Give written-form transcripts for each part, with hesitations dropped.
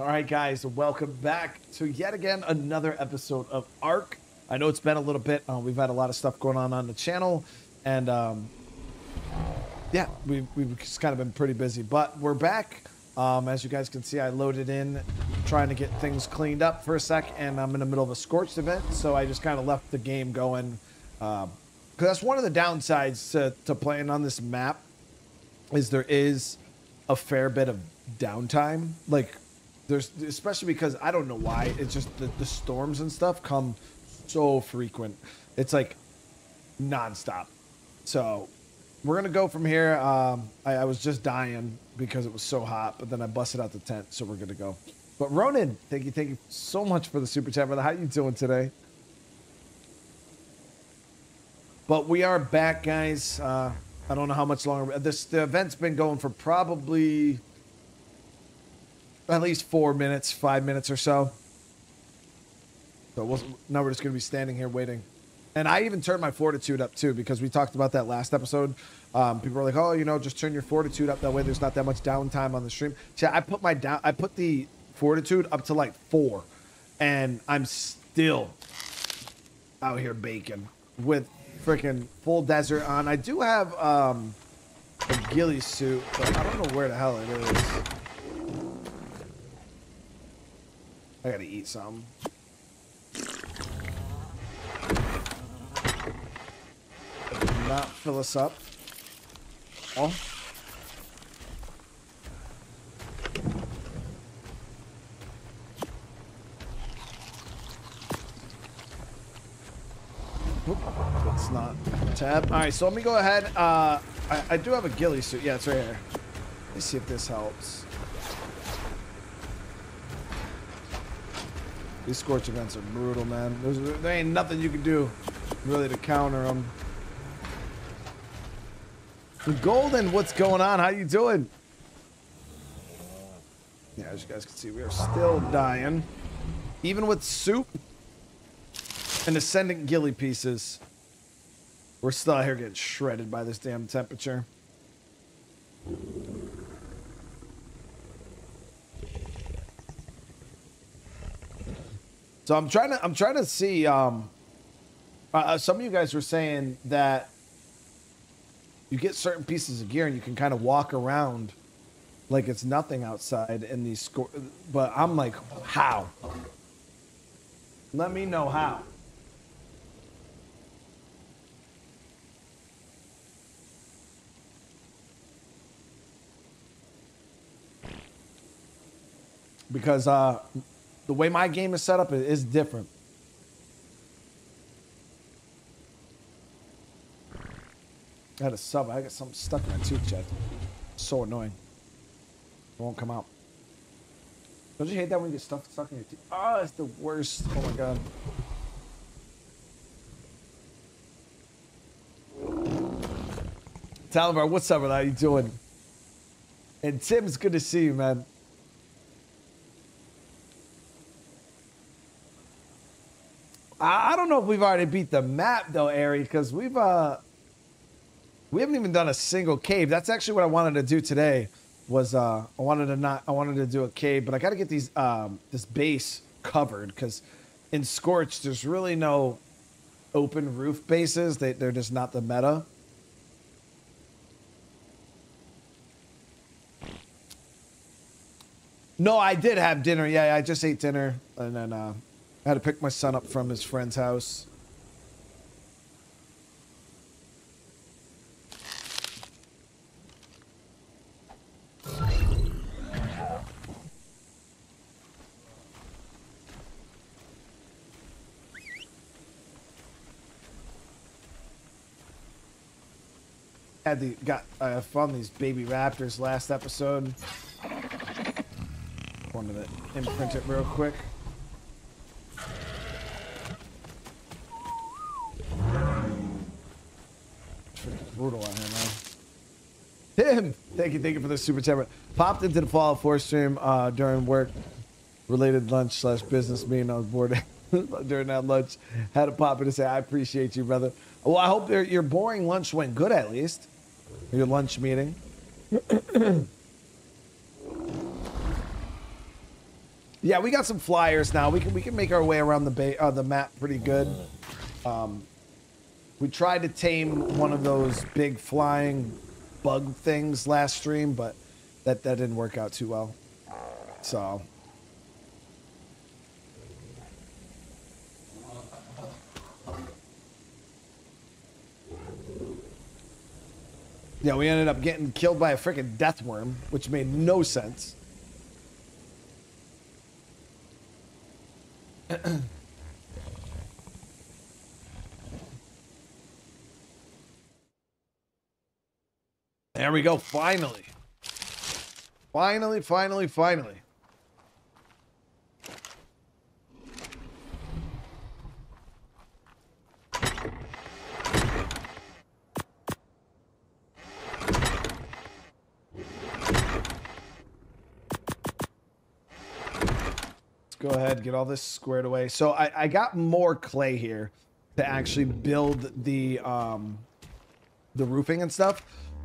All right, guys, welcome back to yet again another episode of ARK. I know it's been a little bit. We've had a lot of stuff going on the channel, and yeah, we've just kind of been pretty busy. But we're back. As you guys can see, I loaded in, trying to get things cleaned up for a sec, and I'm in the middle of a Scorched event, so I just kind of left the game going. Because that's one of the downsides to playing on this map, is there is a fair bit of downtime, like. There's, especially because I don't know why, it's just the storms and stuff come so frequent. It's like nonstop. So we're going to go from here. I was just dying because it was so hot, but then I busted out the tent. So we're going to go. But Ronan, thank you so much for the super chat, brother. How you doing today? But we are back, guys. I don't know how much longer. The event's been going for probably... at least 4 minutes, 5 minutes or so. So now we're just going to be standing here waiting. And I even turned my fortitude up too, because we talked about that last episode. People were like, "Oh, you know, just turn your fortitude up. That way, there's not that much downtime on the stream." See, I put the fortitude up to like 4, and I'm still out here baking with freaking full desert on. I do have a ghillie suit, but I don't know where the hell it is. I gotta eat some. Do not fill us up. Oh. Oop, that's not tab. All right, so let me go ahead. I do have a ghillie suit. Yeah, it's right here. Let me see if this helps. These Scorch events are brutal, man. There ain't nothing you can do, really, to counter them. Golden, what's going on? How you doing? Yeah, as you guys can see, we are still dying. Even with soup and ascendant ghillie pieces, we're still out here getting shredded by this damn temperature. So I'm trying to see, some of you guys were saying that you get certain pieces of gear and you can kind of walk around like it's nothing outside in these score. But I'm like, how? Let me know how. Because, the way my game is set up is different. I had a sub. I got something stuck in my tooth, Chad. So annoying. It won't come out. Don't you hate that when you get stuff stuck in your teeth? Oh, it's the worst. Oh my god. Talibar, what's up, brother? How you doing? And Tim's, good to see you, man. I don't know if we've already beat the map though, Ari, because we haven't even done a single cave. That's actually what I wanted to do today. Was I wanted to do a cave, but I got to get these this base covered, because in Scorched there's really no open roof bases. They're just not the meta. No, I did have dinner. Yeah, I just ate dinner, and then. I had to pick my son up from his friend's house. I found these baby raptors last episode. Wanted to imprint it real quick. Brutal on here, man. Tim, thank you for the super chat. Popped into the Fallout 4 stream during work-related lunch/business meeting. I was bored during that lunch. Had to pop in to say I appreciate you, brother. Well, I hope your boring lunch went good at least. Your lunch meeting. Yeah, we got some flyers now. We can make our way around the map pretty good. We tried to tame one of those big flying bug things last stream, but that didn't work out too well. So. Yeah, we ended up getting killed by a freaking death worm, which made no sense. There we go, finally. Finally, finally, finally. Go ahead, get all this squared away. So I got more clay here to actually build the roofing and stuff,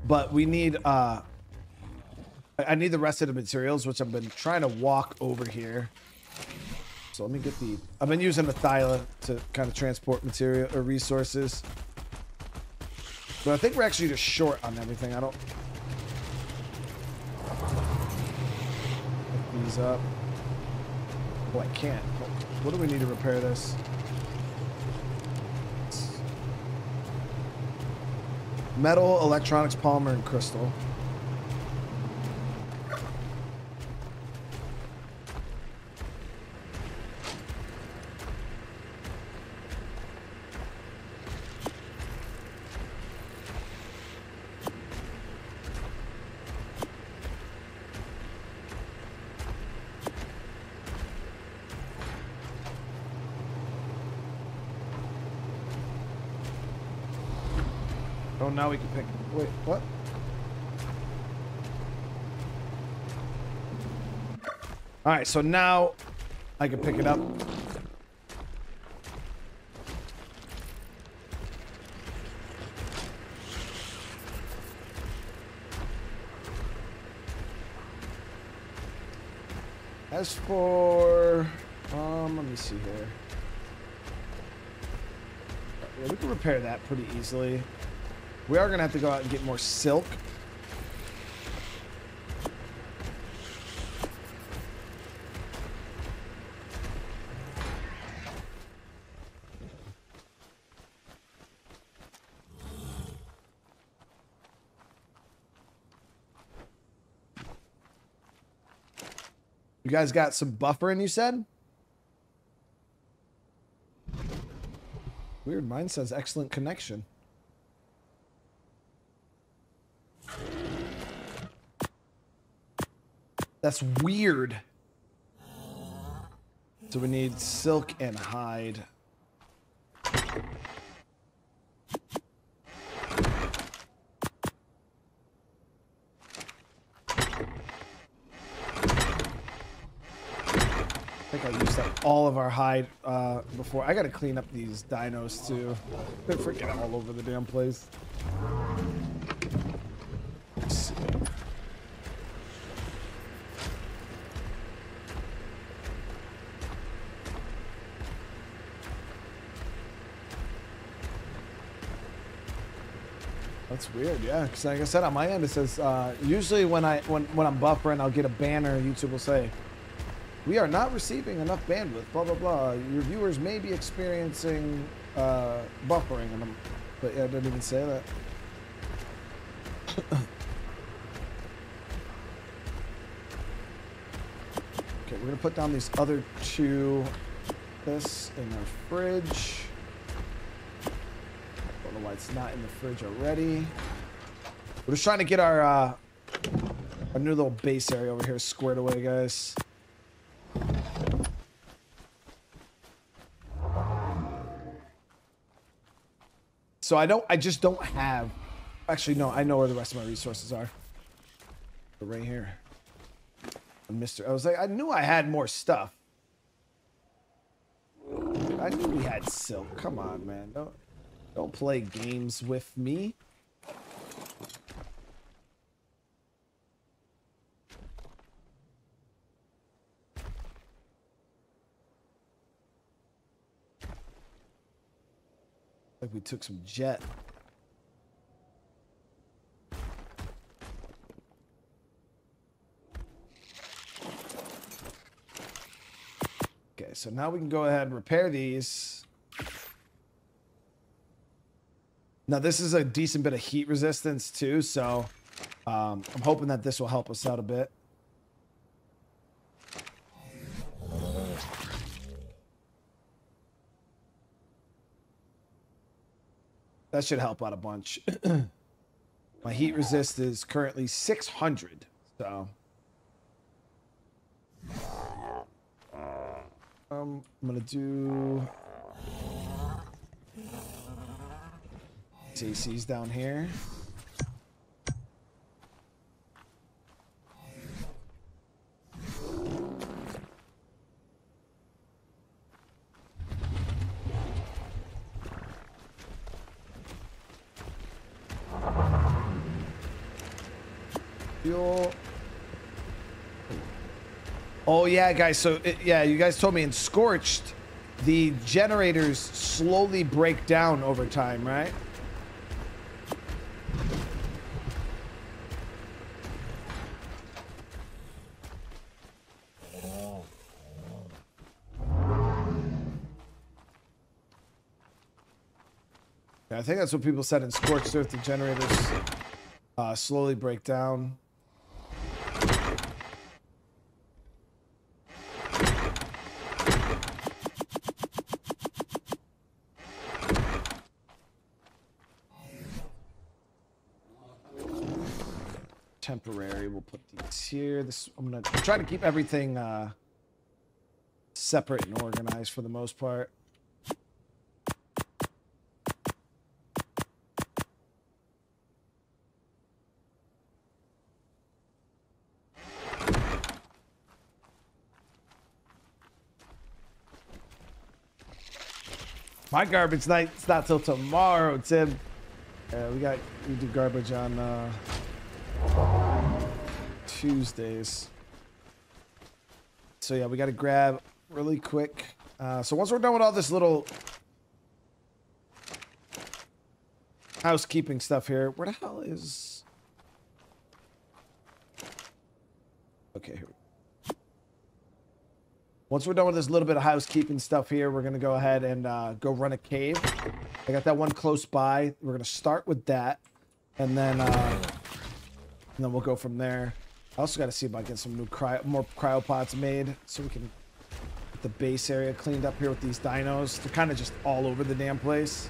but we need I need the rest of the materials, which I've been trying to walk over here. So let me get the, I've been using the thyla to kind of transport material or resources, but I think we're actually just short on everything. I don't pick these up. Oh, I can't. What do we need to repair this? Metal, electronics, polymer, and crystal. Now we can pick. Wait, what? All right, so now I can pick it up. As for, let me see here. Yeah, we can repair that pretty easily. We are going to have to go out and get more silk. You guys got some buffering, you said? Weird. Mine says excellent connection. That's weird. So we need silk and hide. I think I used up all of our hide before. I gotta clean up these dinos too. They're freaking all over the damn place. That's weird, yeah. Because like I said, on my end it says usually when I'm buffering, I'll get a banner. YouTube will say, "We are not receiving enough bandwidth." Blah blah blah. Your viewers may be experiencing buffering, and I'm, but yeah, I didn't even say that. Okay, we're gonna put down these other two. This in our fridge. Why it's not in the fridge already. We're just trying to get our new little base area over here squared away, guys. So I just don't have, actually no, I know where the rest of my resources are. They're right here. I was like, I knew I had more stuff. I knew we had silk. Come on, man. Don't play games with me. Like we took some jet. Okay, so now we can go ahead and repair these. Now this is a decent bit of heat resistance too, so I'm hoping that this will help us out a bit. That should help out a bunch. My heat resist is currently 600, so. I'm gonna do AC's down here. Oh yeah, guys, so yeah, you guys told me in Scorched the generators slowly break down over time, right? Yeah, I think that's what people said in Scorched Earth, the generators slowly break down. Temporary, we'll put these here. This, I'm gonna try to keep everything separate and organized for the most part. My garbage night's not till tomorrow, Tim. Yeah, we do garbage on Tuesdays. So yeah, we got to grab really quick. So once we're done with all this little housekeeping stuff here, where the hell is? Okay, here we go. Once we're done with this little bit of housekeeping stuff here, we're gonna go ahead and go run a cave. I got that one close by. We're gonna start with that, and then we'll go from there. I also got to see if I can get some new more cryopods made so we can get the base area cleaned up here with these dinos. They're kind of just all over the damn place.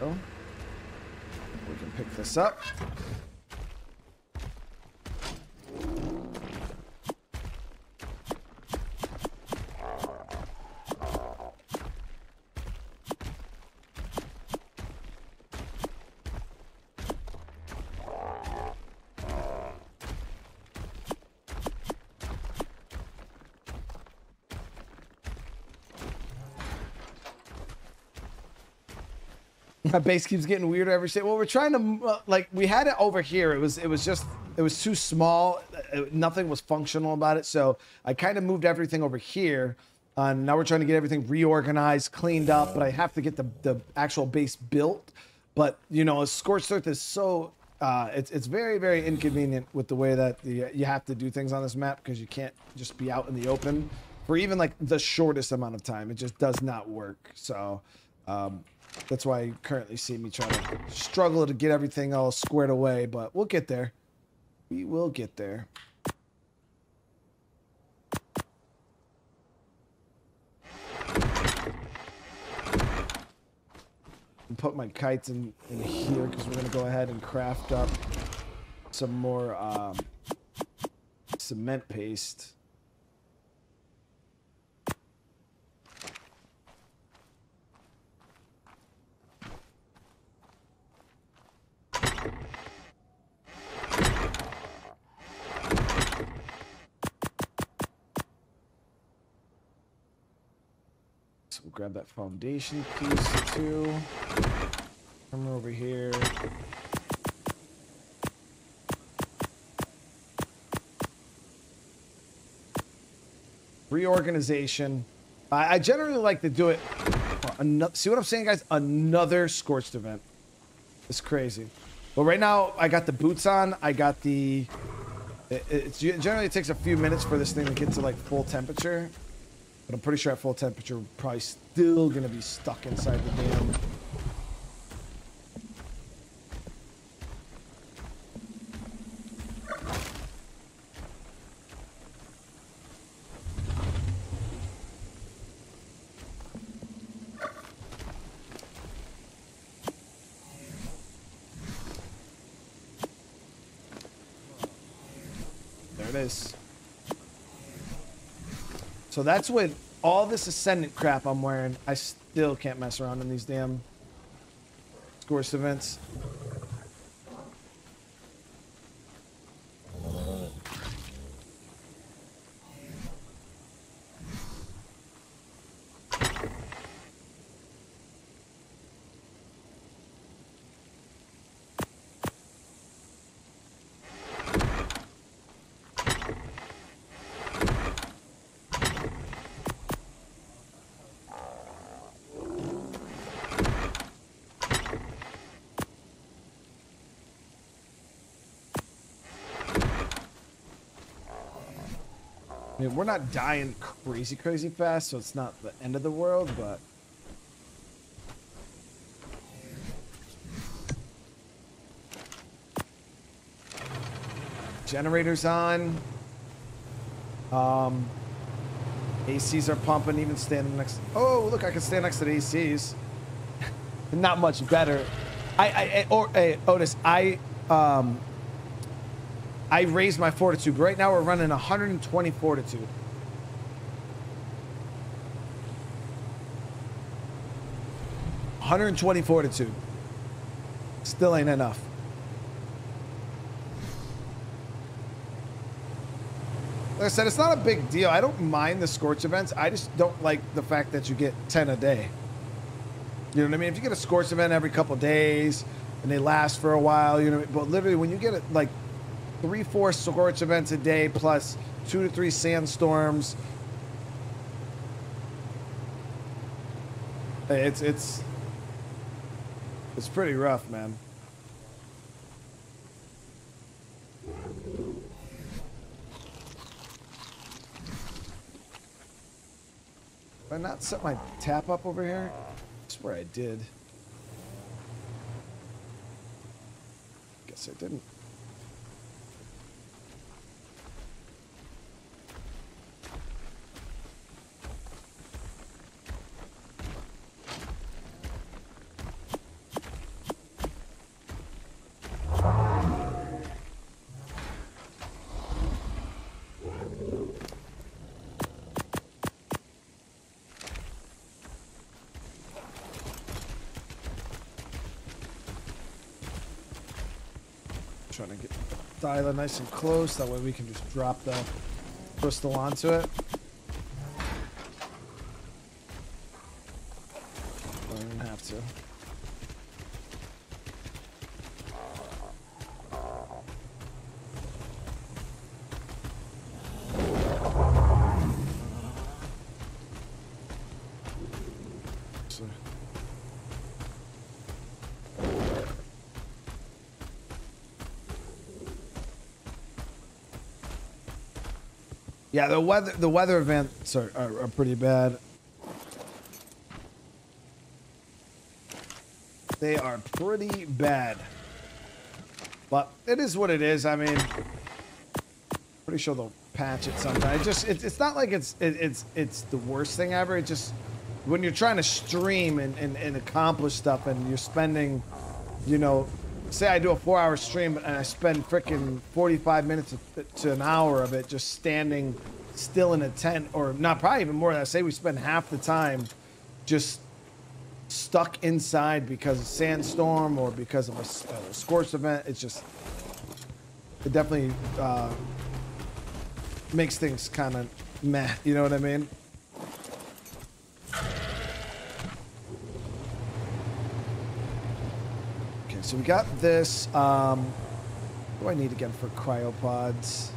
So we can pick this up. My base keeps getting weirder every day. Well, we're trying to like, we had it over here. It was too small. Nothing was functional about it. So I kind of moved everything over here. And now we're trying to get everything reorganized, cleaned up, but I have to get the actual base built. But you know, a Scorched Earth is so, it's very, very inconvenient with the way that you have to do things on this map, because you can't just be out in the open for even like the shortest amount of time. It just does not work. So, that's why you currently see me trying to struggle to get everything all squared away, but we'll get there. We will get there. I'll put my kites in here because we're going to go ahead and craft up some more cement paste. Grab that foundation piece too. I'm over here. Reorganization. I generally like to do it. See what I'm saying, guys? Another Scorched event. It's crazy. But right now, I got the boots on. I got the... Generally, it takes a few minutes for this thing to get to, like, full temperature. But I'm pretty sure at full temperature, we're probably still going to be stuck inside the dam. So that's with all this Ascendant crap I'm wearing. I still can't mess around in these damn Scorched events. I mean, we're not dying crazy, crazy fast, so it's not the end of the world, but... Generators on. ACs are pumping, even standing next... Oh, look, I can stand next to the ACs. Not much better. Otis, I raised my fortitude. But right now we're running 120 fortitude. Still ain't enough. Like I said, it's not a big deal. I don't mind the Scorch events. I just don't like the fact that you get 10 a day. You know what I mean? If you get a Scorch event every couple of days and they last for a while, you know what I mean? But literally when you get it, like, 3-4 Scorch events a day plus 2 to 3 sandstorms. It's pretty rough, man. Did I not set my tap up over here? I swear I did. Guess I didn't. Trying to get the dialer nice and close, that way we can just drop the crystal onto it. I don't even have to. Yeah, the weather events are pretty bad. They are pretty bad. But it is what it is. I mean, pretty sure they'll patch it sometime. It just it's not like it's the worst thing ever. It just when you're trying to stream and accomplish stuff and you're spending, you know, say I do a 4-hour stream and I spend freaking 45 minutes to an hour of it just standing still in a tent, or not, probably even more than that. Say we spend half the time just stuck inside because of sandstorm or because of a Scorched event. It's just, it definitely makes things kind of meh, you know what I mean? So we got this. What do I need again for cryopods?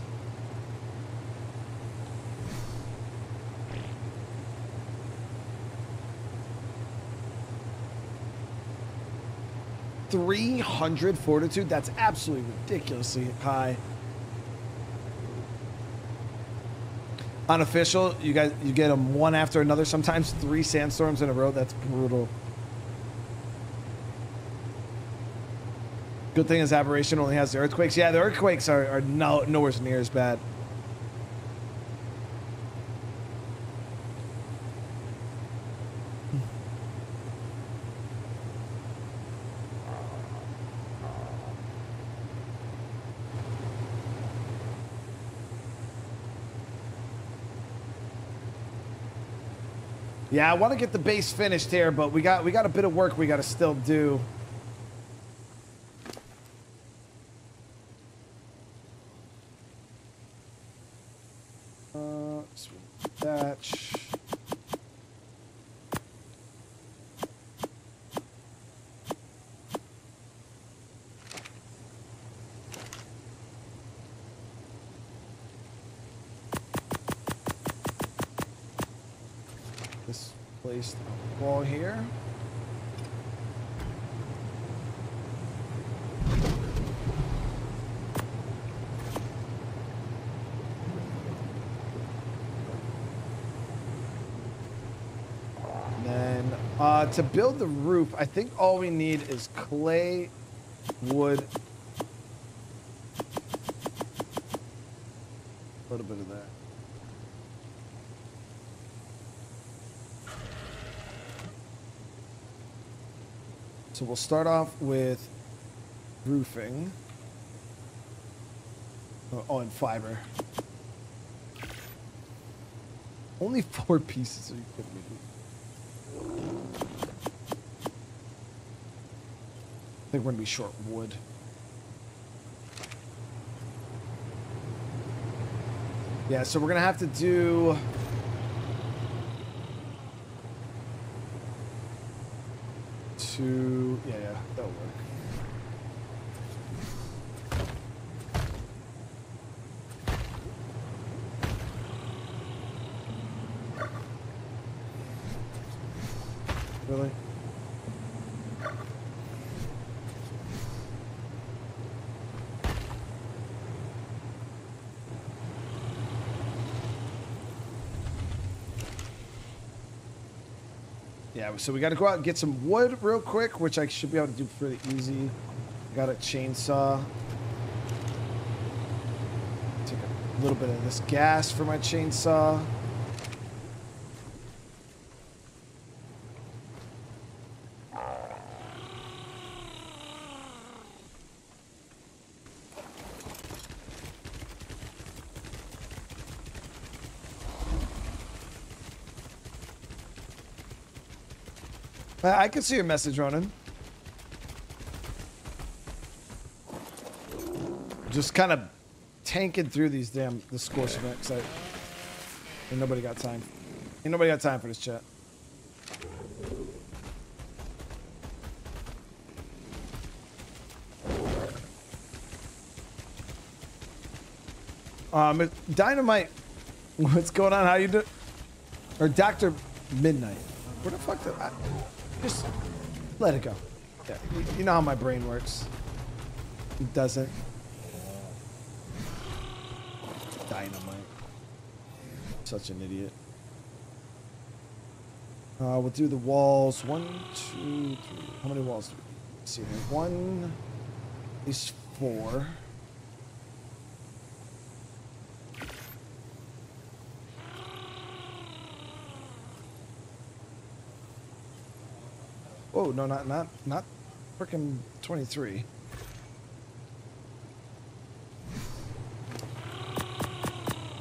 .300 fortitude. That's absolutely ridiculously high. Unofficial, you guys, you get them one after another. Sometimes 3 sandstorms in a row. That's brutal. Good thing is aberration only has the earthquakes. Yeah, the earthquakes are nowhere near as bad. Yeah, I want to get the base finished here, but we got a bit of work we got to still do. Batch. Place the wall here. And then to build the roof, I think all we need is clay, wood, a little bit of that. So we'll start off with roofing. Oh, and fiber. Only 4 pieces. Are you kidding me? I think we're gonna be short wood. Yeah, so we're gonna have to do. Yeah, that'll work. Really? Yeah, so we got to go out and get some wood real quick, which I should be able to do pretty easy. Got a chainsaw. Take a little bit of this gas for my chainsaw. I can see your message, Ronan. Just kind of tanking through these damn Scorched Earth site. And nobody got time. Ain't nobody got time for this chat. Dynamite, what's going on? How you do? Or Dr. Midnight. Where the fuck did I? Just let it go. Yeah, you know how my brain works. It doesn't. Dynamite. Such an idiot. We'll do the walls. 1, 2, 3. How many walls do we see here? 1 is 4. Oh, no, not freaking 23. Dump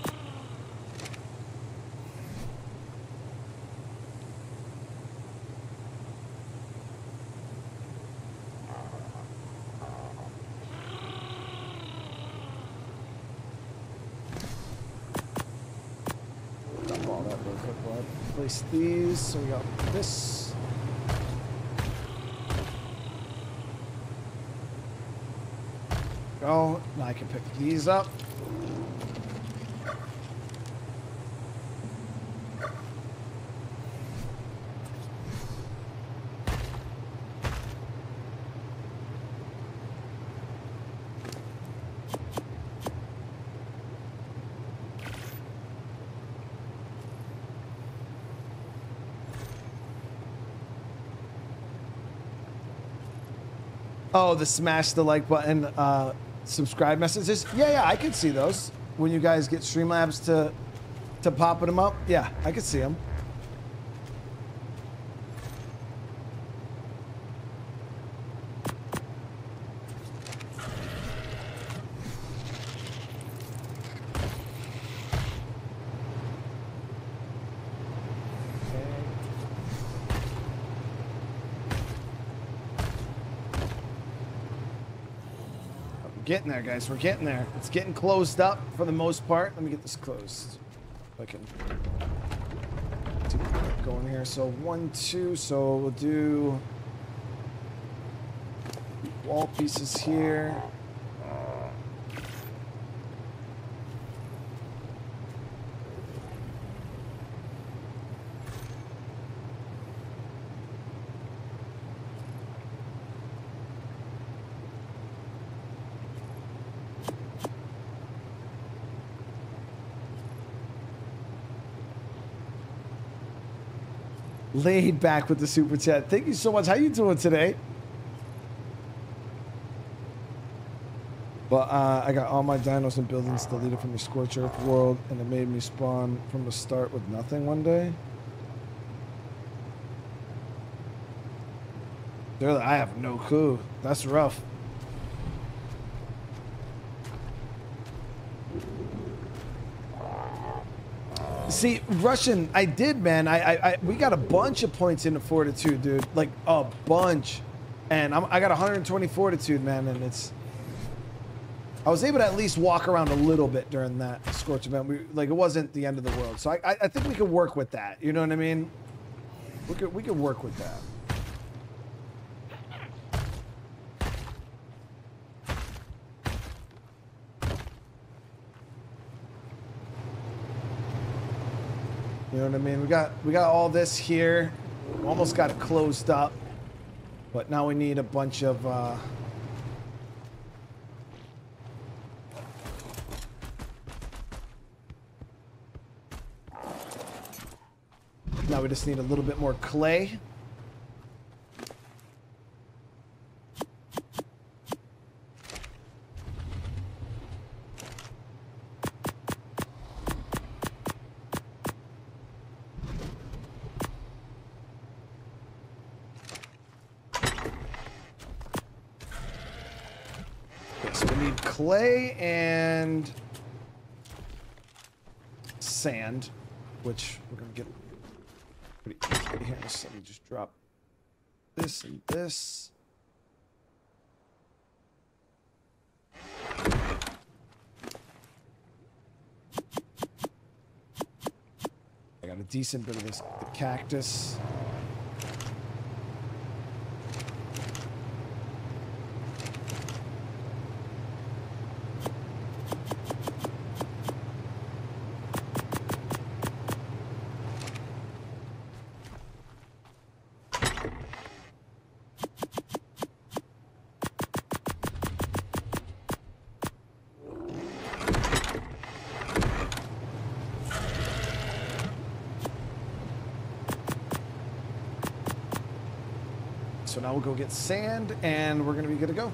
all that real quick. We'll place these. So we got this. go. Now I can pick these up. Oh, the smash the like button, subscribe messages. Yeah, yeah, I could see those when you guys get Streamlabs to popping them up. Yeah, I could see them. Getting there, guys. We're getting there. It's getting closed up for the most part. Let me get this closed. If I can go in here. So 1, 2. So we'll do wall pieces here. Laid back with the super chat. Thank you so much. How you doing today? Well, I got all my dinos and buildings deleted from the Scorched Earth world, and it made me spawn from the start with nothing one day. I have no clue. That's rough. See, Russian, I did, man. We got a bunch of points into fortitude, dude. Like a bunch, and I got 120 fortitude, man. And I was able to at least walk around a little bit during that Scorch event. It wasn't the end of the world, so I think we can work with that. You know what I mean? We could work with that. You know what I mean? We got all this here. Almost got it closed up, but now we need a bunch of now we just need a little bit more clay. Clay and sand, which we're gonna get pretty easily here. So let me just drop this and this. I got a decent bit of this, the cactus. So now we'll go get sand, and we're going to be good to go.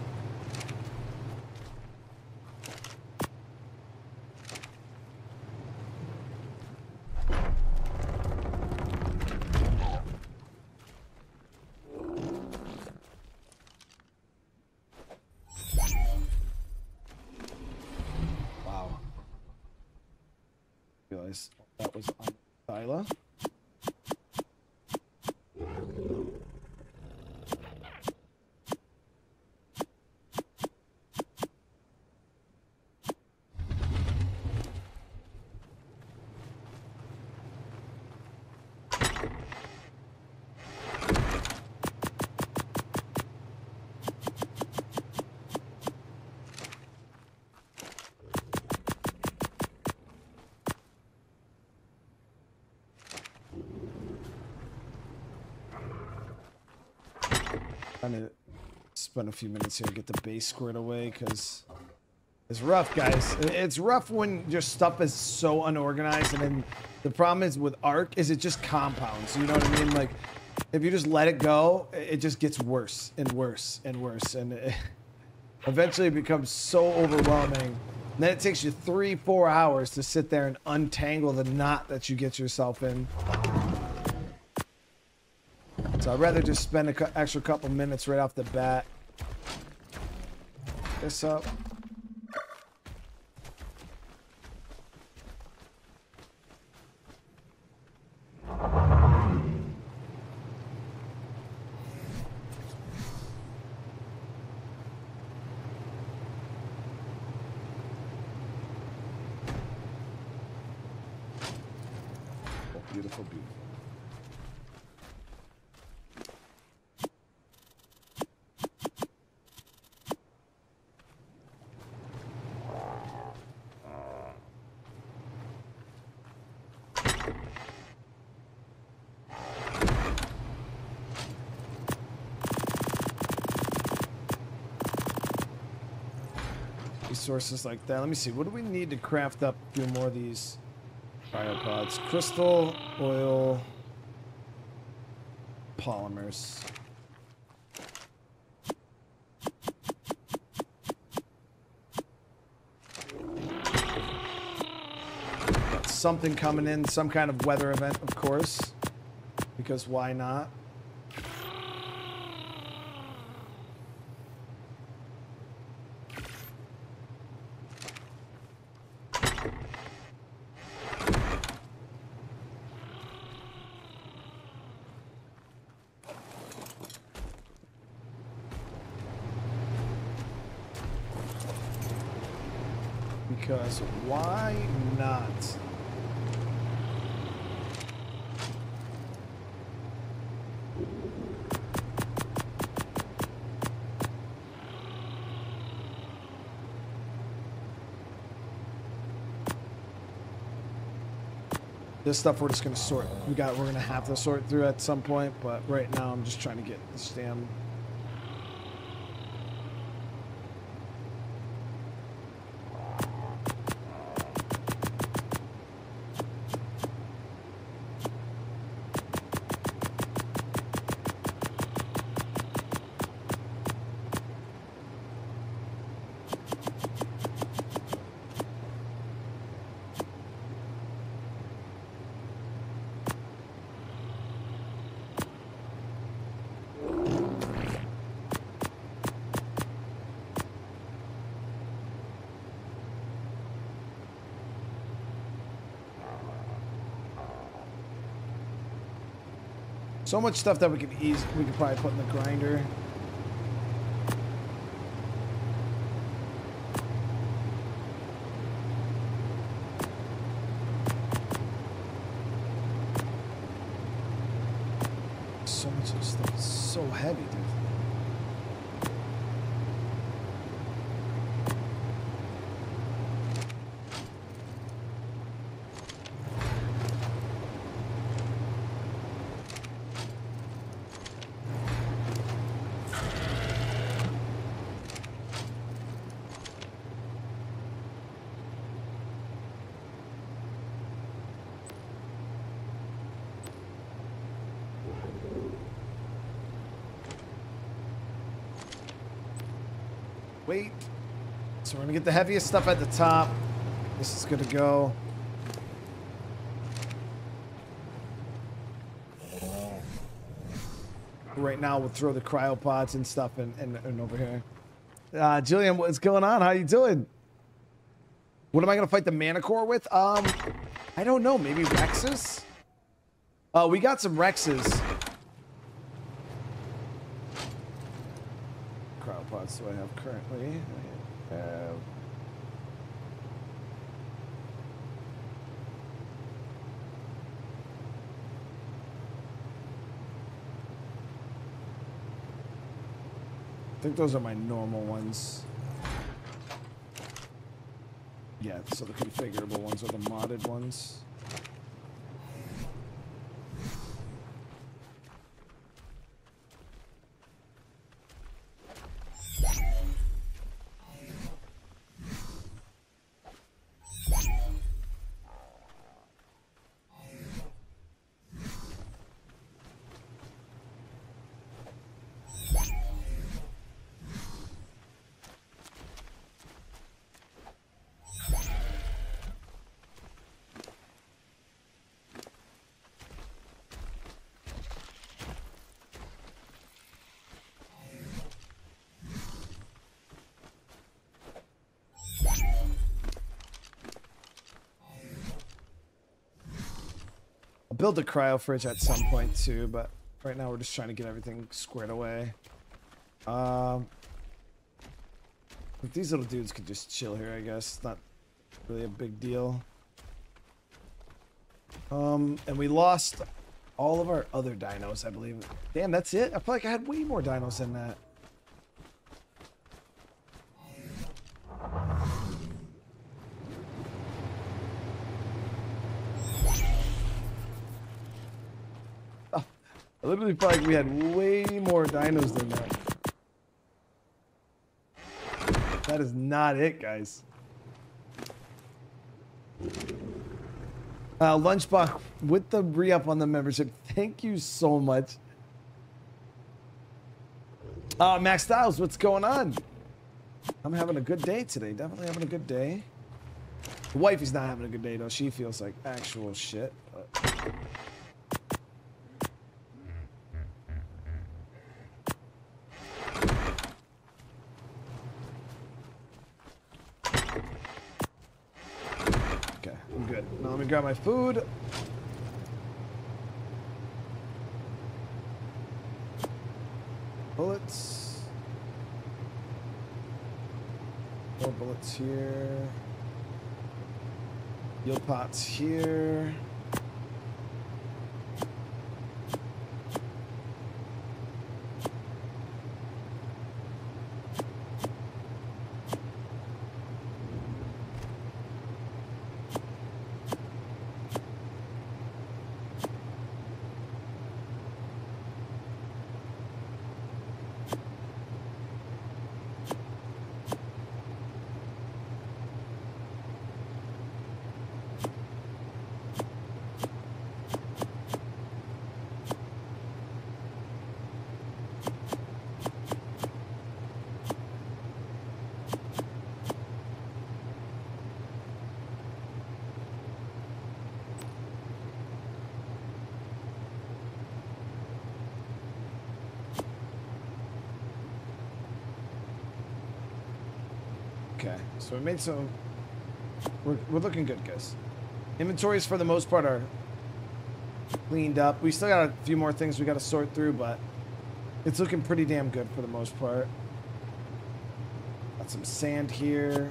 Wow. I realized that was on Dyla. Trying to spend a few minutes here to get the base squared away, because it's rough, guys. It's rough when your stuff is so unorganized. And then the problem is with ARK is it just compounds. You know what I mean? Like, if you just let it go, it just gets worse and worse and worse. And it eventually it becomes so overwhelming. And then it takes you 3-4 hours to sit there and untangle the knot that you get yourself in. So I'd rather just spend an extra couple minutes right off the bat. Pick this up. Sources like that. Let me see. What do we need to craft up a few more of these biopods? Crystal, oil, polymers. Got something coming in, some kind of weather event, of course, because why not? Because why not? This stuff we're just gonna sort. We're gonna have to sort through at some point, but right now I'm just trying to get this damn. So much stuff that we could probably put in the grinder. So much of stuff is so heavy, dude. Wait. So we're gonna get the heaviest stuff at the top. This is gonna go. Right now we'll throw the cryopods and stuff and over here. Jillian, what's going on? How you doing? What am I gonna fight the Manticore with? I don't know, maybe Rexes? We got some Rexes. Cryopods do I have currently? I have... I think those are my normal ones. Yeah, so the configurable ones are the modded ones. I'll build a cryo fridge at some point too, but right now we're just trying to get everything squared away. But these little dudes could just chill here, I guess. Not really a big deal. And we lost all of our other dinos, I believe. Damn, that's it? I feel like I had way more dinos than that. Oh, I literally feel like we had way more dinos than that. That is not it, guys. Lunchbox with the re-up on the membership. Thank you so much. Max Styles, what's going on? I'm having a good day today. Definitely having a good day. The wifey's not having a good day, though. She feels like actual shit. But... grab my food. Bullets. More bullets here. Yield pots here. So we made some, we're looking good, guys. Inventories for the most part are cleaned up. We still got a few more things we got to sort through, but it's looking pretty damn good for the most part. Got some sand here.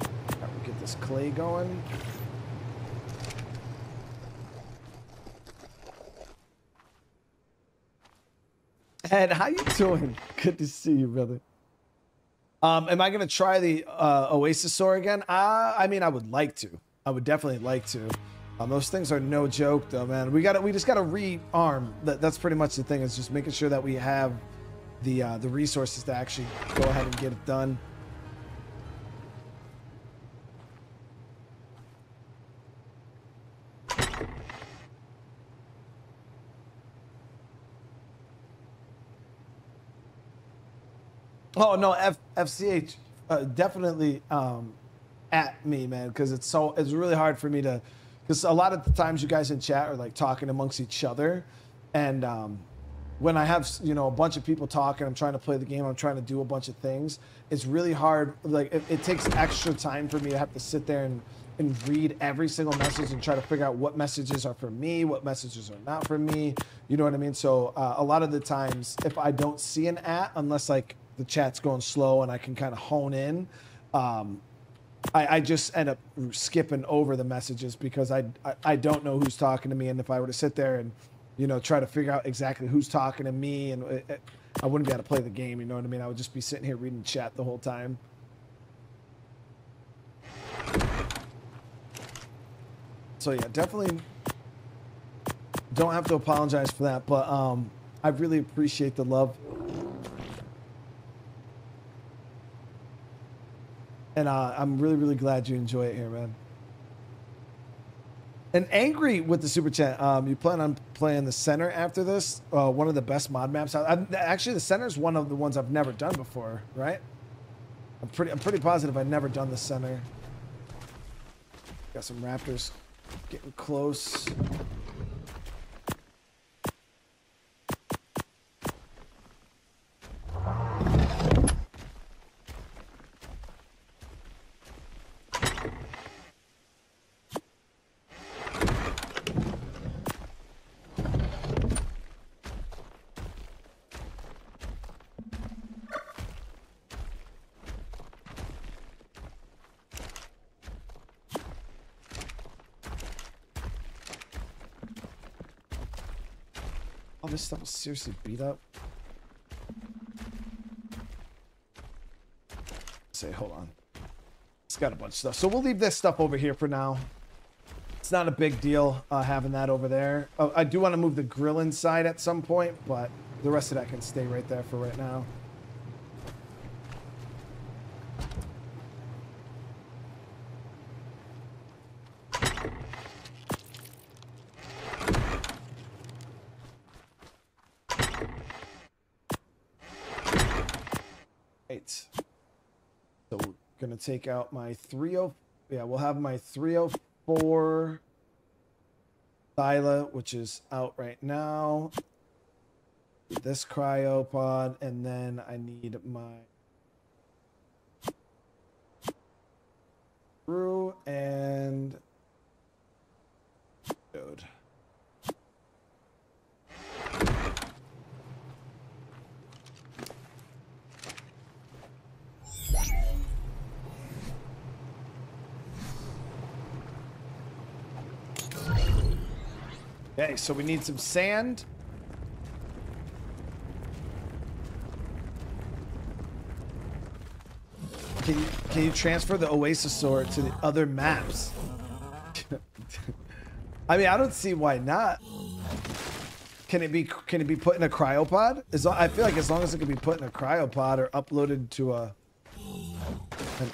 Got to get this clay going. Ed, how you doing? Good to see you, brother. Am I gonna try the Oasisaur again? I mean, I would like to. I would definitely like to. Those things are no joke, though, man. We just gotta rearm. That's pretty much the thing. It's just making sure that we have the resources to actually go ahead and get it done. Oh no, FCH definitely at me, man, because it's really hard for me to, because a lot of the times you guys in chat are like talking amongst each other, and when I have, you know, a bunch of people talking, I'm trying to play the game, I'm trying to do a bunch of things, it's really hard. Like it takes extra time for me to have to sit there and read every single message and try to figure out what messages are for me, what messages are not for me. You know what I mean? So a lot of the times, if I don't see an at, unless like the chat's going slow and I can kind of hone in, I just end up skipping over the messages because I don't know who's talking to me, and if I were to sit there and, you know, try to figure out exactly who's talking to me, and I wouldn't be able to play the game. You know what I mean? I would just be sitting here reading chat the whole time. So yeah, definitely don't have to apologize for that, but I really appreciate the love. And I'm really, really glad you enjoy it here, man. And Angry with the super chat. You plan on playing the Center after this? One of the best mod maps. Actually, the Center is one of the ones I've never done before, right? I'm pretty positive I've never done the Center. Got some raptors getting close. All this stuff is seriously beat up. Say, hold on. It's got a bunch of stuff. So we'll leave this stuff over here for now. It's not a big deal having that over there. Oh, I do want to move the grill inside at some point, but the rest of that can stay right there for right now. Take out my 30, yeah, we'll have my 304 Thyla, which is out right now, this cryopod, and then I need my brew and dude. Okay, so we need some sand. Can you transfer the Oasis Sword to the other maps? I mean, I don't see why not. Can it be put in a cryopod? I feel like as long as it can be put in a cryopod or uploaded to an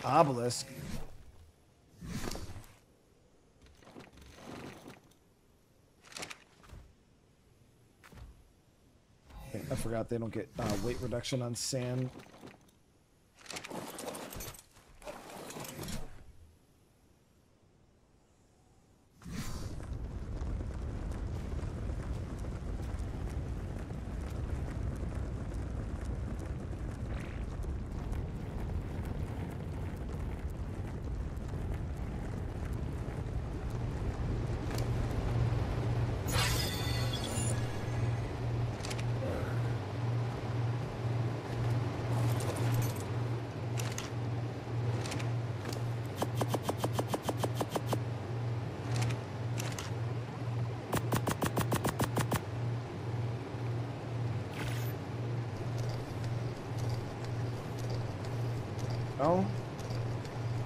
obelisk. I forgot they don't get weight reduction on sand.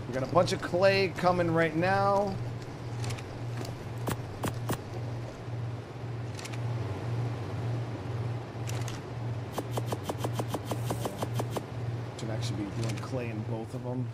We got a bunch of clay coming right now. Should actually be doing clay in both of them.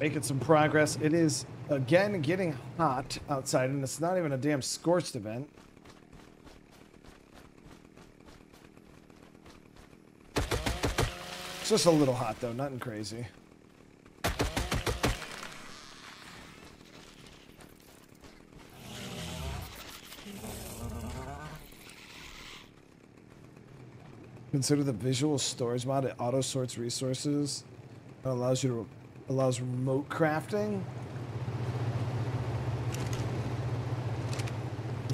Making some progress. It is again getting hot outside, and it's not even a damn scorched event. It's just a little hot though, nothing crazy. Consider the visual storage mod. It auto sorts resources. It allows you to allows remote crafting.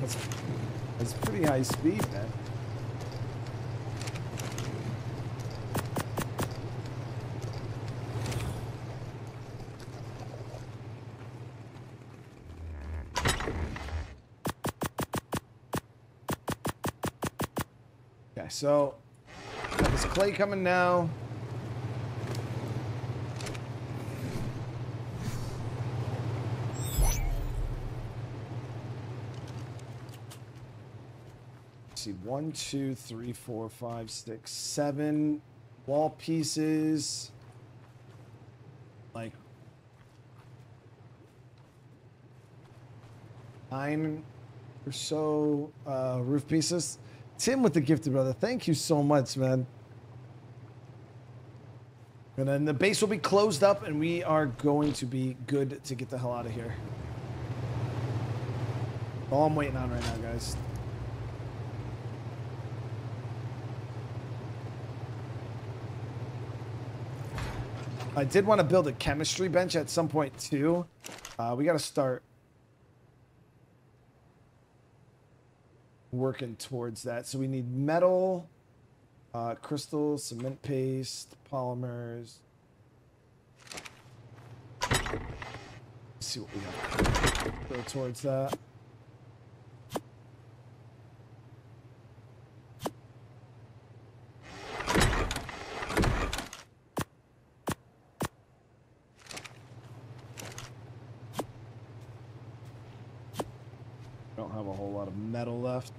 That's pretty high speed, man. Okay, so got this clay coming now. See, 1, 2, 3, 4, 5, 6, 7 wall pieces. Like 9 or so roof pieces. Tim with the gifted brother, thank you so much, man. And then the base will be closed up and we are going to be good to get the hell out of here. All I'm waiting on right now, guys. I did want to build a chemistry bench at some point too. We got to start working towards that. So we need metal, crystals, cement paste, polymers. Let's see what we got. Go towards that. Don't have a whole lot of metal left.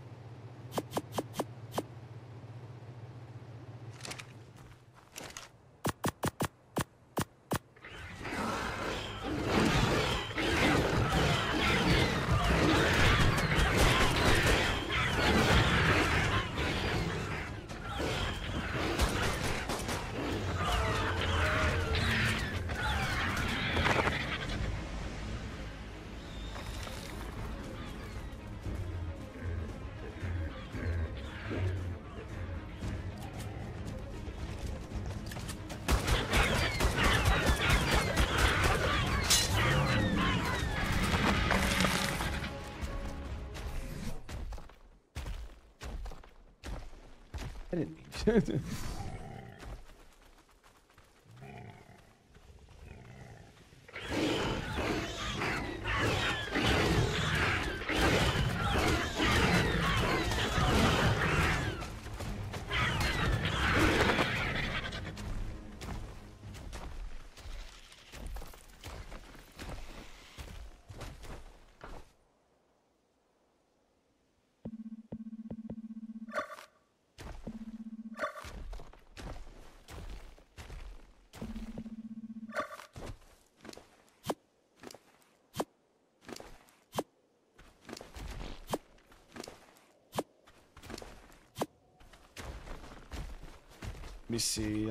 Let me see.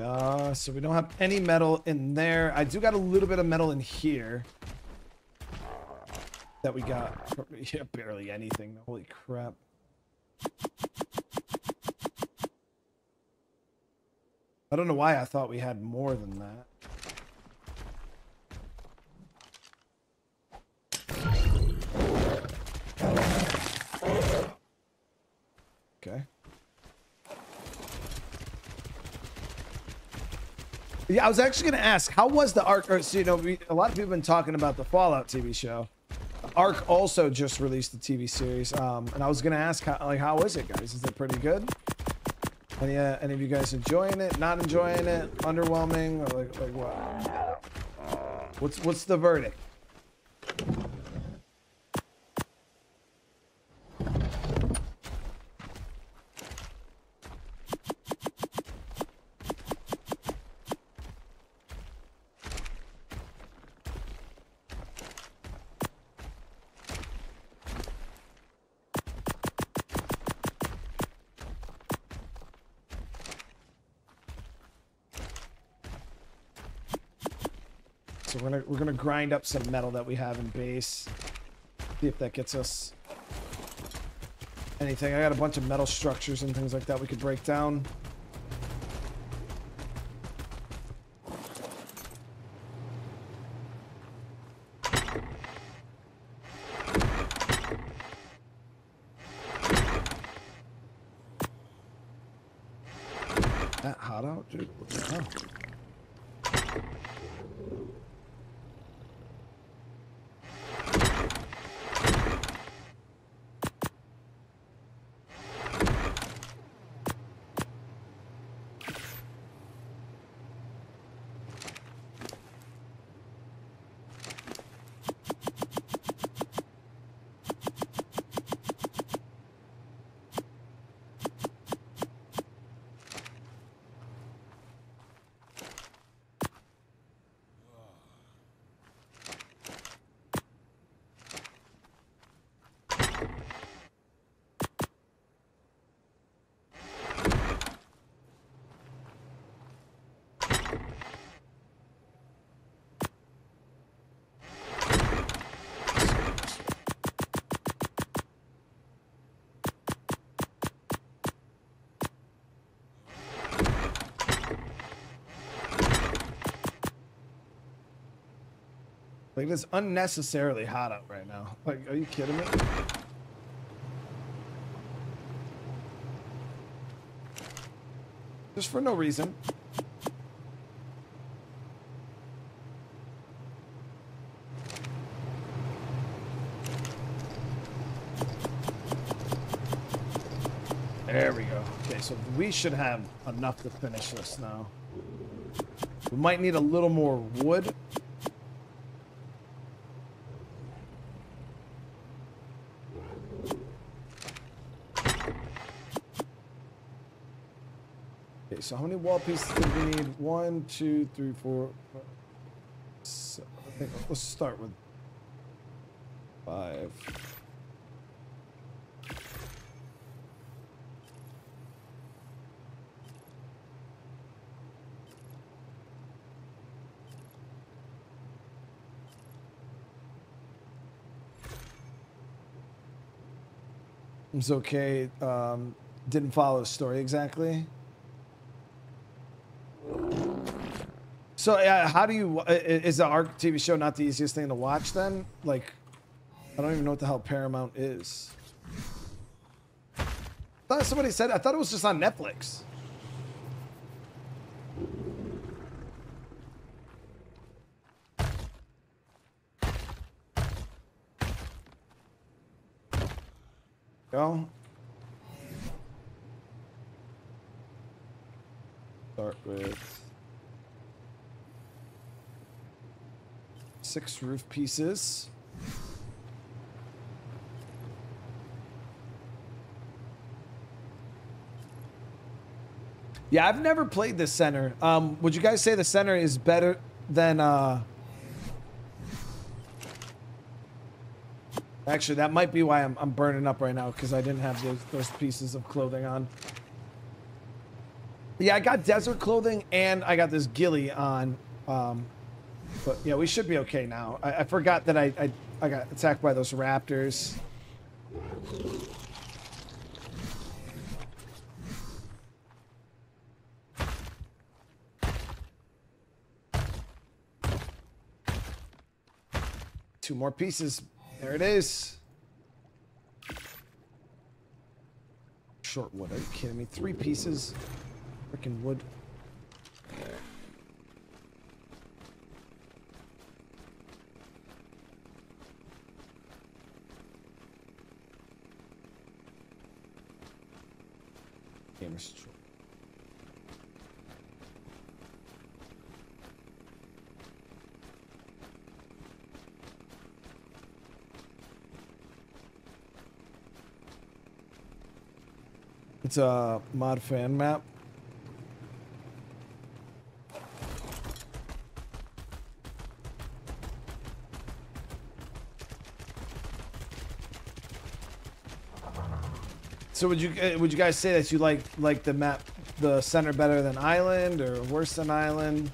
So we don't have any metal in there. I do got a little bit of metal in here that we got. Yeah, barely anything. Holy crap. I don't know why I thought we had more than that. Yeah, I was actually going to ask, how was the ARK? So, you know, a lot of people have been talking about the Fallout TV show. ARK also just released the TV series, and I was going to ask, how is it, guys? Is it pretty good? Any of you guys enjoying it? Not enjoying it? Underwhelming? Or like what? What's the verdict? We're gonna grind up some metal that we have in base. See if that gets us anything. I got a bunch of metal structures and things like that we could break down. That hot out, dude. What the hell? Like, it's unnecessarily hot out right now. Like, are you kidding me? Just for no reason. There we go. Okay, so we should have enough to finish this now. We might need a little more wood. So how many wall pieces do we need? 1, 2, 3, 4, 5, 6. I think let's start with 5. It's okay. Didn't follow the story exactly. So how do you, is the ARK TV show not the easiest thing to watch then? Like, I don't even know what the hell Paramount is. I thought somebody said, I thought it was just on Netflix. Go. Start with 6 roof pieces. Yeah, I've never played this center. Would you guys say the center is better than... Actually, that might be why I'm burning up right now, because I didn't have those pieces of clothing on. Yeah, I got desert clothing and I got this ghillie on. But yeah, we should be okay now. I forgot that I got attacked by those raptors. Two more pieces. There it is. Short wood. Are you kidding me? 3 pieces. Freaking wood. It's a mod fan map. So would you guys say that you like the map, the center, better than Island or worse than Island?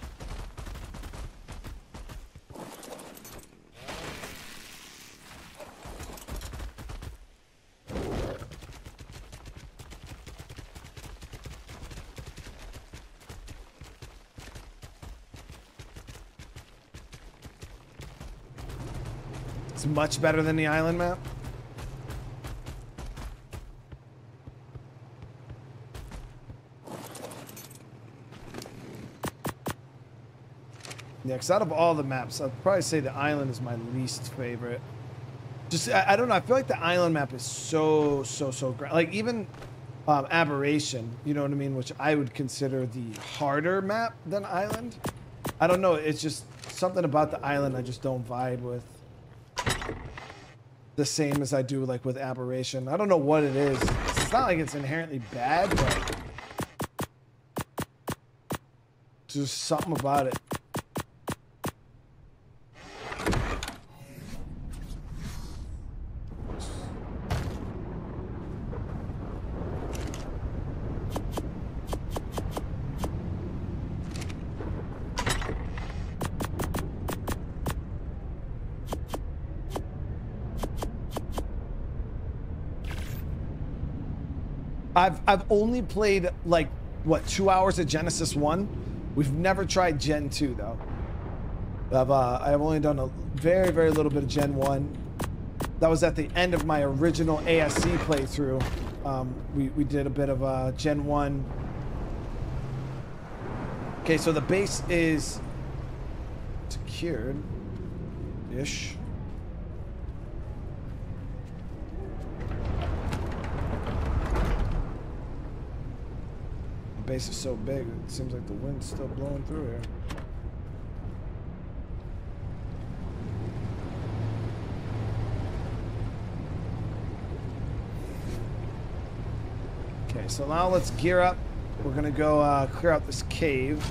It's much better than the Island map. Yeah, because out of all the maps, I'd probably say the Island is my least favorite. Just, I don't know. I feel like the Island map is so great. Like, even Aberration, you know what I mean? Which I would consider the harder map than Island. I don't know. It's just something about the Island I just don't vibe with. The same as I do, like, with Aberration. I don't know what it is. It's not like it's inherently bad, but just something about it. I've only played, like, what, 2 hours of Genesis 1? We've never tried Gen 2, though. I've only done a very little bit of Gen 1. That was at the end of my original ASC playthrough. We did a bit of Gen 1. Okay, so the base is secured-ish. The base is so big, it seems like the wind's still blowing through here. So now let's gear up. We're gonna go clear out this cave.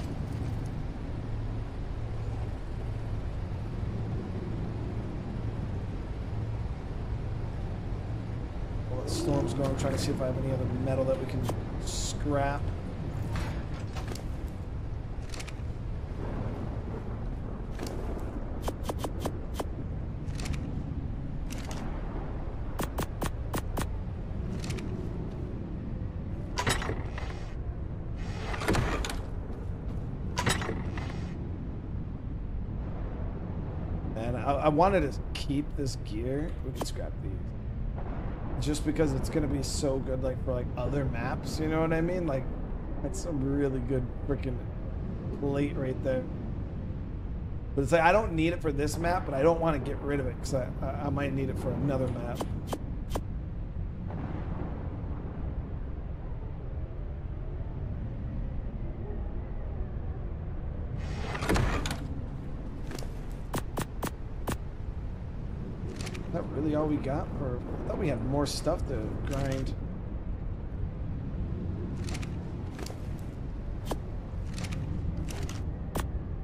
While the storm's going, I'm trying to see if I have any other metal that we can scrap. I wanted to keep this gear. We can scrap these just because it's gonna be so good, like for like other maps, you know what I mean? Like that's a really good freaking plate right there, but it's like I don't need it for this map, but I don't want to get rid of it because I might need it for another map. All we got, or I thought we had more stuff to grind.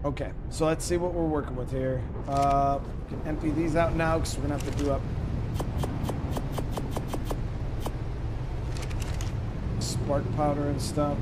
Okay, so let's see what we're working with here. We can empty these out now because we're gonna have to do up spark powder and stuff.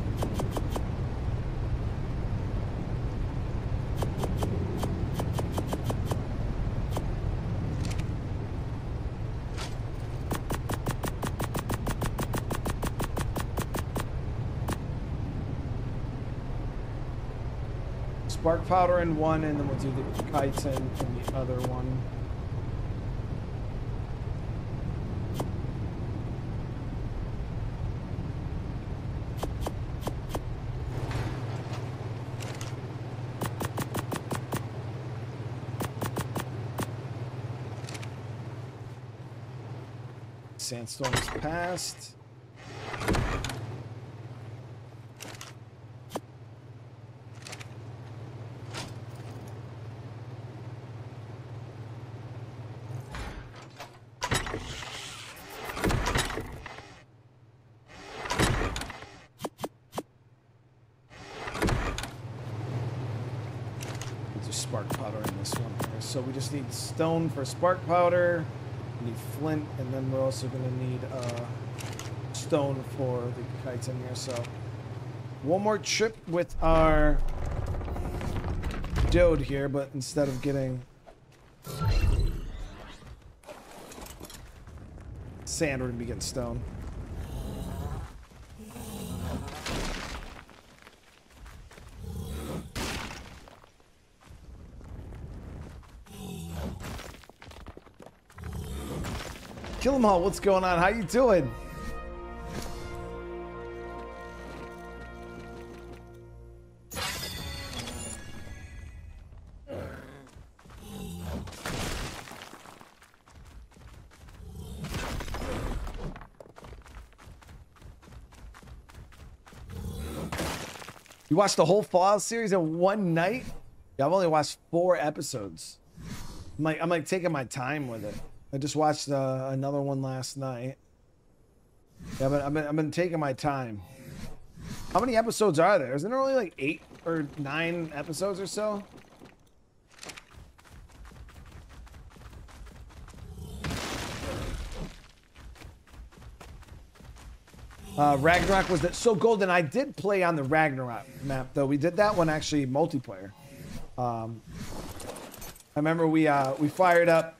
Spark powder in one, and then we'll do the chitin in the other one. Sandstorm is passed. So we just need stone for spark powder, we need flint, and then we're also going to need stone for the kites in here. So one more trip with our dode here, but instead of getting sand, we're going to be getting stone. Kill 'em all, what's going on? How you doing? You watched the whole Fallout series in one night? Yeah, I've only watched 4 episodes. I'm like taking my time with it. I just watched another one last night. Yeah, but I've been taking my time. How many episodes are there? Isn't there only like 8 or 9 episodes or so? Ragnarok was that so golden. I did play on the Ragnarok map though. We did that one actually multiplayer. I remember we fired up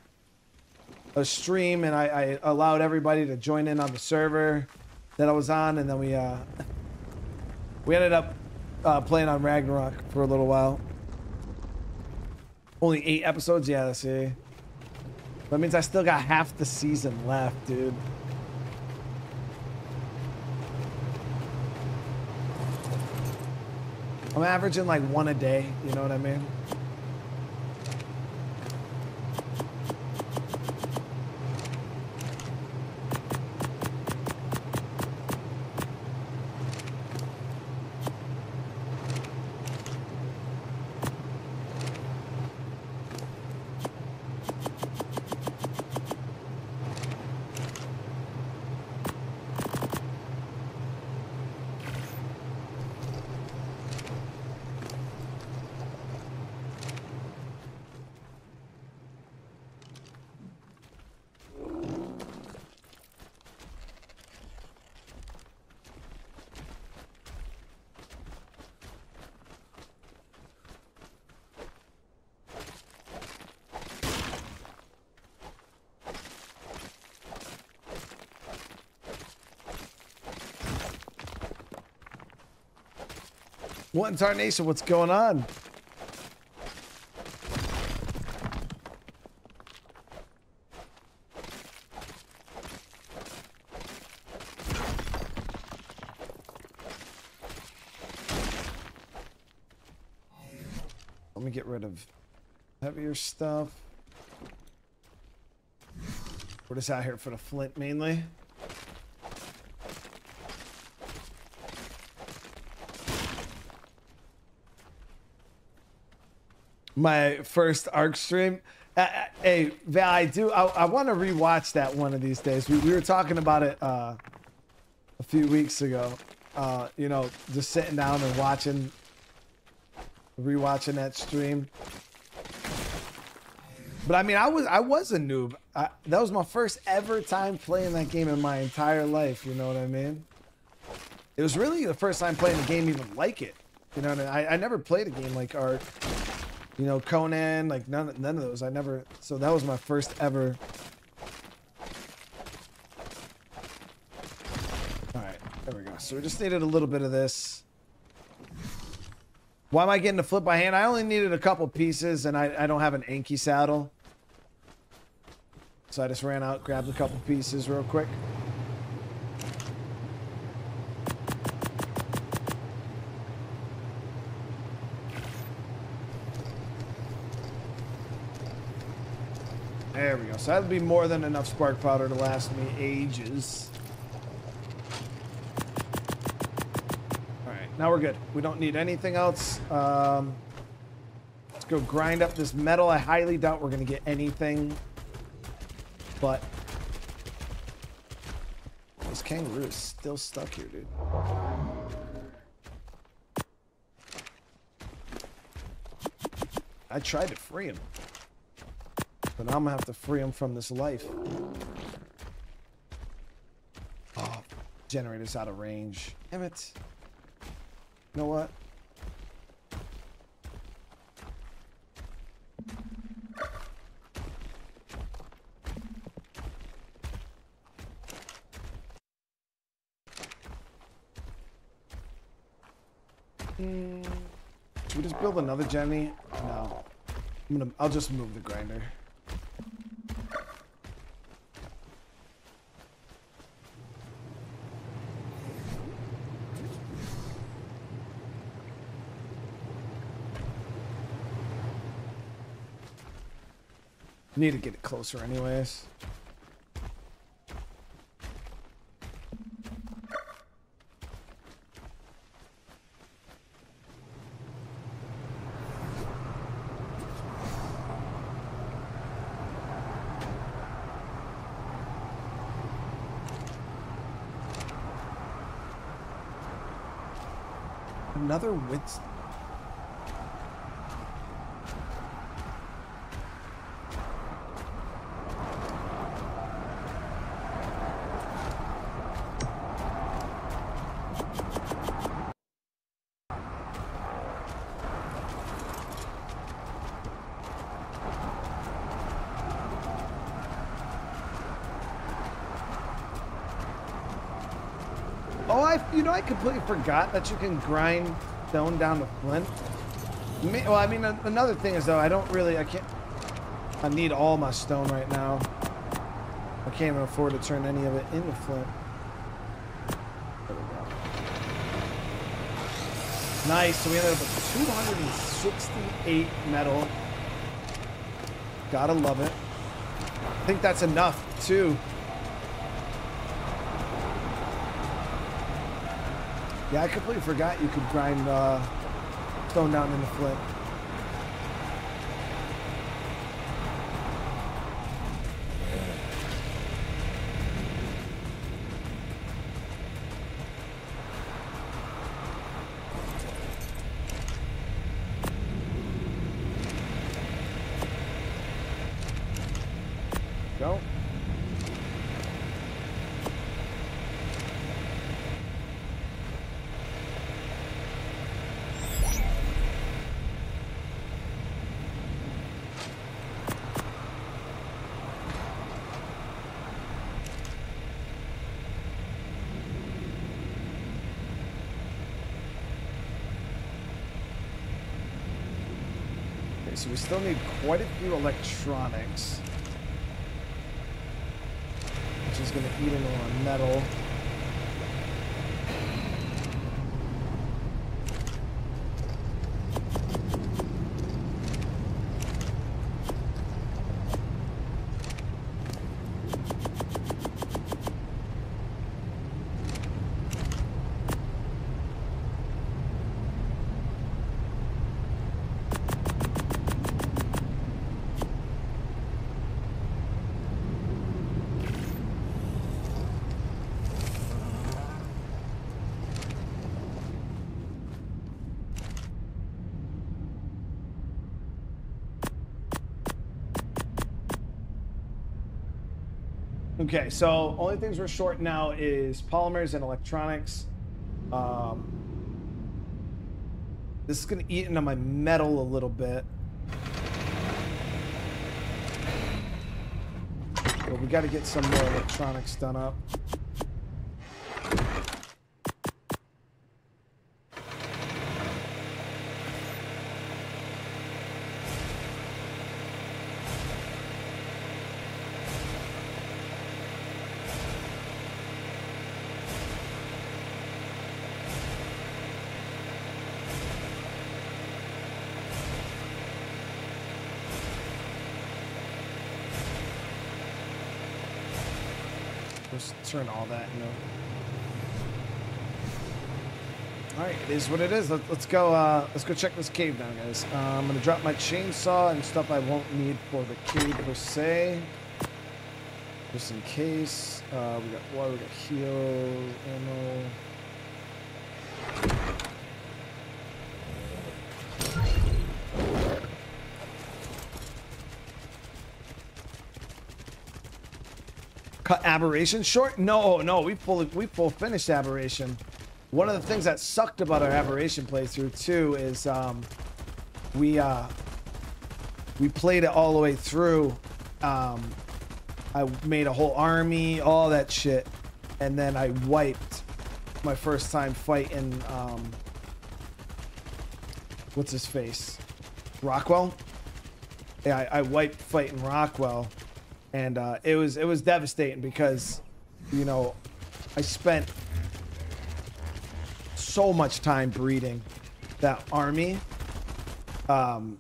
a stream and I allowed everybody to join in on the server that I was on, and then we ended up playing on Ragnarok for a little while. Only 8 episodes? Yeah, let's see. That means I still got half the season left, dude. I'm averaging like 1 a day, you know what I mean? What in tarnation? What's going on? Let me get rid of heavier stuff. We're just out here for the flint mainly. My first ARK stream. Hey, Val, I want to rewatch that one of these days. We were talking about it a few weeks ago. You know, just sitting down and watching, rewatching that stream. But I mean, I was a noob. That was my first ever time playing that game in my entire life. You know what I mean? It was really the first time playing a game even like it. You know what I mean? I never played a game like ARK. You know, Conan, like none of those. I never. So that was my first ever. All right, there we go. So we just needed a little bit of this. Why am I getting to flip by hand? I only needed a couple pieces, and I don't have an Anki saddle, so I just ran out, grabbed a couple pieces real quick. There we go. So that'll be more than enough spark powder to last me ages. All right, now we're good. We don't need anything else. Let's go grind up this metal. I highly doubt we're going to get anything, but this kangaroo is still stuck here, dude. I tried to free him. But I'm gonna have to free him from this life. Oh, generator's out of range. Damn it. You know what? Should we just build another Jenny? No. I'll just move the grinder. Need to get it closer anyways. Another Winston. You know, I completely forgot that you can grind stone down to flint. Well, I mean, another thing is, though, I need all my stone right now. I can't even afford to turn any of it into flint. There we go. Nice. So we ended up with 268 metal. Gotta love it. I think that's enough, too. Yeah, I completely forgot you could grind stone down into flint. So we still need quite a few electronics, which is going to eat into our metal. Okay, so only things we're short now is polymers and electronics. This is gonna eat into my metal a little bit. But we gotta get some more electronics done up. Turn all that, you know. All right, it is what it is. Let's go. Let's go check this cave down, guys. I'm gonna drop my chainsaw and stuff I won't need for the cave per se, just in case. We got water, we got heal, ammo. Aberration short? No, we full finished aberration. One of the things that sucked about our aberration playthrough too is we played it all the way through. I made a whole army, all that shit, and then I wiped my first time fighting what's his face? Rockwell? Yeah, I wiped fighting Rockwell. And it was devastating because, you know, I spent so much time breeding that army and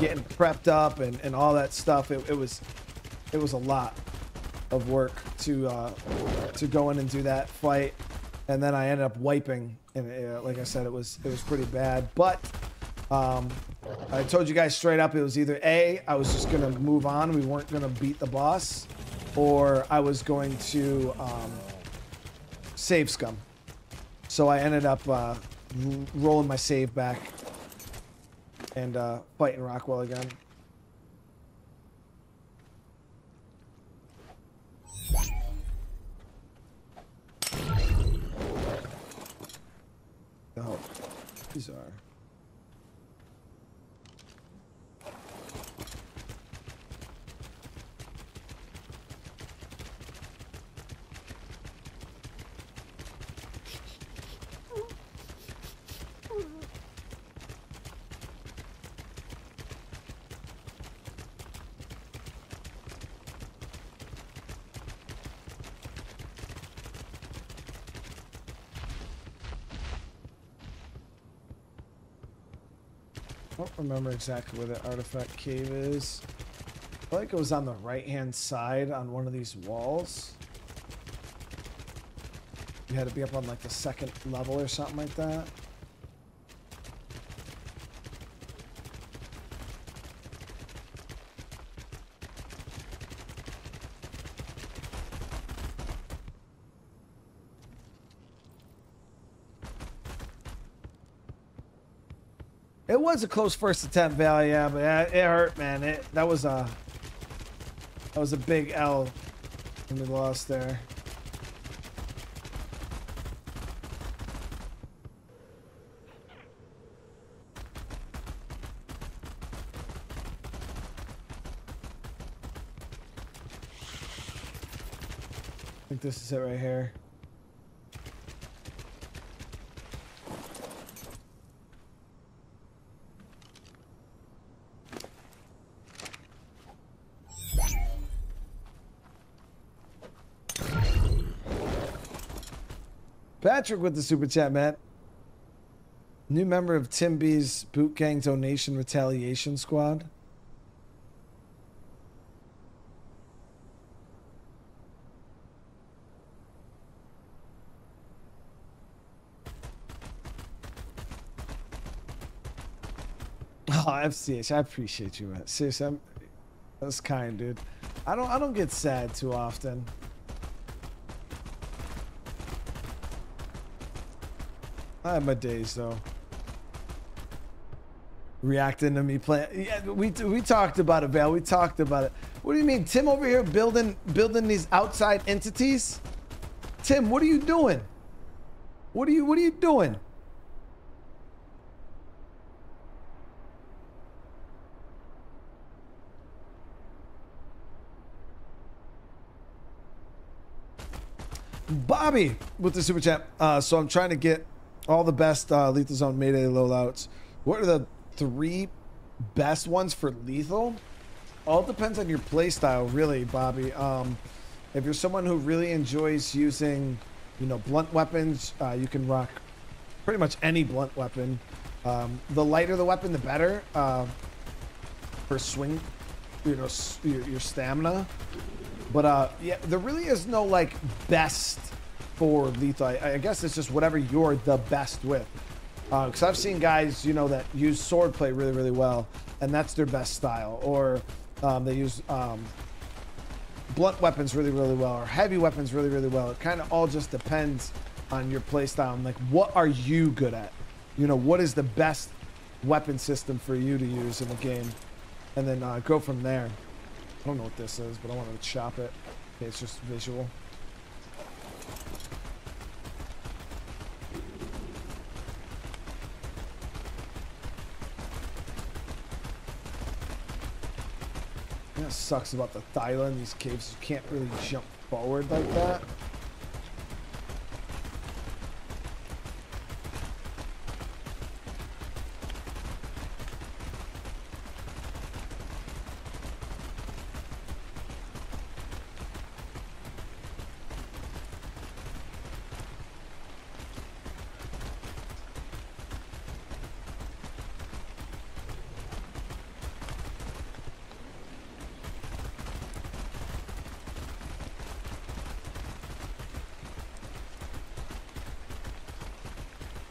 getting prepped up and all that stuff. It was a lot of work to go in and do that fight, and then I ended up wiping. And like I said, it was pretty bad. But I told you guys straight up, it was either A, I was just gonna move on, we weren't gonna beat the boss, or I was going to save scum. So I ended up rolling my save back and fighting Rockwell again. Oh, these are. I don't remember exactly where the artifact cave is. I feel like it was on the right-hand side on one of these walls. You had to be up on like the second level or something like that. It was a close first attempt, Valley, yeah, but it hurt, man. That was a big L when we lost there. I think this is it right here. Patrick with the super chat, Matt. New member of Tim B's Boot Gang Donation Retaliation Squad. Oh, FCH, I appreciate you, Matt. Seriously, that's kind, dude. I don't get sad too often. I have my days though. Reacting to me playing. Yeah, we talked about it, Val. We talked about it. What do you mean, Tim over here building these outside entities? Tim, what are you doing? What are you doing? Bobby with the super chat. So I'm trying to get all the best Lethal Zone Mayday loadouts. What are the 3 best ones for lethal? All depends on your playstyle, really, Bobby. If you're someone who really enjoys using, you know, blunt weapons, you can rock pretty much any blunt weapon. The lighter the weapon, the better for swing, you know, your stamina. But yeah, there really is no like best for lethal. I guess it's just whatever you're the best with, because I've seen guys, you know, that use swordplay really, really well, and that's their best style, or they use blunt weapons really, really well, or heavy weapons really, really well. It kind of all just depends on your playstyle and like what are you good at, you know, what is the best weapon system for you to use in the game, and then go from there. I don't know what this is, but I wanted to chop it. Okay, it's just visual. That sucks about the Thyla in these caves. You can't really jump forward like that.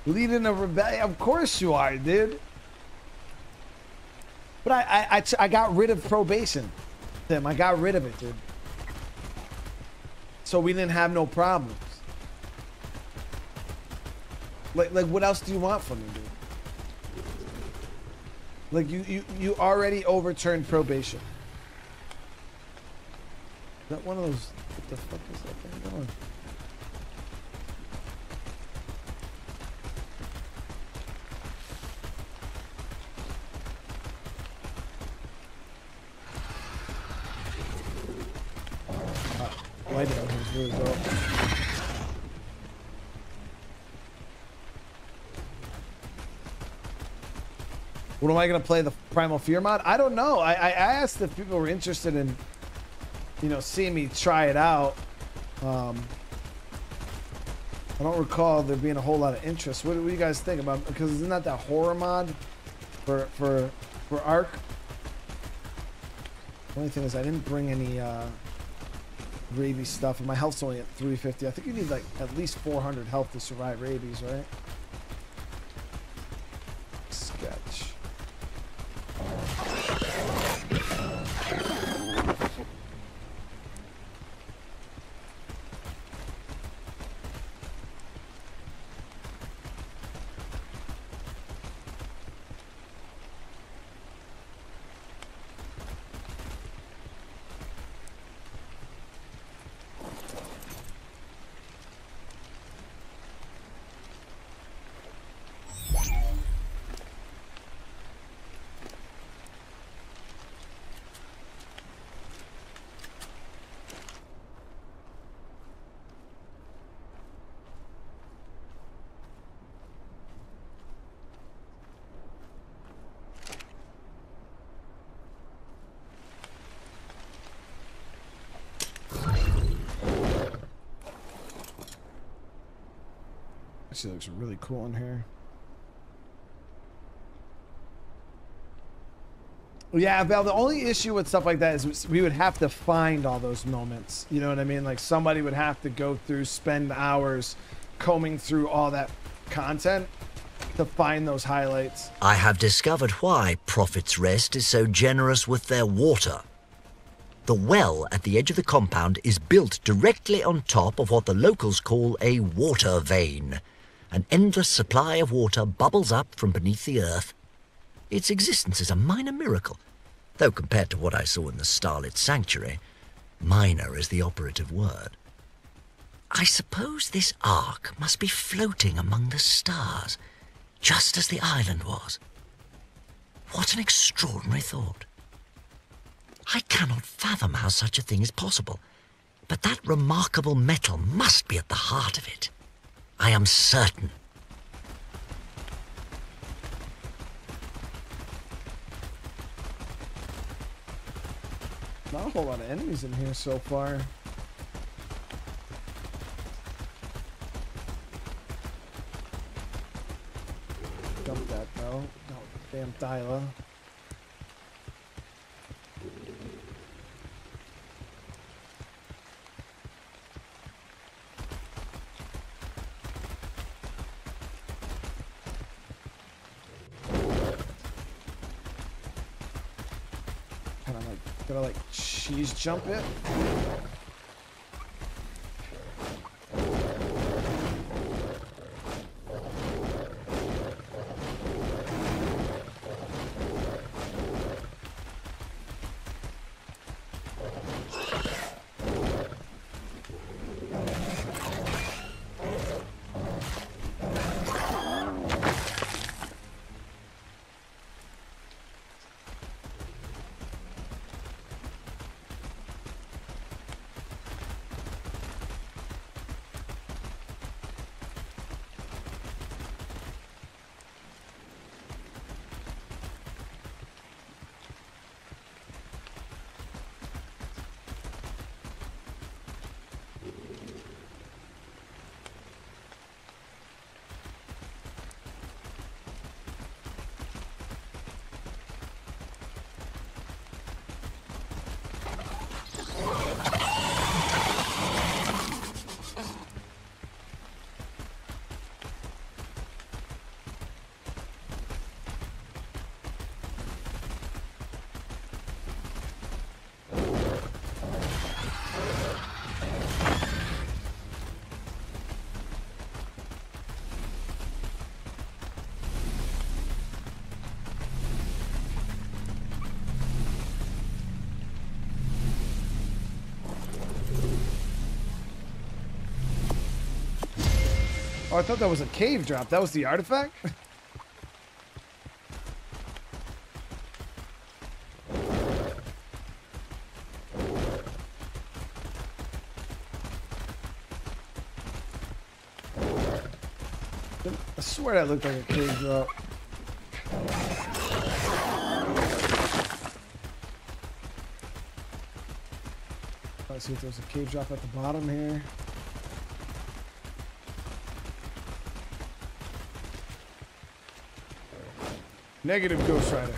Leading a rebellion, of course you are, dude. But I got rid of probation, Tim. I got rid of it, dude. So we didn't have no problems. Like what else do you want from me, dude? Like you already overturned probation. Is that one of those? What the fuck is that thing going? What am I going to play, the Primal Fear mod? I don't know. I asked if people were interested in, you know, seeing me try it out. I don't recall there being a whole lot of interest. What do you guys think about? Because isn't that horror mod For ARK. The only thing is I didn't bring any rabies stuff, and my health's only at 350. I think you need like at least 400 health to survive rabies, right? Sketch. Actually looks really cool in here. Yeah, Val, the only issue with stuff like that is we would have to find all those moments. You know what I mean? Like somebody would have to go through, spend hours combing through all that content to find those highlights. I have discovered why Prophet's Rest is so generous with their water. The well at the edge of the compound is built directly on top of what the locals call a water vein. An endless supply of water bubbles up from beneath the earth. Its existence is a minor miracle, though compared to what I saw in the starlit sanctuary, minor is the operative word. I suppose this ark must be floating among the stars, just as the island was. What an extraordinary thought. I cannot fathom how such a thing is possible, but that remarkable metal must be at the heart of it. I am certain. Not a whole lot of enemies in here so far. Dump that though. Oh, damn Dyla. Gotta like cheese jump it. Oh, I thought that was a cave drop. That was the artifact? I swear that looked like a cave drop. Let's see if there's a cave drop at the bottom here. Negative, Ghost Rider.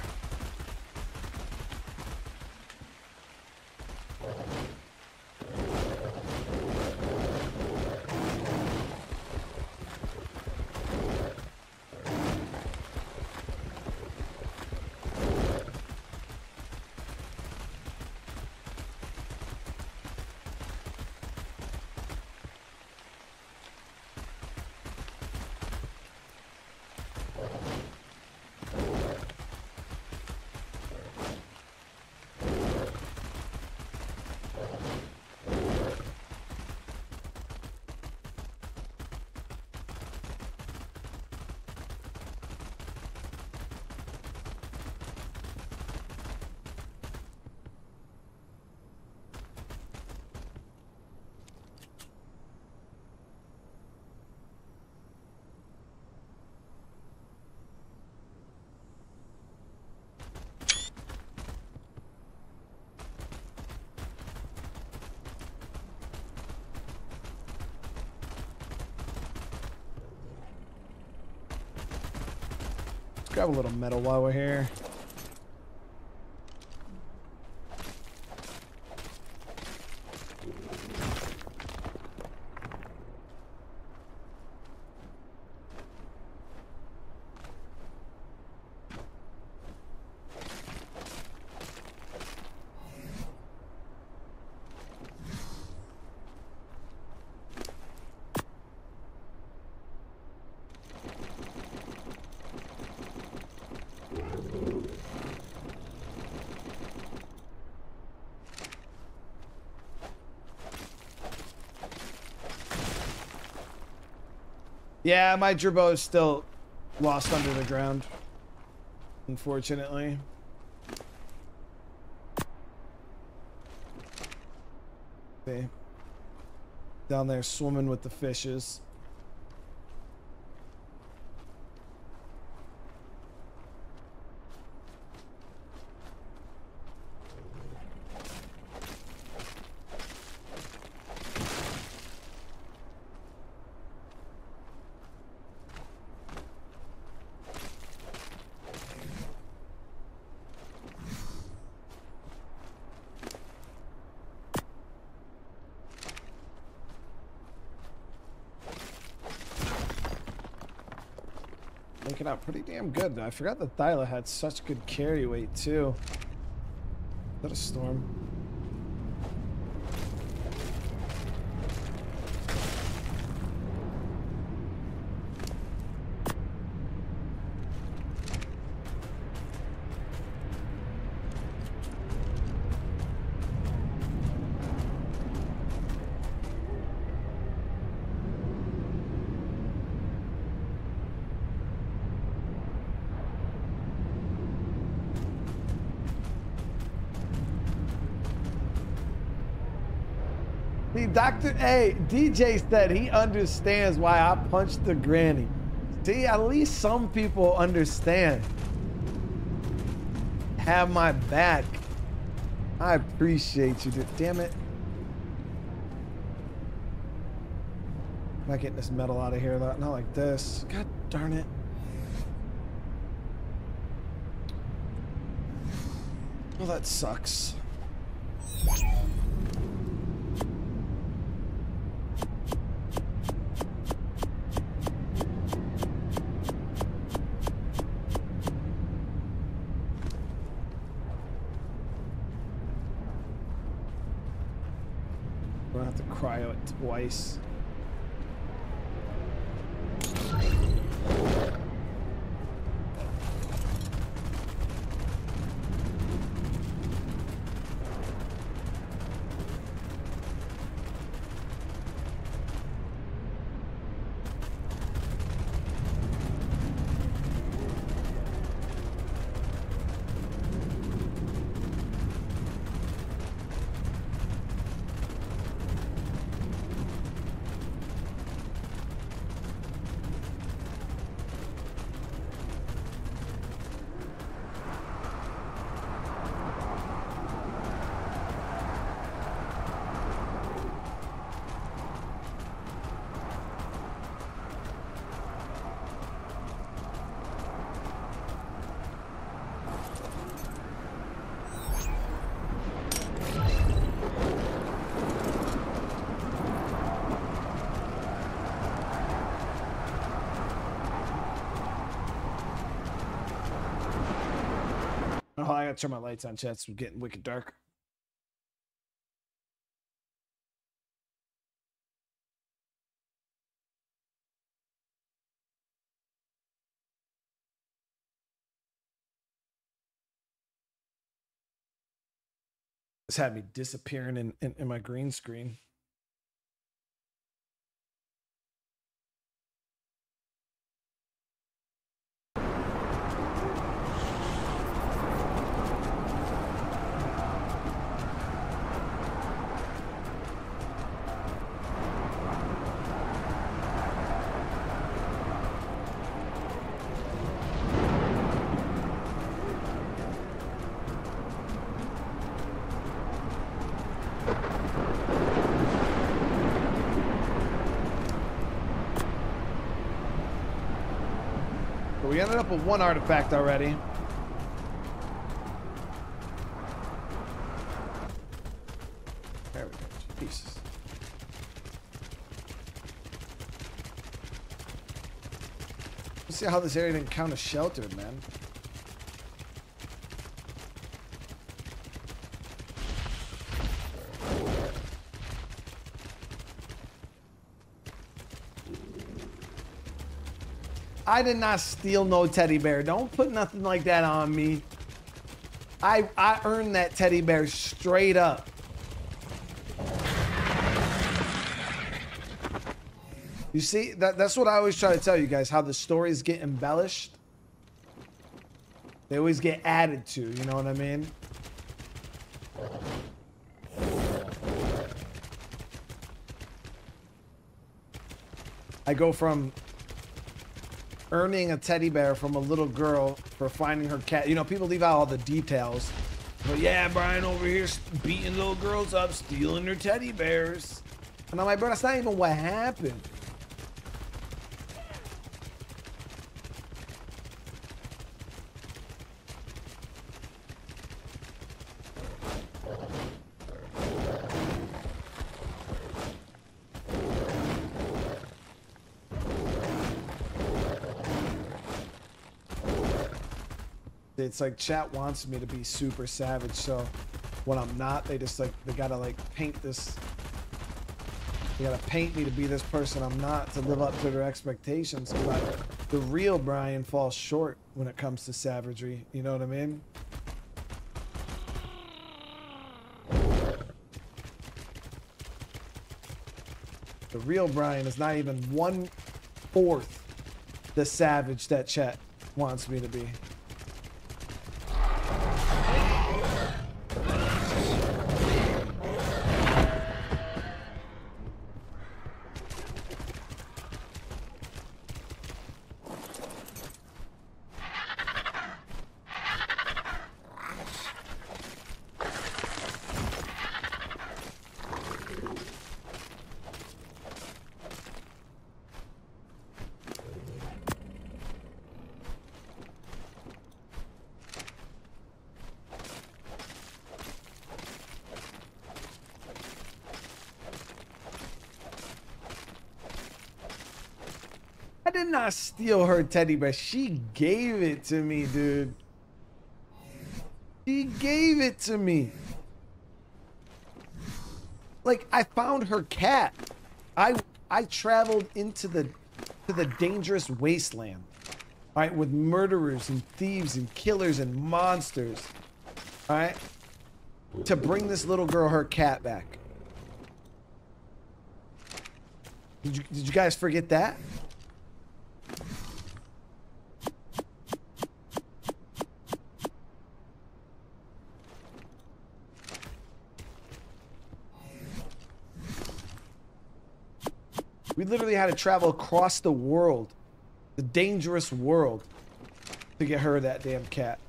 Grab a little metal while we're here. Yeah, my gerbo is still lost under the ground, unfortunately. See? Down there swimming with the fishes. Out pretty damn good though. I forgot that Thyla had such good carry weight too. Is that a storm? Dr. A, DJ said he understands why I punched the granny. See, at least some people understand. Have my back. I appreciate you, dude. Damn it. I'm not getting this metal out of here, though. Not like this. God darn it. Well, that sucks. Cryo it twice. Oh, I gotta turn my lights on, chat. It's getting wicked dark. This had me disappearing in my green screen. We ended up with one artifact already. There we go. Pieces. Let's see how this area didn't count as sheltered, man. I did not steal no teddy bear. Don't put nothing like that on me. I earned that teddy bear straight up. You see, that's what I always try to tell you guys, how the stories get embellished. They always get added to, you know what I mean? I go from earning a teddy bear from a little girl for finding her cat. You know, people leave out all the details. But yeah, Brian over here beating little girls up, stealing their teddy bears. And I'm like, bro, that's not even what happened. It's like chat wants me to be super savage, so when I'm not, they just like, they gotta like paint this, they gotta paint me to be this person I'm not, to live up to their expectations. But the real Brian falls short when it comes to savagery, you know what I mean? The real Brian is not even 1/4 the savage that chat wants me to be. I steal her teddy bear. She gave it to me, dude. She gave it to me. Like, I found her cat. I traveled into the dangerous wasteland, all right, with murderers and thieves and killers and monsters, all right, to bring this little girl her cat back. Did you guys forget that? We literally had to travel across the world, the dangerous world, to get her that damn cat.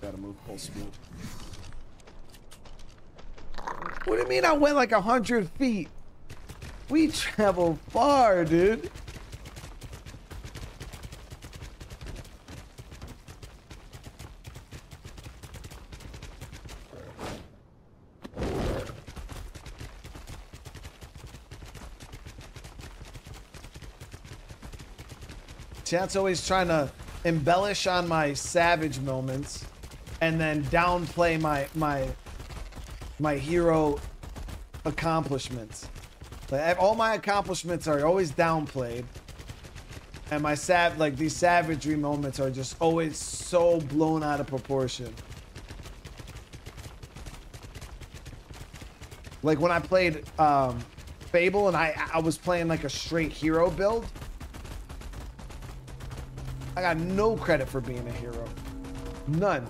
Gotta move full speed. What do you mean I went like 100 feet? We travel far, dude. Chat's always trying to embellish on my savage moments and then downplay my hero accomplishments. Like, all my accomplishments are always downplayed, and my these savagery moments are just always so blown out of proportion. Like when I played Fable, and I was playing like a straight hero build, I got no credit for being a hero. None.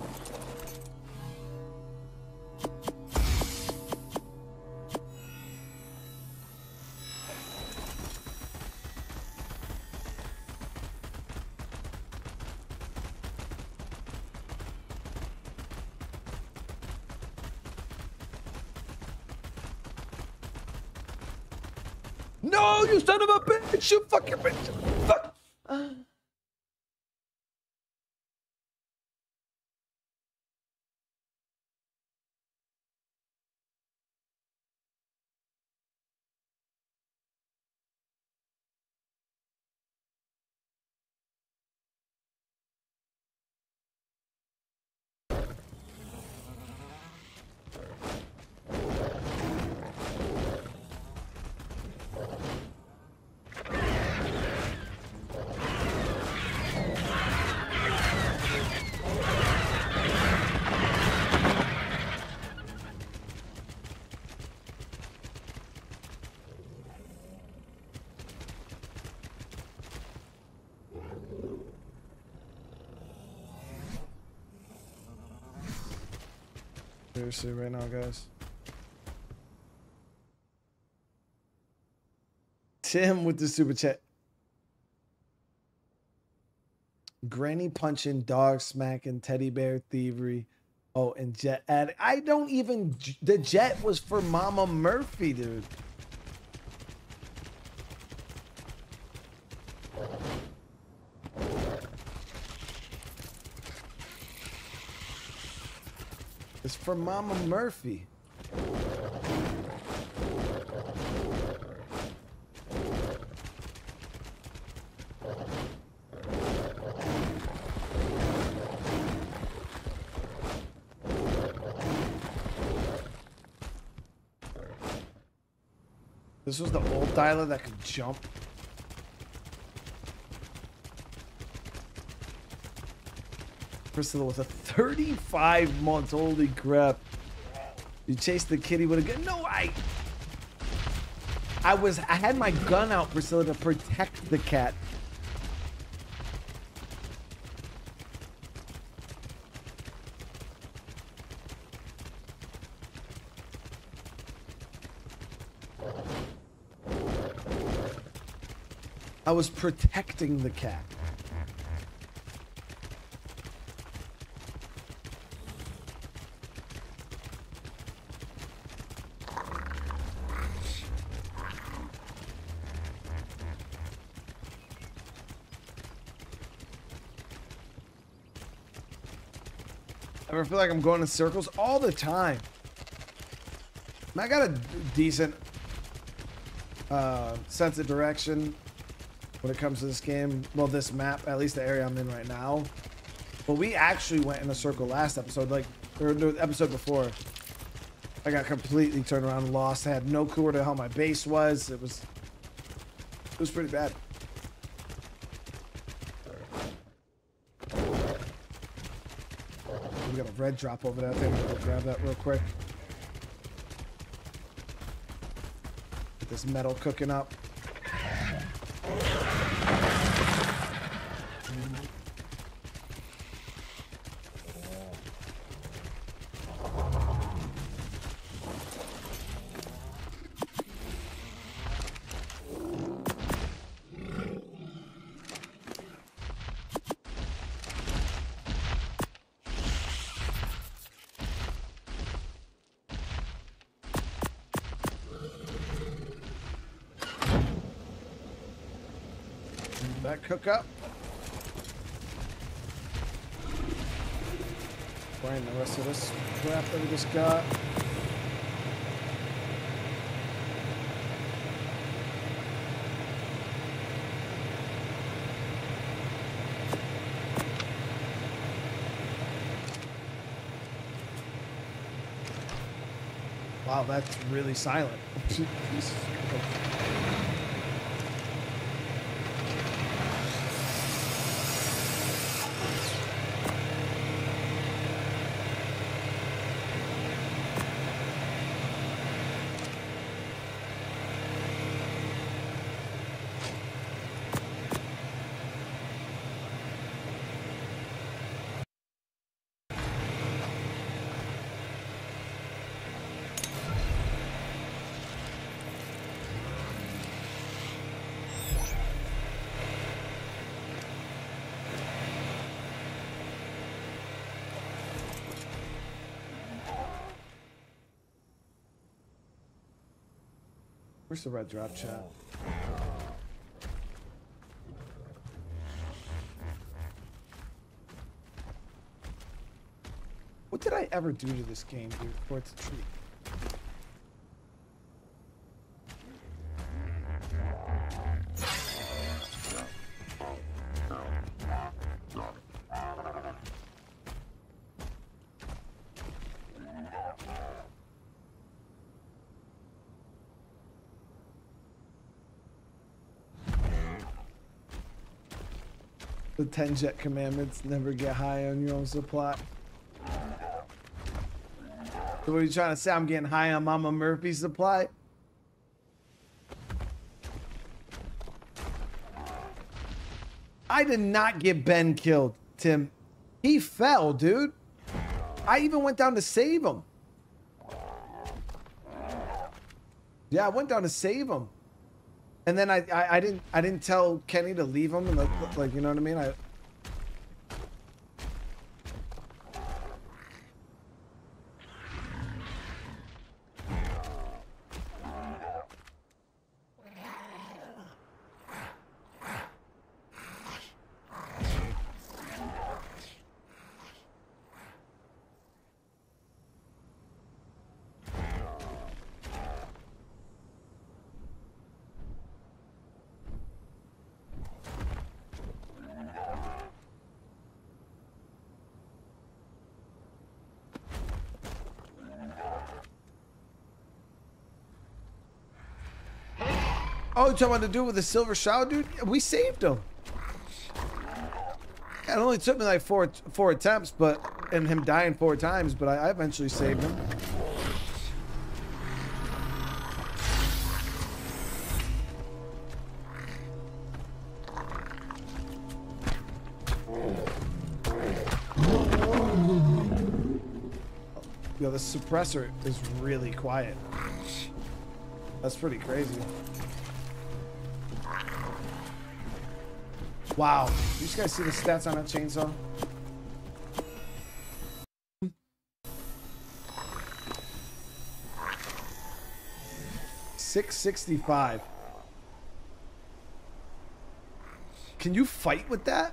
No, you son of a bitch! You fucking bitch! Fuck! Seriously, right now, guys. Tim with the super chat. Granny punching, dog smacking, teddy bear thievery. Oh, and Jet addict. I don't even. The Jet was for Mama Murphy, dude. It's for Mama Murphy. This was the old dialer that could jump. Priscilla with a 35-month, holy crap. You chased the kitty with a gun. No, I had my gun out, Priscilla, to protect the cat. I was protecting the cat. I feel like I'm going in circles all the time. I got a decent sense of direction when it comes to this game. Well, this map, at least the area I'm in right now. But we actually went in a circle last episode, like, or the episode before. I got completely turned around and lost. I had no clue where the hell my base was. It was pretty bad. We got a red drop over there. I think I'm gonna grab that real quick. Get this metal cooking up. That cook up. Find the rest of this crap that we just got. Wow, that's really silent. Where's the red drop chat? What did I ever do to this game, dude, for it's a treat? The 10 jet commandments, never get high on your own supply. So what are you trying to say? I'm getting high on Mama Murphy's supply? I did not get Ben killed, Tim. He fell, dude. I even went down to save him. Yeah, I went down to save him. And then I didn't tell Kenny to leave him, and like, you know what I mean? Oh, you're talking about the dude with the silver shroud, dude? We saved him. It only took me like four attempts, but and him dying 4 times, but I eventually saved him. Yo, the suppressor is really quiet. That's pretty crazy. Wow, you guys see the stats on that chainsaw? $665. Can you fight with that?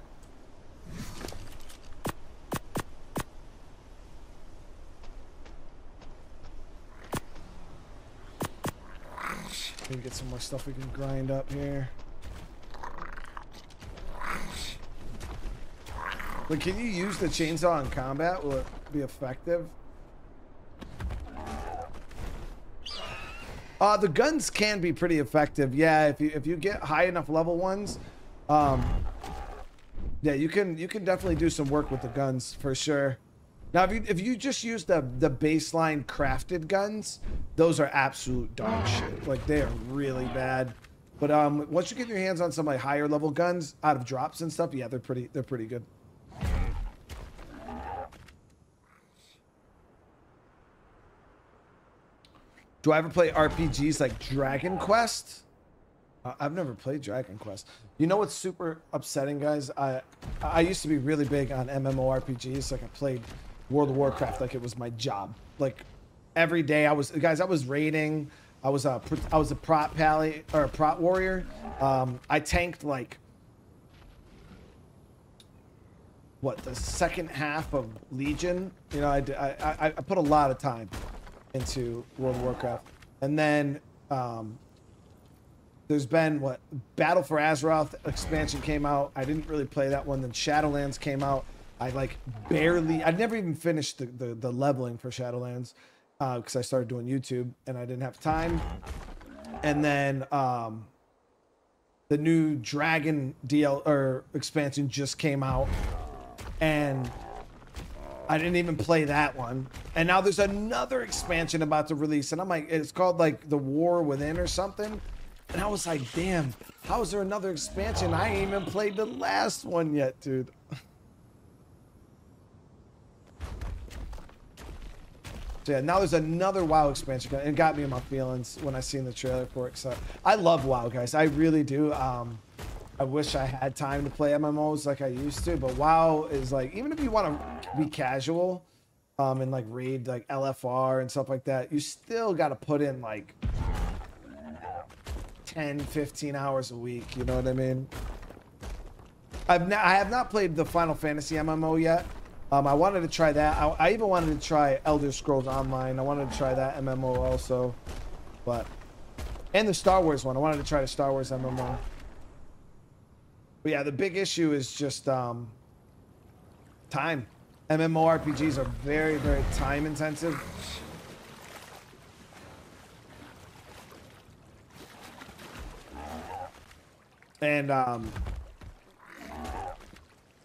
Maybe get some more stuff we can grind up here. But can you use the chainsaw in combat? Will it be effective? The guns can be pretty effective. Yeah, if you get high enough level ones, yeah, you can definitely do some work with the guns for sure. Now, if you just use the baseline crafted guns, those are absolute dog shit. Like they are really bad. But once you get your hands on some like higher level guns out of drops and stuff, yeah, they're pretty good. Do I ever play RPGs like Dragon Quest? I've never played Dragon Quest. You know what's super upsetting, guys? I used to be really big on MMORPGs. Like I played World of Warcraft like it was my job. Like every day I was raiding. I was a prop pally or a prop warrior. I tanked like what the second half of Legion. You know, I put a lot of time into World of Warcraft, and then there's been what Battle for Azeroth expansion came out. I didn't really play that one. Then Shadowlands came out. I like barely. I never even finished the leveling for Shadowlands. because I started doing YouTube and I didn't have time. And then the new Dragon DL or expansion just came out, and I didn't even play that one. And now there's another expansion about to release, and I'm like, it's called like The War Within or something. And I was like, damn, how is there another expansion? I ain't even played the last one yet, dude. So yeah, now there's another WoW expansion. It got me in my feelings when I seen the trailer for it. So I love WoW, guys. I really do. I wish I had time to play MMOs like I used to, but WoW is like, even if you want to be casual and like raid like LFR and stuff like that, you still got to put in like 10-15 hours a week. You know what I mean? I have not played the Final Fantasy MMO yet. I wanted to try that. I even wanted to try Elder Scrolls Online. I wanted to try that MMO also, but, and the Star Wars one. I wanted to try the Star Wars MMO. But yeah, the big issue is just time. MMORPGs are very, very time intensive. And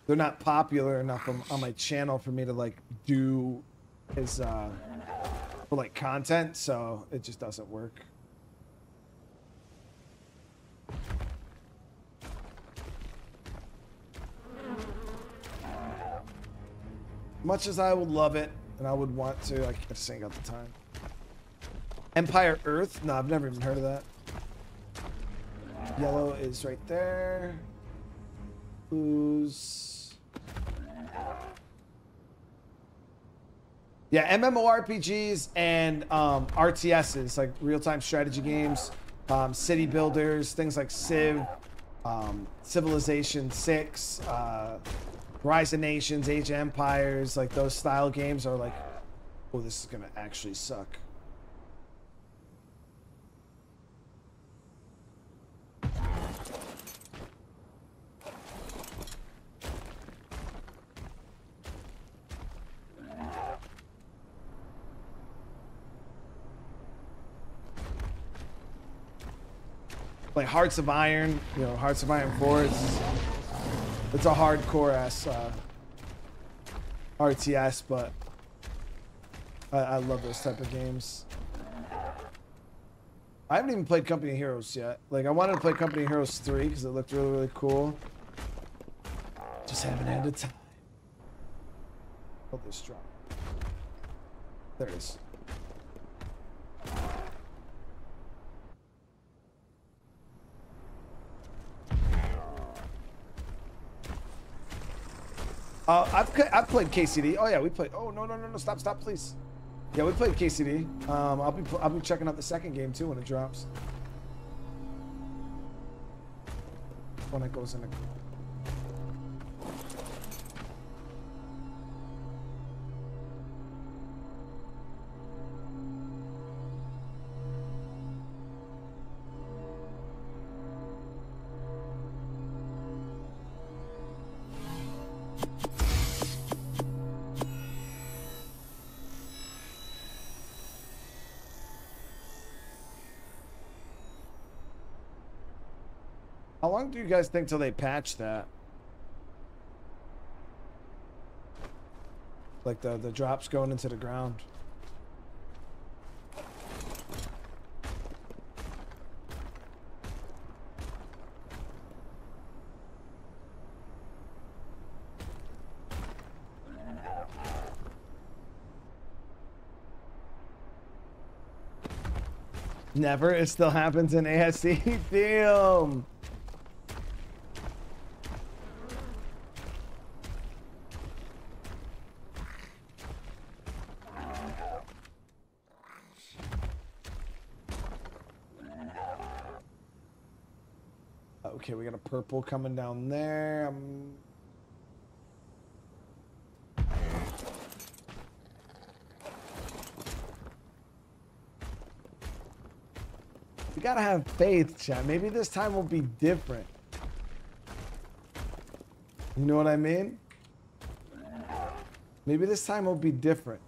they're not popular enough on my channel for me to like do is for like content, so it just doesn't work. Much as I would love it and I would want to, I just ain't got the time. Empire Earth? No, I've never even heard of that. Yellow is right there. Blues. Yeah, MMORPGs and RTSs, like real-time strategy games, city builders, things like Civ, Civilization 6, Rise of Nations, Age of Empires, like those style games are like, oh, this is gonna actually suck. Like Hearts of Iron, you know, Hearts of Iron 4, it's a hardcore ass RTS, but I love those type of games. I haven't even played Company of Heroes yet. Like I wanted to play Company of Heroes 3 because it looked really, really cool. Just haven't had the time. Hope this drop. There it is. I've played KCD. Oh yeah, we played. Oh no! Stop, please. Yeah, we played KCD. I'll be checking out the second game too when it drops. When it goes in. How long do you guys think till they patch that? Like the drops going into the ground. Never, it still happens in ASC. Damn. Okay, we got a purple coming down there. We gotta have faith, chat. Maybe this time will be different. You know what I mean? Maybe this time will be different.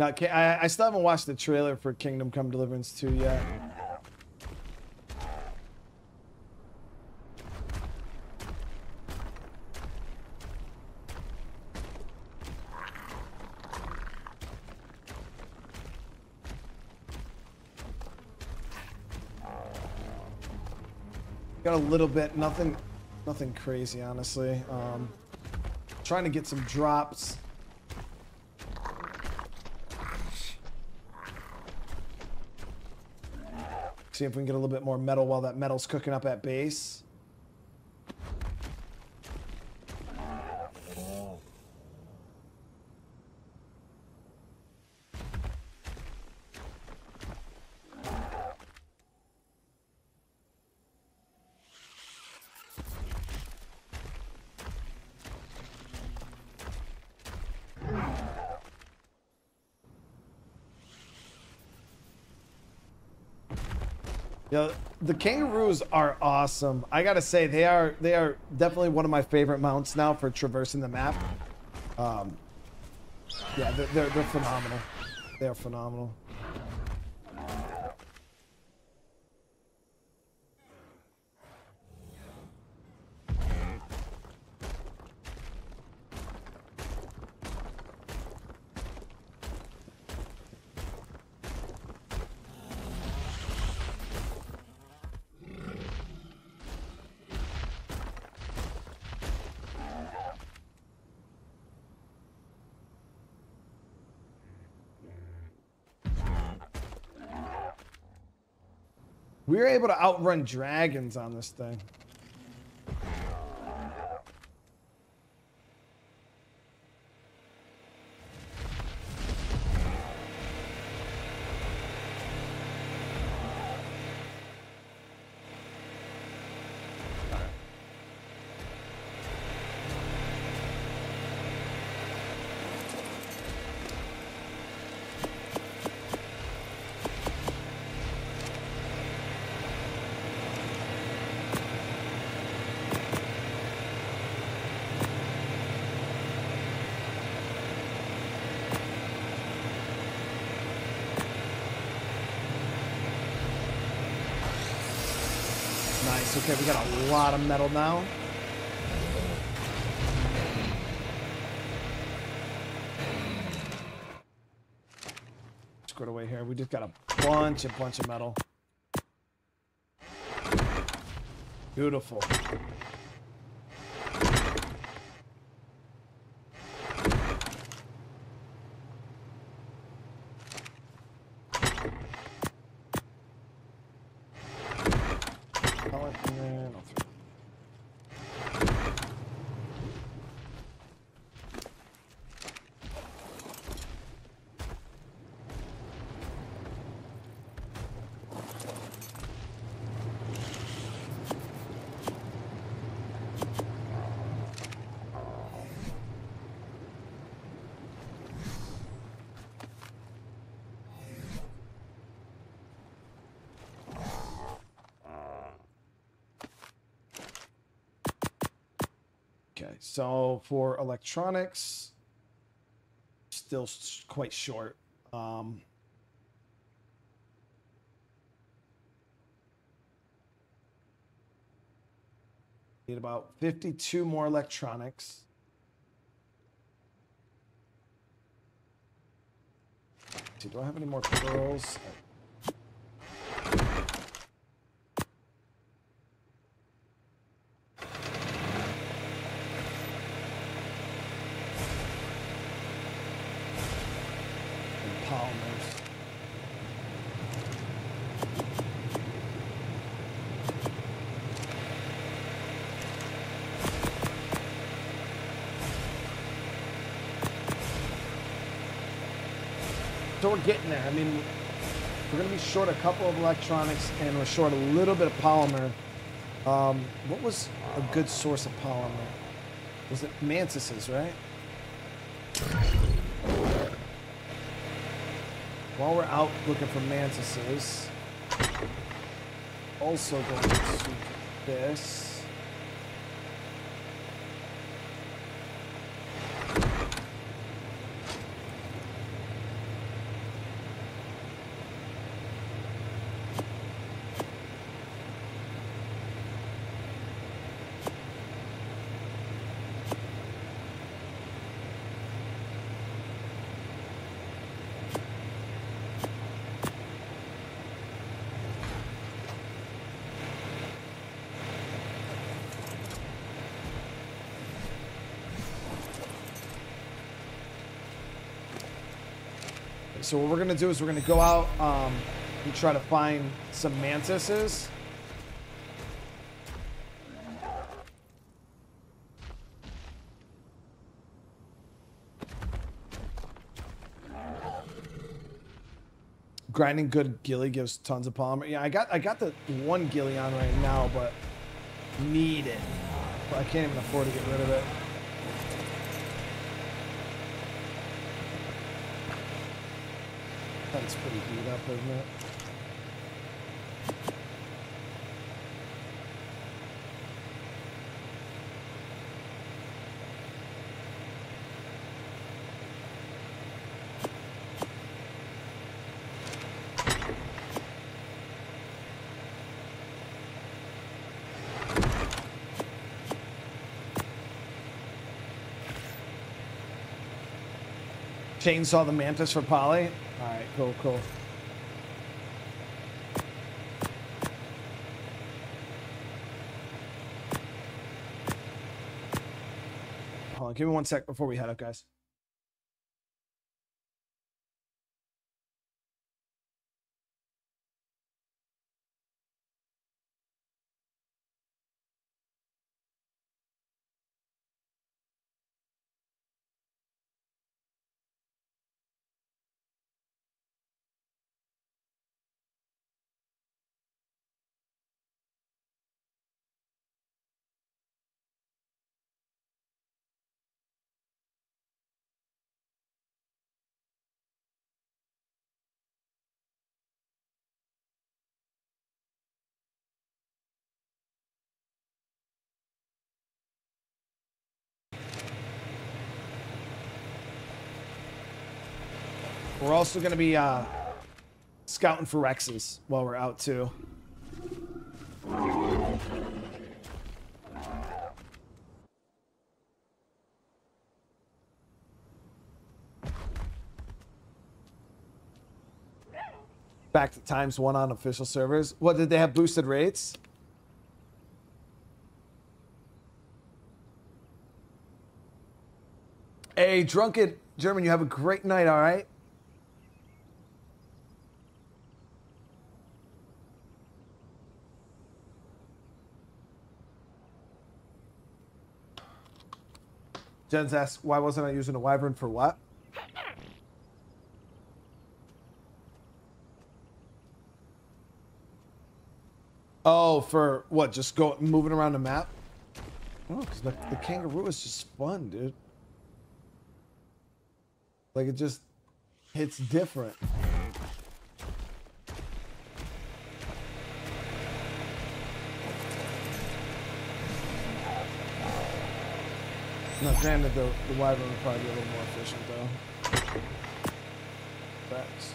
Now, I still haven't watched the trailer for Kingdom Come Deliverance 2 yet. Got a little bit, nothing crazy, honestly. Trying to get some drops. See if we can get a little bit more metal while that metal's cooking up at base. Yeah, the kangaroos are awesome. I gotta say, they are definitely one of my favorite mounts now for traversing the map. Yeah, they're phenomenal. They are phenomenal. We were able to outrun dragons on this thing. Okay, we got a lot of metal now. Squirt away here. We just got a bunch of metal. Beautiful. So for electronics, still quite short. Need about 52 more electronics. Let's see, do I have any more pearls? We're getting there. I mean, we're going to be short a couple of electronics and we're short a little bit of polymer. What was a good source of polymer? Was it mantises, right? While we're out looking for mantises, also going to shoot this. So what we're going to do is we're going to go out and try to find some mantises. Grinding good ghillie gives tons of polymer. Yeah, I got the one ghillie on right now, but need it. But I can't even afford to get rid of it. That's pretty beat up, isn't it? Chainsaw the mantis for Polly. All right, cool, cool. Hold on, give me one sec before we head up, guys. We're also going to be scouting for Rexes while we're out, too. Back to ×1 on official servers. What, did they have boosted rates? Hey, Drunken German, you have a great night, all right? Jens asks, why wasn't I using a wyvern for what? Oh, for what? Just go moving around the map? Oh, because the kangaroo is just fun, dude. Like, it just hits different. Now, granted, the wyvern would probably be a little more efficient, though. Facts.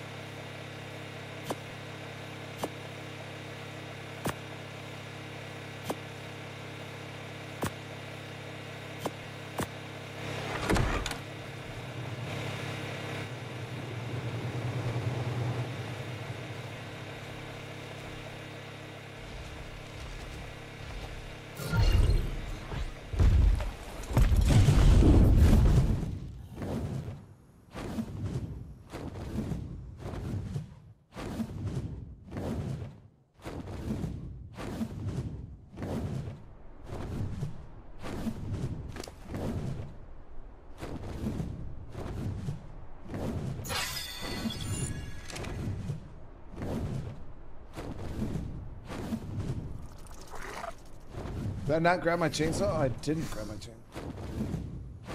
Did I not grab my chainsaw? I didn't grab my chainsaw.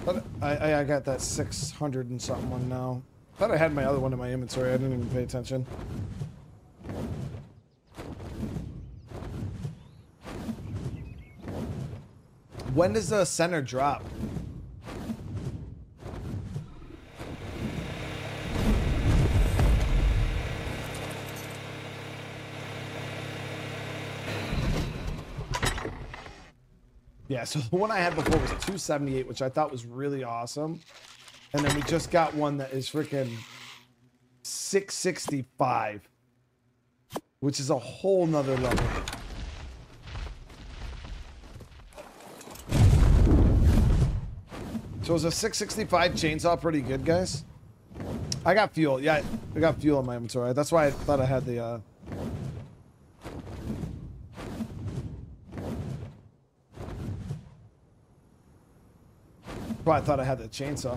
But I got that 600 and something one now. Thought I had my other one in my inventory. I didn't even pay attention. When does the center drop? Yeah, so the one I had before was 278, which I thought was really awesome. And then we just got one that is freaking 665, which is a whole nother level. So is a 665 chainsaw pretty good, guys? I got fuel. Yeah, I got fuel in my inventory. That's why I thought I had the, probably thought I had the chainsaw.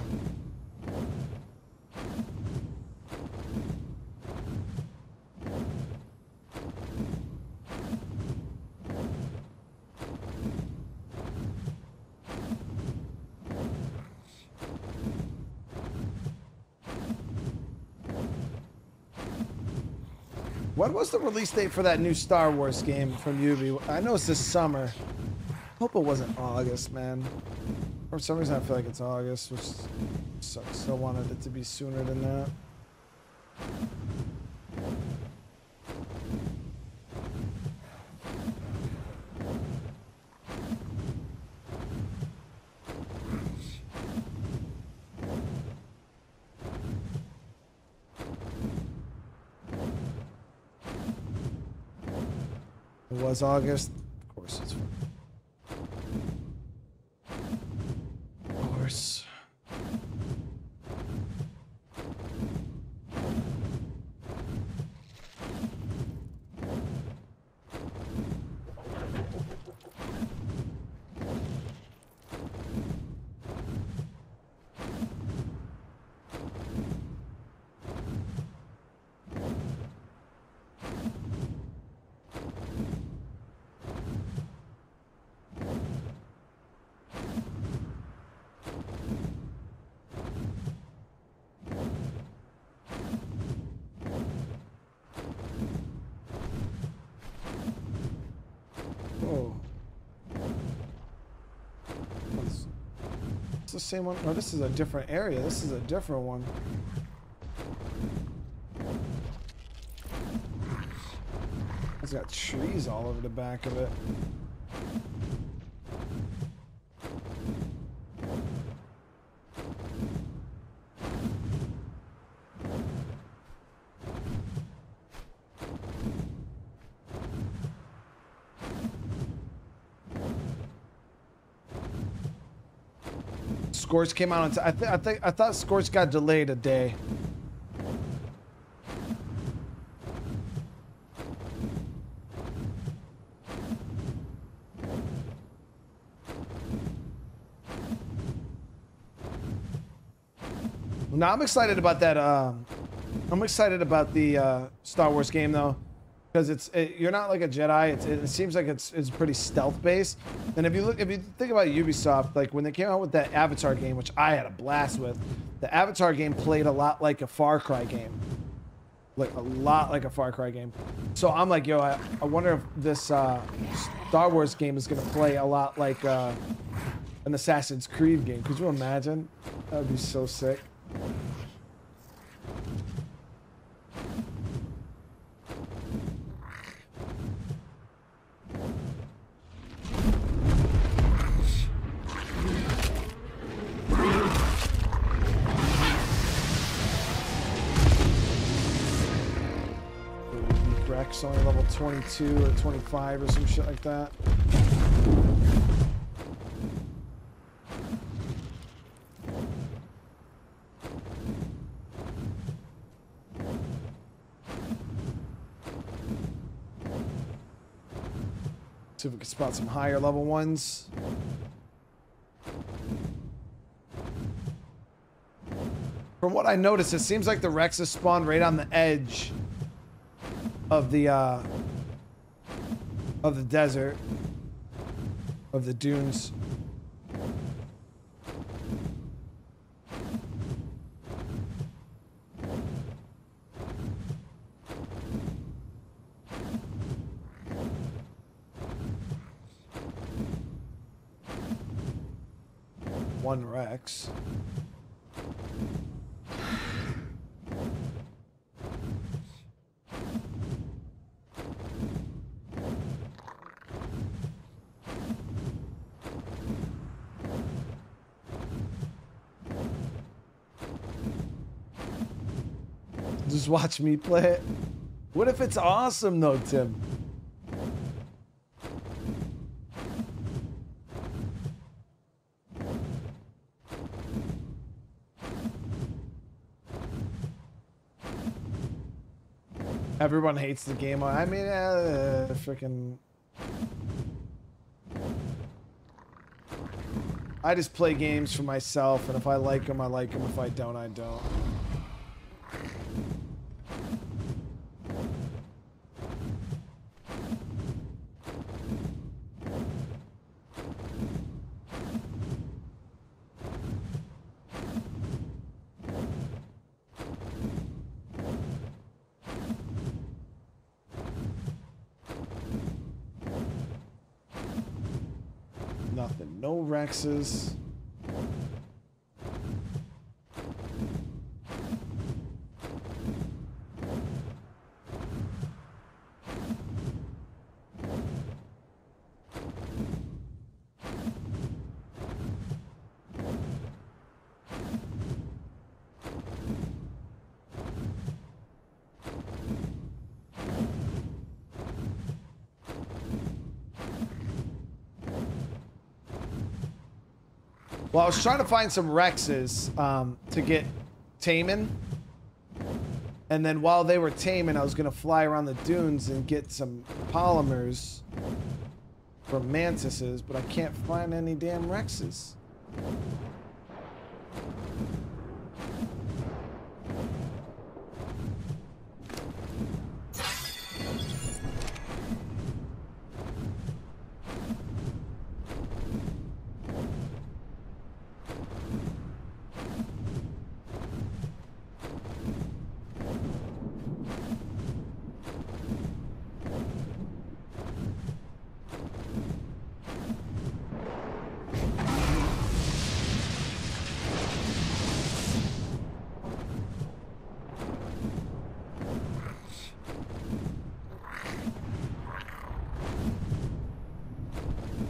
What was the release date for that new Star Wars game from Ubi? I know it's this summer. Hope it wasn't August, man. For some reason I feel like it's August, which sucks. I wanted it to be sooner than that. It was August. Of course it's fun. The same one? No, this is a different area. This is a different one. It's got trees all over the back of it. Scorched came out on time. I thought Scorched got delayed a day. Well, now I'm excited about that. I'm excited about the Star Wars game though, because it, you're not like a Jedi. It seems like it's pretty stealth based. And if you think about Ubisoft, like when they came out with that Avatar game, which I had a blast with, the Avatar game played a lot like a Far Cry game, So I'm like, yo, I wonder if this Star Wars game is gonna play a lot like an Assassin's Creed game. Could you imagine? That would be so sick. Only level 22 or 25 or some shit like that. See if we can spot some higher level ones. From what I noticed, it seems like the Rexes spawn right on the edge of the desert, of the dunes. One Rex. Just watch me play it. What if it's awesome though, Tim? Everyone hates the game. I mean, freaking. I just play games for myself, and if I like them, I like them. If I don't, I don't. Nothing. No Rexes. Well, I was trying to find some Rexes to get taming. And then while they were taming, I was going to fly around the dunes and get some polymers from mantises, but I can't find any damn Rexes.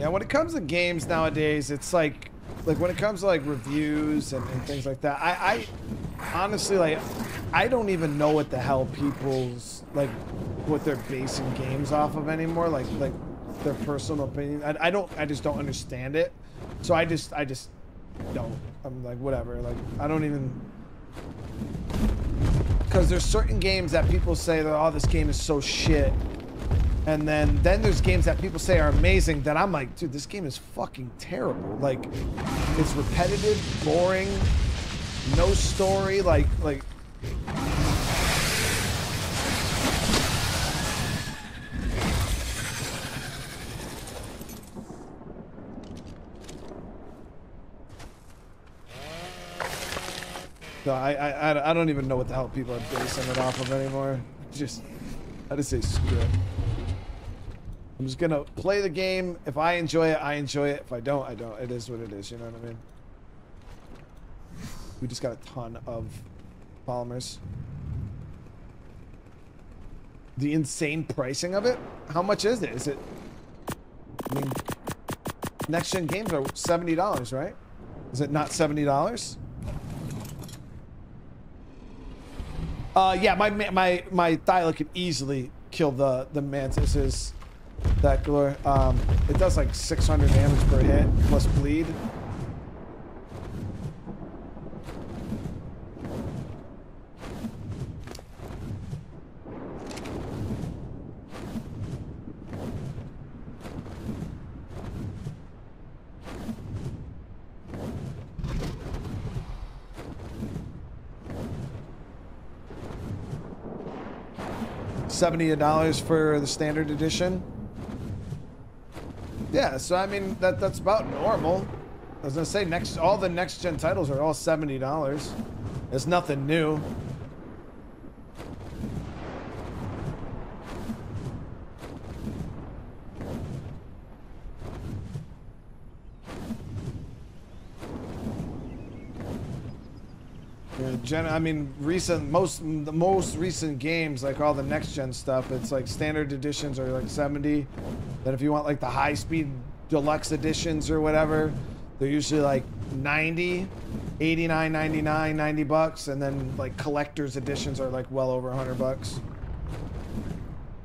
Yeah, when it comes to games nowadays, it's like when it comes to like reviews and things like that, I honestly, like, I don't even know what the hell people's, like, what they're basing games off of anymore. Like their personal opinion. I just don't understand it. So I just don't. I'm like, whatever. Like, I don't even. Because there's certain games that people say that, oh, this game is so shit. And then there's games that people say are amazing that I'm like, dude, this game is fucking terrible. Like, it's repetitive, boring, no story, like. So I don't even know what the hell people are basing it off of anymore. I just say screw it. I'm just gonna play the game. If I enjoy it, I enjoy it. If I don't, I don't. It is what it is, you know what I mean? We just got a ton of polymers. The insane pricing of it? How much is it? Is it... I mean, next-gen games are $70, right? Is it not $70? Yeah, my Thyla could easily kill the mantises. That Glor, it does like 600 damage per hit plus bleed. $70 for the standard edition. Yeah, so I mean that's about normal. I was gonna say all the next gen titles are all $70. There's nothing new. Yeah, I mean the most recent games, like all the next gen stuff, it's like standard editions are like 70. Then if you want like the high speed deluxe editions or whatever, they're usually like 90, 89, 99, 90 bucks. And then like collector's editions are like well over 100 bucks.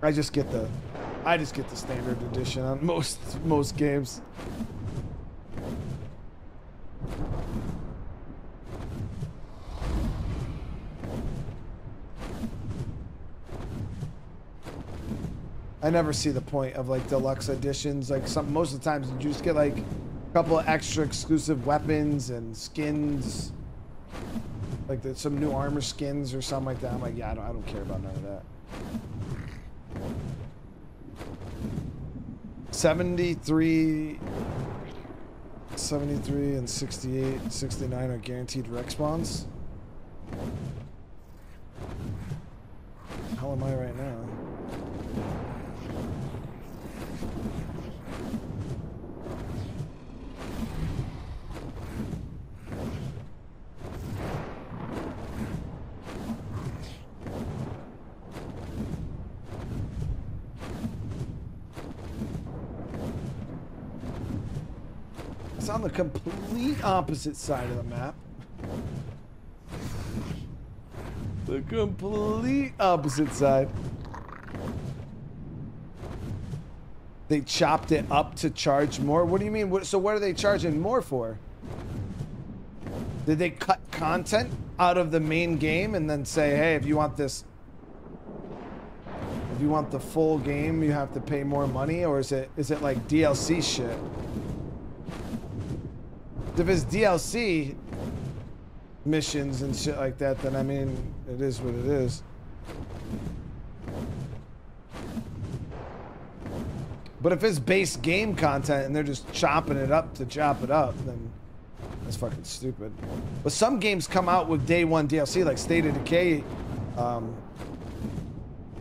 I just get the standard edition on most games. I never see the point of like deluxe editions. Like most of the times you just get like a couple of extra exclusive weapons and skins, like some new armor skins or something like that. I'm like, yeah, I don't care about none of that. 73 and 68 and 69 are guaranteed rec spawns. How am I right now? It's on the complete opposite side of the map. The complete opposite side. They chopped it up to charge more? What do you mean? So what are they charging more for? Did they cut content out of the main game and then say, hey, if you want this, if you want the full game, you have to pay more money? Or is it like DLC shit? If it's DLC missions and shit like that, then I mean, it is what it is. But if it's base game content and they're just chopping it up to chop it up, then that's fucking stupid. But some games come out with day one DLC, like State of Decay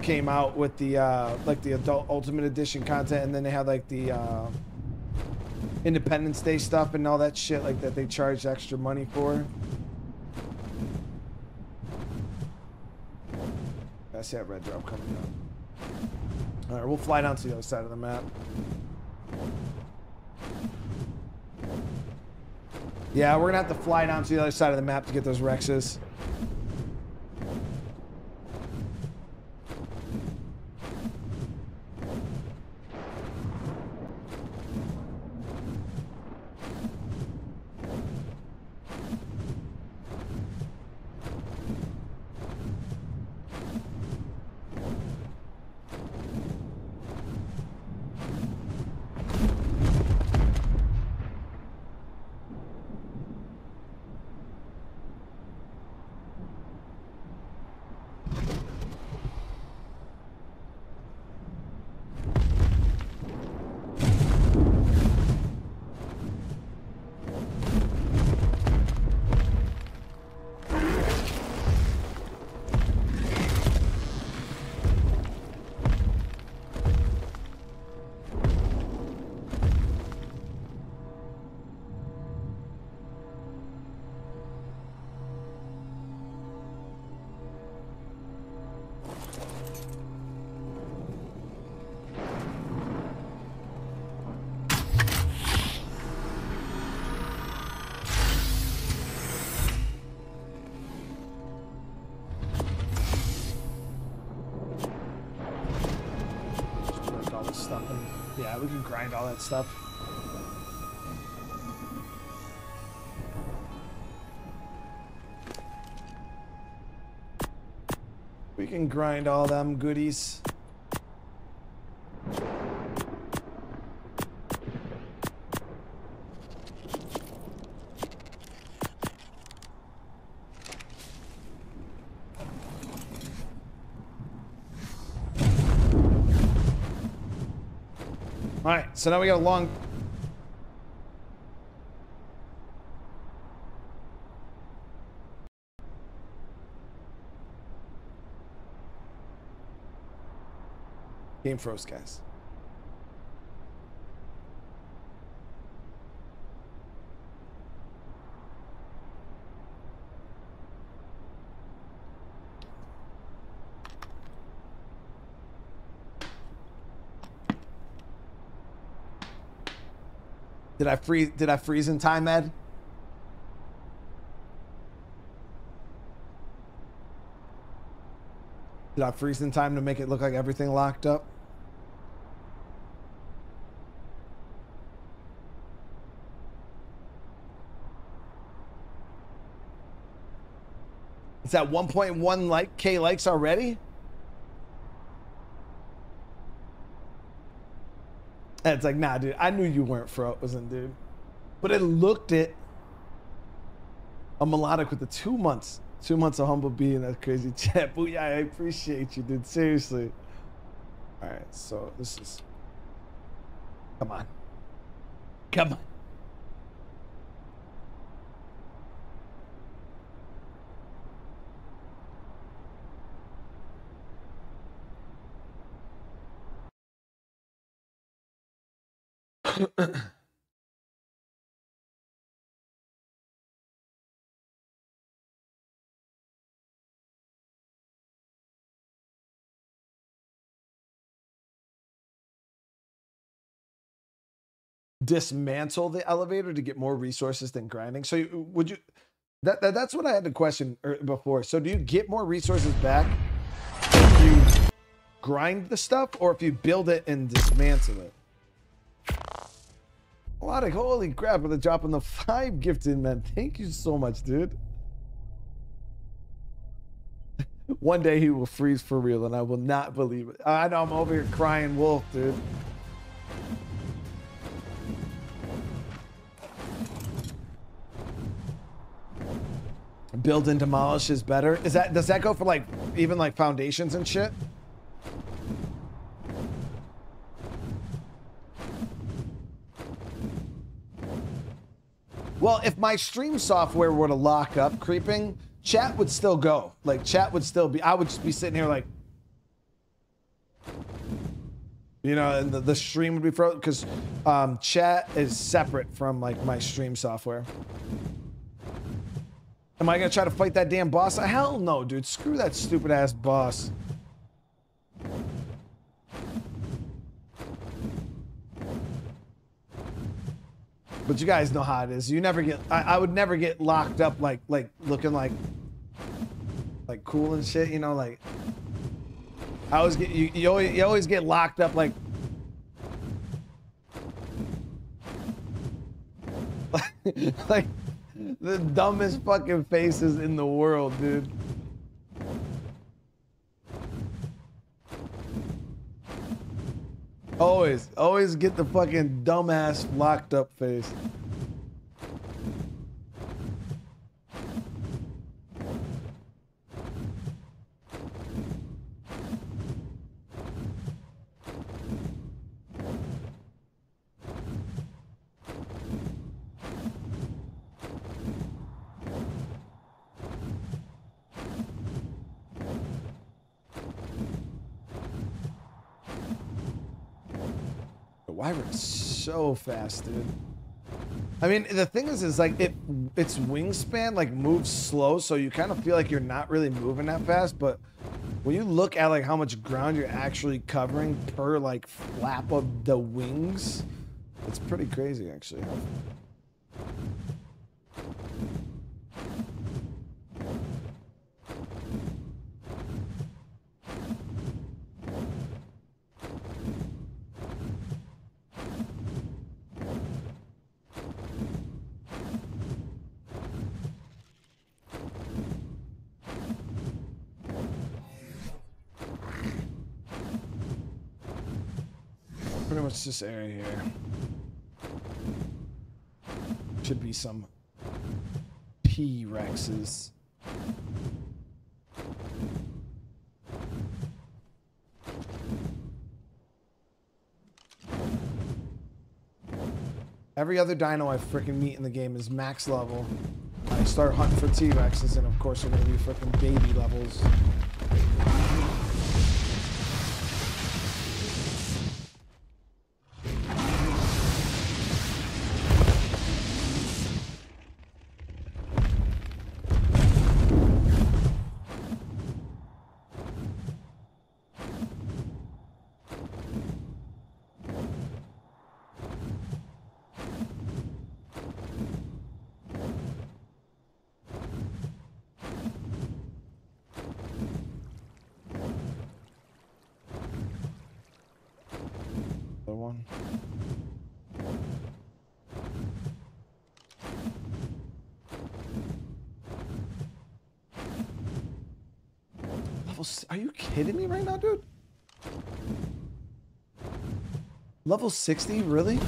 came out with the like the Adult Ultimate Edition content, and then they had like the Independence Day stuff and all that shit like that they charge extra money for. I see that red drop coming up. Alright, we'll fly down to the other side of the map. Yeah, we're gonna have to fly down to the other side of the map to get those Rexes. We can grind all that stuff. We can grind all them goodies. So now we got a long... Game froze, guys. Did I freeze in time, Ed? Did I freeze in time to make it look like everything locked up? It's at 1.1 like K likes already? It's like, nah, dude, I knew you weren't frozen, dude. But it looked it. A melodic with the 2 months. 2 months of humble being that crazy chat. Booyah, I appreciate you, dude. Seriously. All right, so this is... Come on. Come on. Dismantle the elevator to get more resources than grinding. So would you, that's what I had to question before. So do you get more resources back if you grind the stuff or if you build it and dismantle it? Melodic, holy crap, with the drop on the 5 gifted, man. Thank you so much, dude. One day he will freeze for real and I will not believe it. I know, I'm over here crying wolf, dude. Build and demolish is better. Is that, does that go for like, even like foundations and shit? Well, if my stream software were to lock up creeping, chat would still go. Like, chat would still be, I would just be sitting here like, you know, and the stream would be frozen because chat is separate from like my stream software. Am I gonna try to fight that damn boss? Hell no, dude. Screw that stupid ass boss. But you guys know how it is. You never get, I would never get locked up like looking like cool and shit, you know, like I always get, you always get locked up like the dumbest fucking faces in the world, dude. Always get the fucking dumbass locked up face. So fast, dude. I mean, the thing is like its wingspan like moves slow, so you kind of feel like you're not really moving that fast. But when you look at like how much ground you're actually covering per like flap of the wings, it's pretty crazy actually. What's this area here? Should be some T-Rexes. Every other dino I freaking meet in the game is max level. I start hunting for T-Rexes and of course they're gonna be freaking baby levels. Are you kidding me right now, dude? Level 60? Really?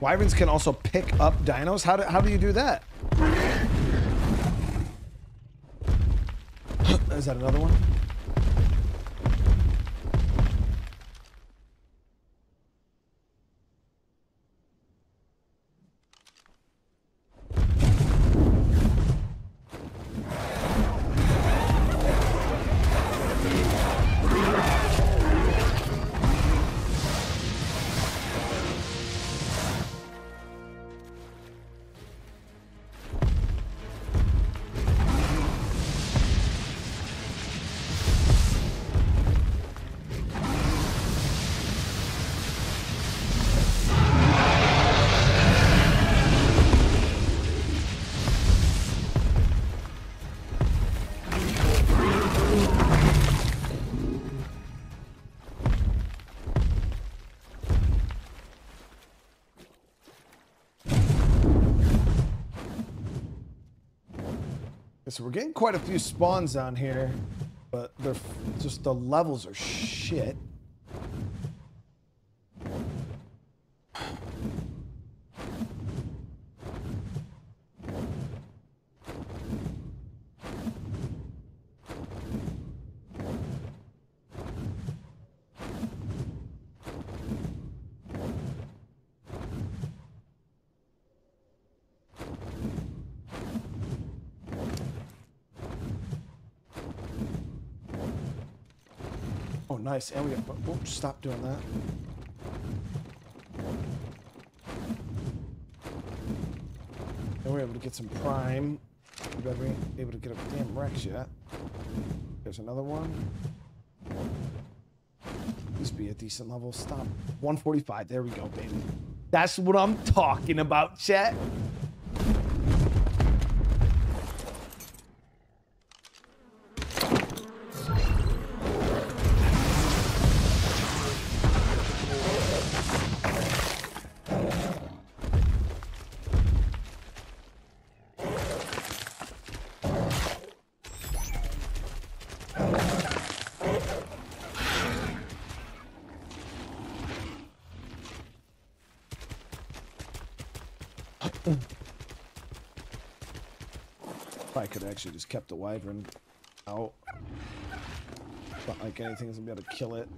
Wyverns can also pick up dinos? How do you do that? Is that another one? So we're getting quite a few spawns on here, but they're just the levels are shit. Nice, and we got. Oh, stop doing that. And we're able to get some prime. We better be able to get a damn Rex yet. There's another one. This be a decent level. Stop. 145. There we go, baby. That's what I'm talking about, chat. Could actually just kept the wyvern out. Not like anything's gonna be able to kill it.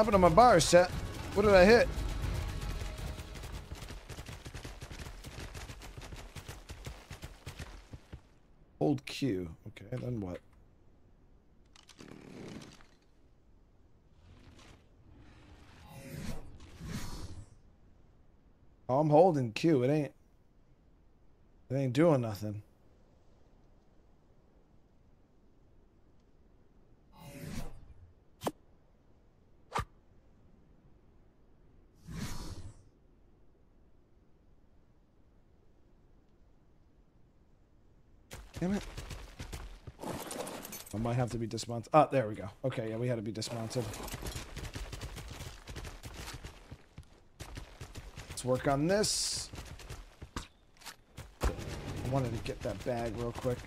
What happened to my bar set? What did I hit? Hold Q. Okay, then what? Oh, I'm holding Q. It ain't doing nothing. Damn it. I might have to be dismounted. Oh, there we go. Okay, yeah, we had to be dismounted. Let's work on this. I wanted to get that bag real quick.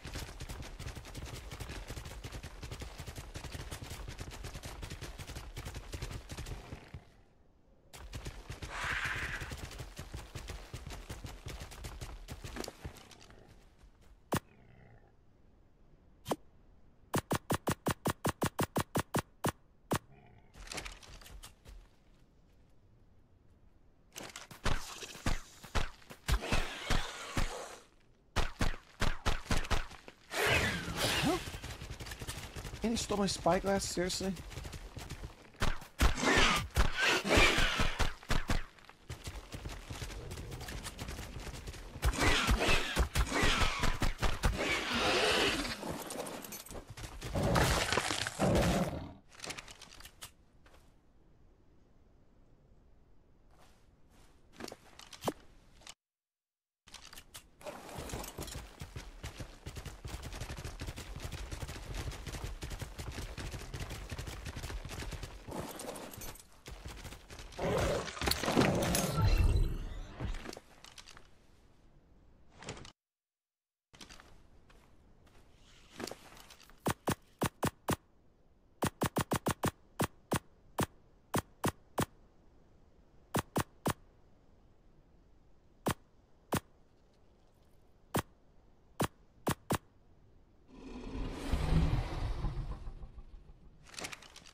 And he stole my spyglass? Seriously?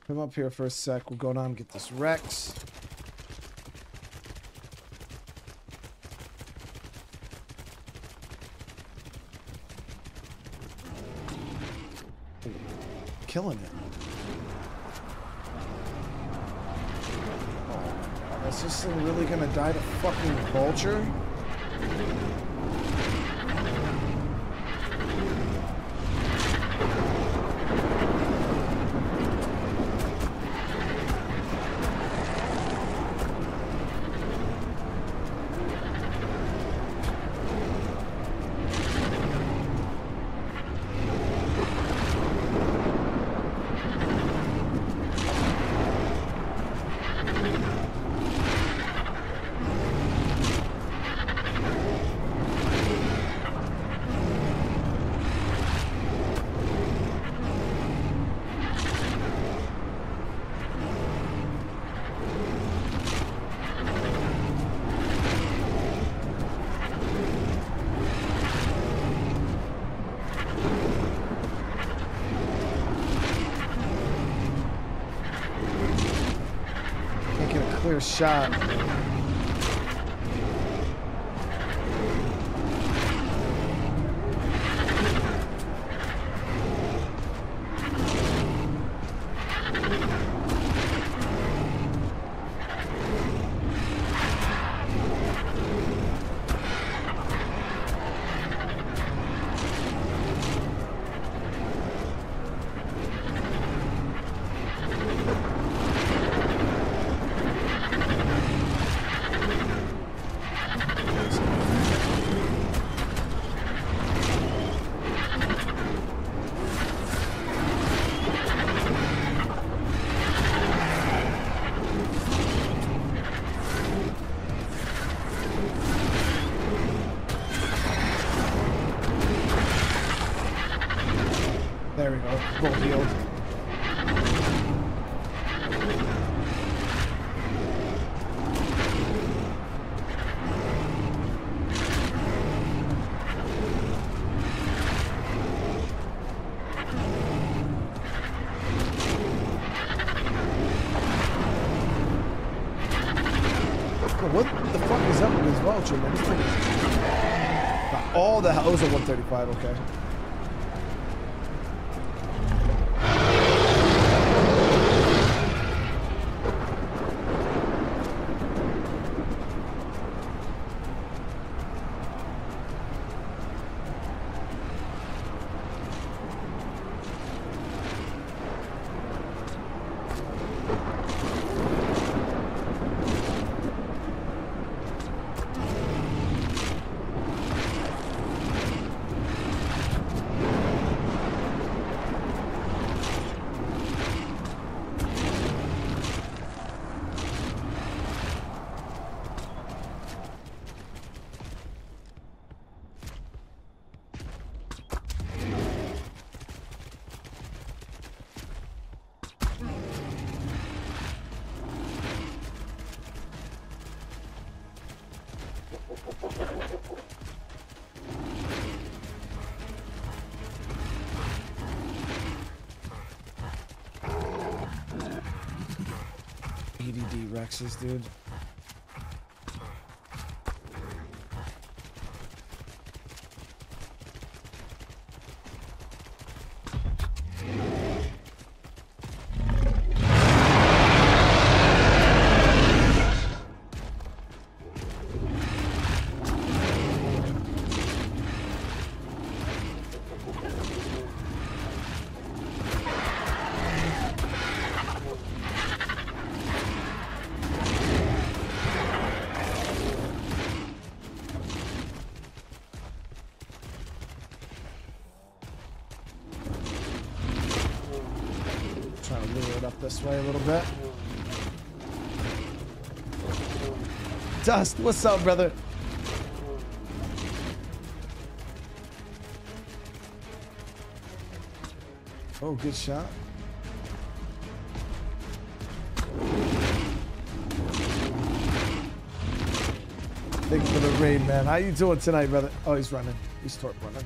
Come up here for a sec. We'll go down and get this Rex. Ooh, killing it. Oh, is this thing really gonna die to fucking vulture? Shot. All the hell, it was a 135, okay. ADD Rexes, dude. up this way a little bit. Dust, what's up, brother? Oh, good shot. Thank you for the raid, man. How you doing tonight, brother? Oh, he's running. He's torp running.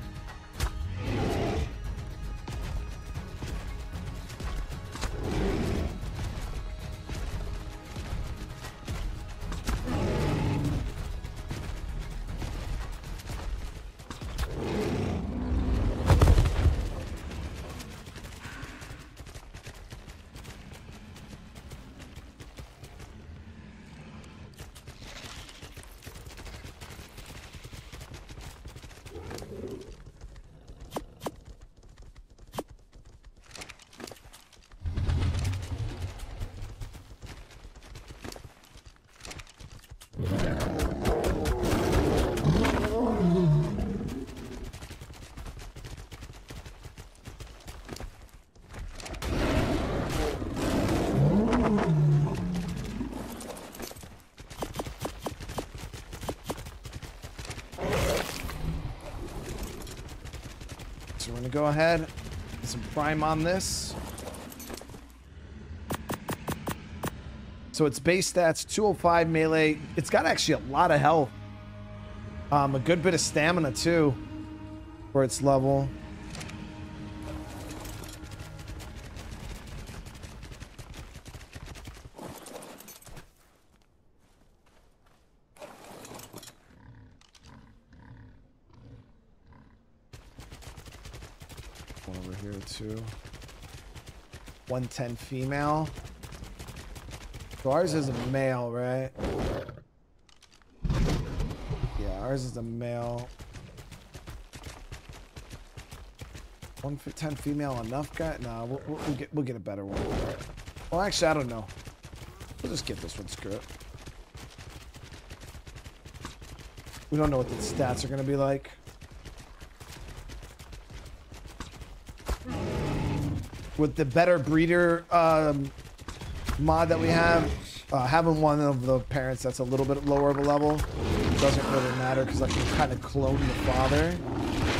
Go ahead, get some prime on this. So it's base stats, 205 melee. It's got actually a lot of health. A good bit of stamina too for its level. Over here too. 110 female. So ours is a male, right? Yeah, ours is a male. 110 female enough, guy? Nah, we'll get a better one. Well, actually, I don't know. We'll just get this one. Screw it. We don't know what the stats are gonna be like. With the better breeder mod that we have, having one of the parents that's a little bit lower of a level doesn't really matter because I can kind of clone the father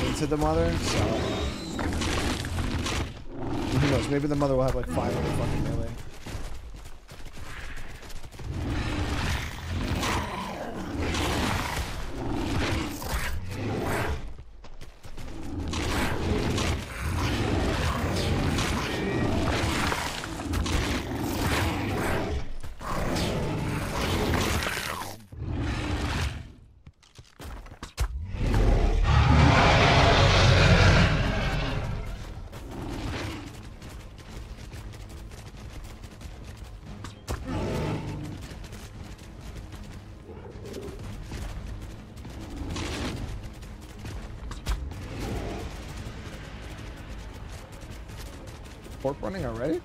into the mother. So who knows? Maybe the mother will have like 500 fucking melee. Torp running already?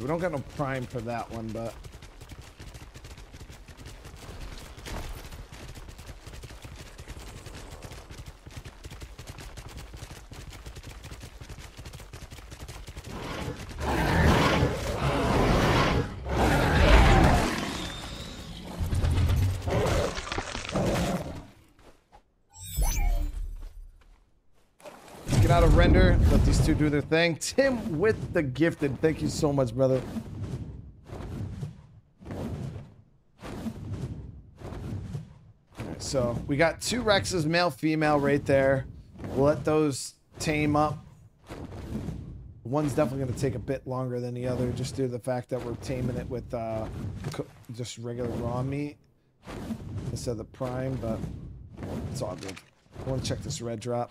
We don't got no prime for that one, but render, let these two do their thing. Tim with the gifted, thank you so much, brother. Right, so we got two Rexes, male, female, right there. We'll let those tame up. One's definitely going to take a bit longer than the other, just due to the fact that we're taming it with just regular raw meat instead of the prime, but it's all good. I want to check this red drop.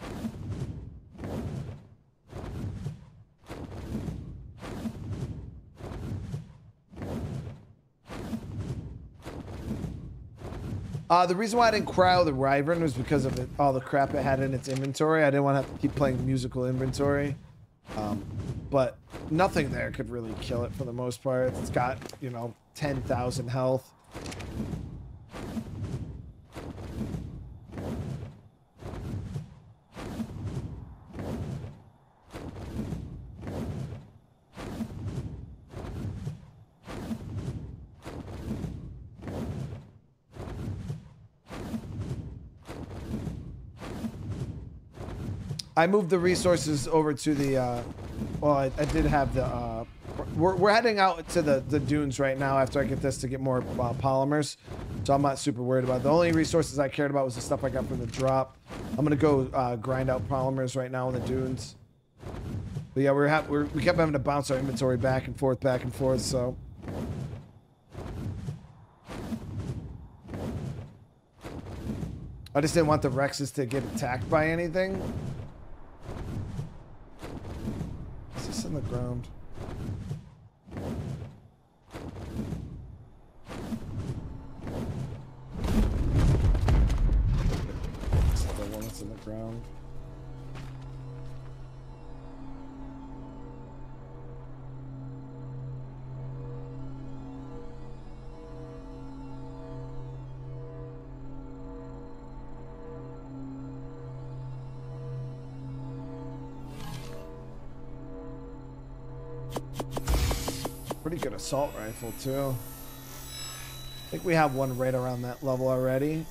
The reason why I didn't cryo the Wyvern was because of it, all the crap it had in its inventory. I didn't want to have to keep playing musical inventory. But nothing there could really kill it for the most part. It's got, you know, 10,000 health. I moved the resources over to the, well, I did have the, we're heading out to the dunes right now after I get this to get more polymers. So I'm not super worried about it. The only resources I cared about was the stuff I got from the drop. I'm going to go grind out polymers right now in the dunes. But yeah, we kept having to bounce our inventory back and forth, so. I just didn't want the Rexes to get attacked by anything. In the ground. This is the one that's in the ground. Pretty good assault rifle too. I think we have one right around that level already.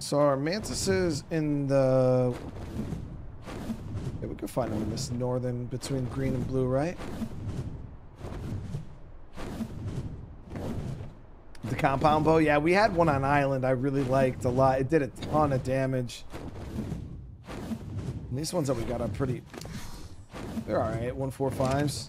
So our mantis is in the... Yeah, we can find them in this northern, between green and blue, right? The compound bow? Yeah, we had one on island I really liked a lot. It did a ton of damage. And these ones that we got are pretty... They're alright, 145s.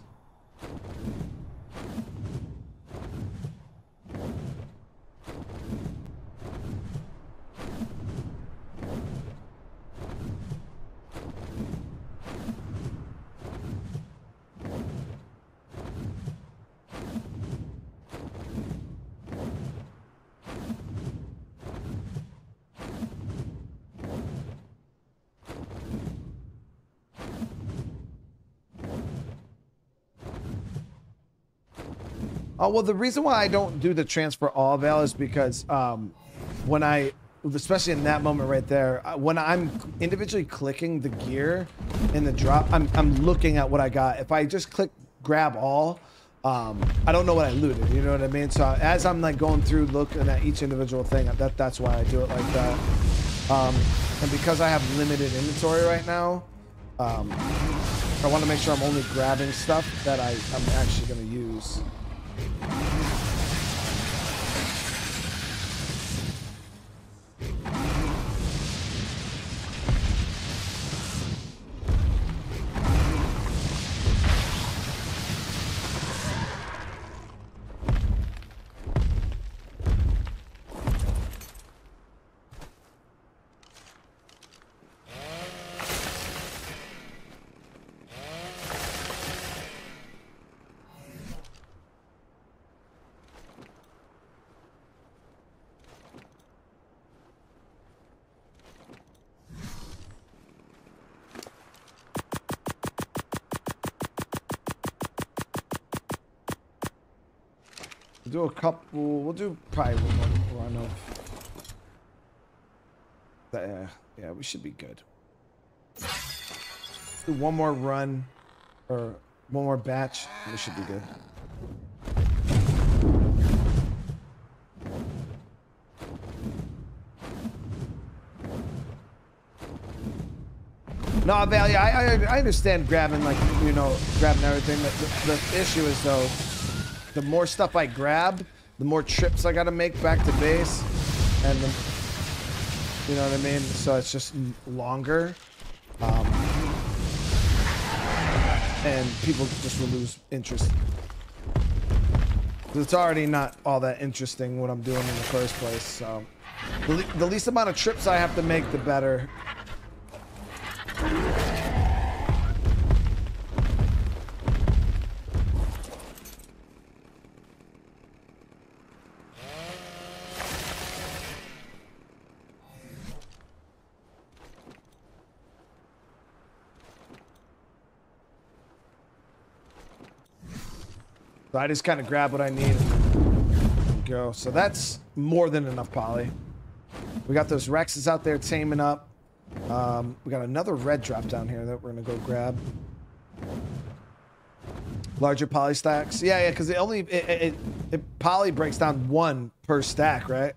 Well, the reason why I don't do the transfer all val is because when I, especially in that moment right there, when I'm individually clicking the gear in the drop, I'm looking at what I got. If I just click grab all, I don't know what I looted. You know what I mean? So as I'm like going through looking at each individual thing, that's why I do it like that. And because I have limited inventory right now, I want to make sure I'm only grabbing stuff that I'm actually going to use. Do a couple. We'll do probably one run of that. Yeah, we should be good. Let's do one more run or one more batch. We should be good. No, Valia, I understand grabbing everything. But the issue is though. the more stuff I grab, the more trips I gotta make back to base, and the, you know what I mean? So it's just longer. And people just will lose interest. It's already not all that interesting what I'm doing in the first place, so. The least amount of trips I have to make, the better. So I just kind of grab what I need and go. So that's more than enough poly. We got those Rexes out there taming up. We got another red drop down here that we're going to go grab. Larger poly stacks. Yeah, yeah, because the only... It poly breaks down one per stack, right?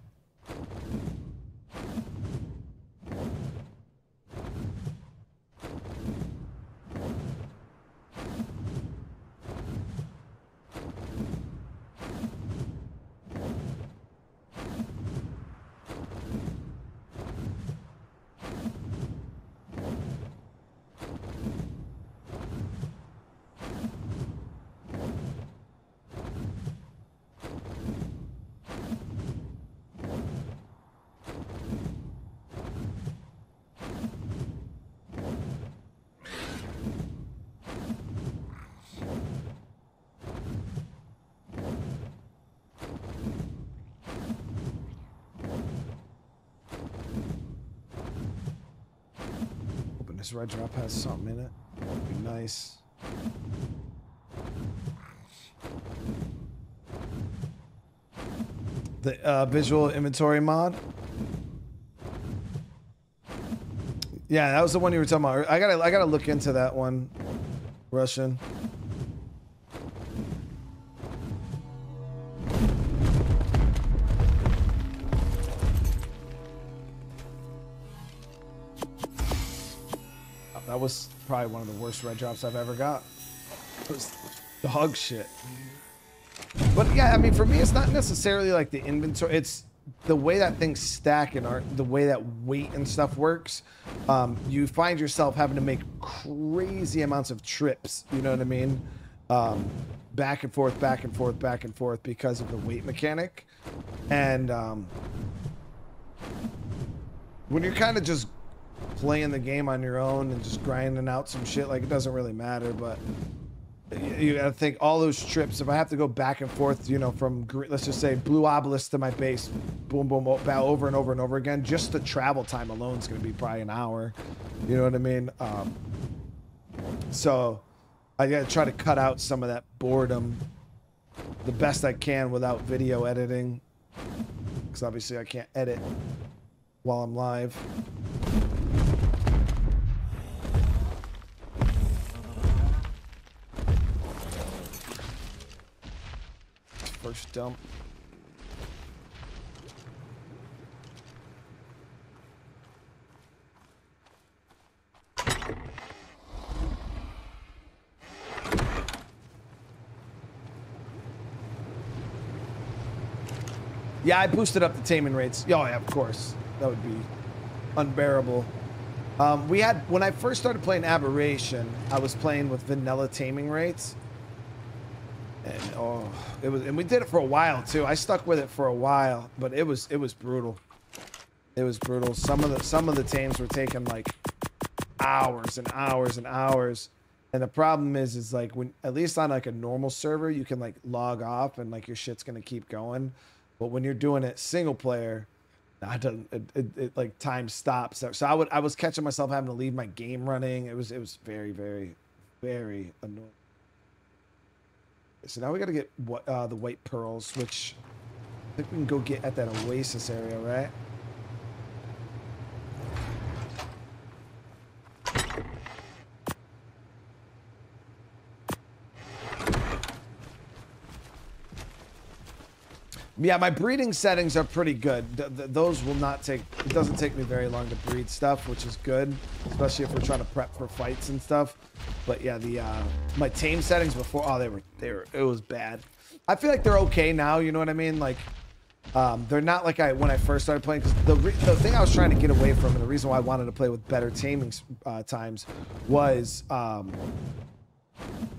This red drop has something in it. That'd be nice. The visual inventory mod. Yeah, that was the one you were talking about. I gotta look into that one, Russian. Was probably one of the worst red drops I've ever got. It was dog shit. But yeah, I mean, for me, it's not necessarily like the inventory. It's the way that things stack and the way that weight and stuff works. You find yourself having to make crazy amounts of trips. You know what I mean? Back and forth, back and forth, back and forth because of the weight mechanic. And when you're kind of just playing the game on your own and just grinding out some shit, like, it doesn't really matter. But you gotta think all those trips, if I have to go back and forth, you know, from, let's just say, Blue Obelisk to my base, boom boom, over and over and over again, just the travel time alone is gonna be probably an hour. You know what I mean? So I gotta try to cut out some of that boredom the best I can without video editing, because obviously I can't edit while I'm live. First dump. Yeah, I boosted up the taming rates. Oh, yeah, of course. That would be unbearable. We had, when I first started playing Aberration, I was playing with vanilla taming rates. And oh, it was, and we did it for a while too. I stuck with it for a while, but it was brutal. It was brutal. Some of the tames were taking like hours and hours and hours. And the problem is like, when, at least on like a normal server, you can like log off and like your shit's gonna keep going. But when you're doing it single player, it like time stops. So I was catching myself having to leave my game running. It was very, very, very annoying. So now we gotta get the white pearls, which I think we can go get at that oasis area, right? Yeah, my breeding settings are pretty good. Those will not take, it doesn't take me very long to breed stuff, which is good, especially if we're trying to prep for fights and stuff. But yeah, the my tame settings before, oh, they were it was bad. I feel like they're okay now, you know what I mean? Like they're not like I when I first started playing, because the thing I was trying to get away from, and the reason why I wanted to play with better taming times was I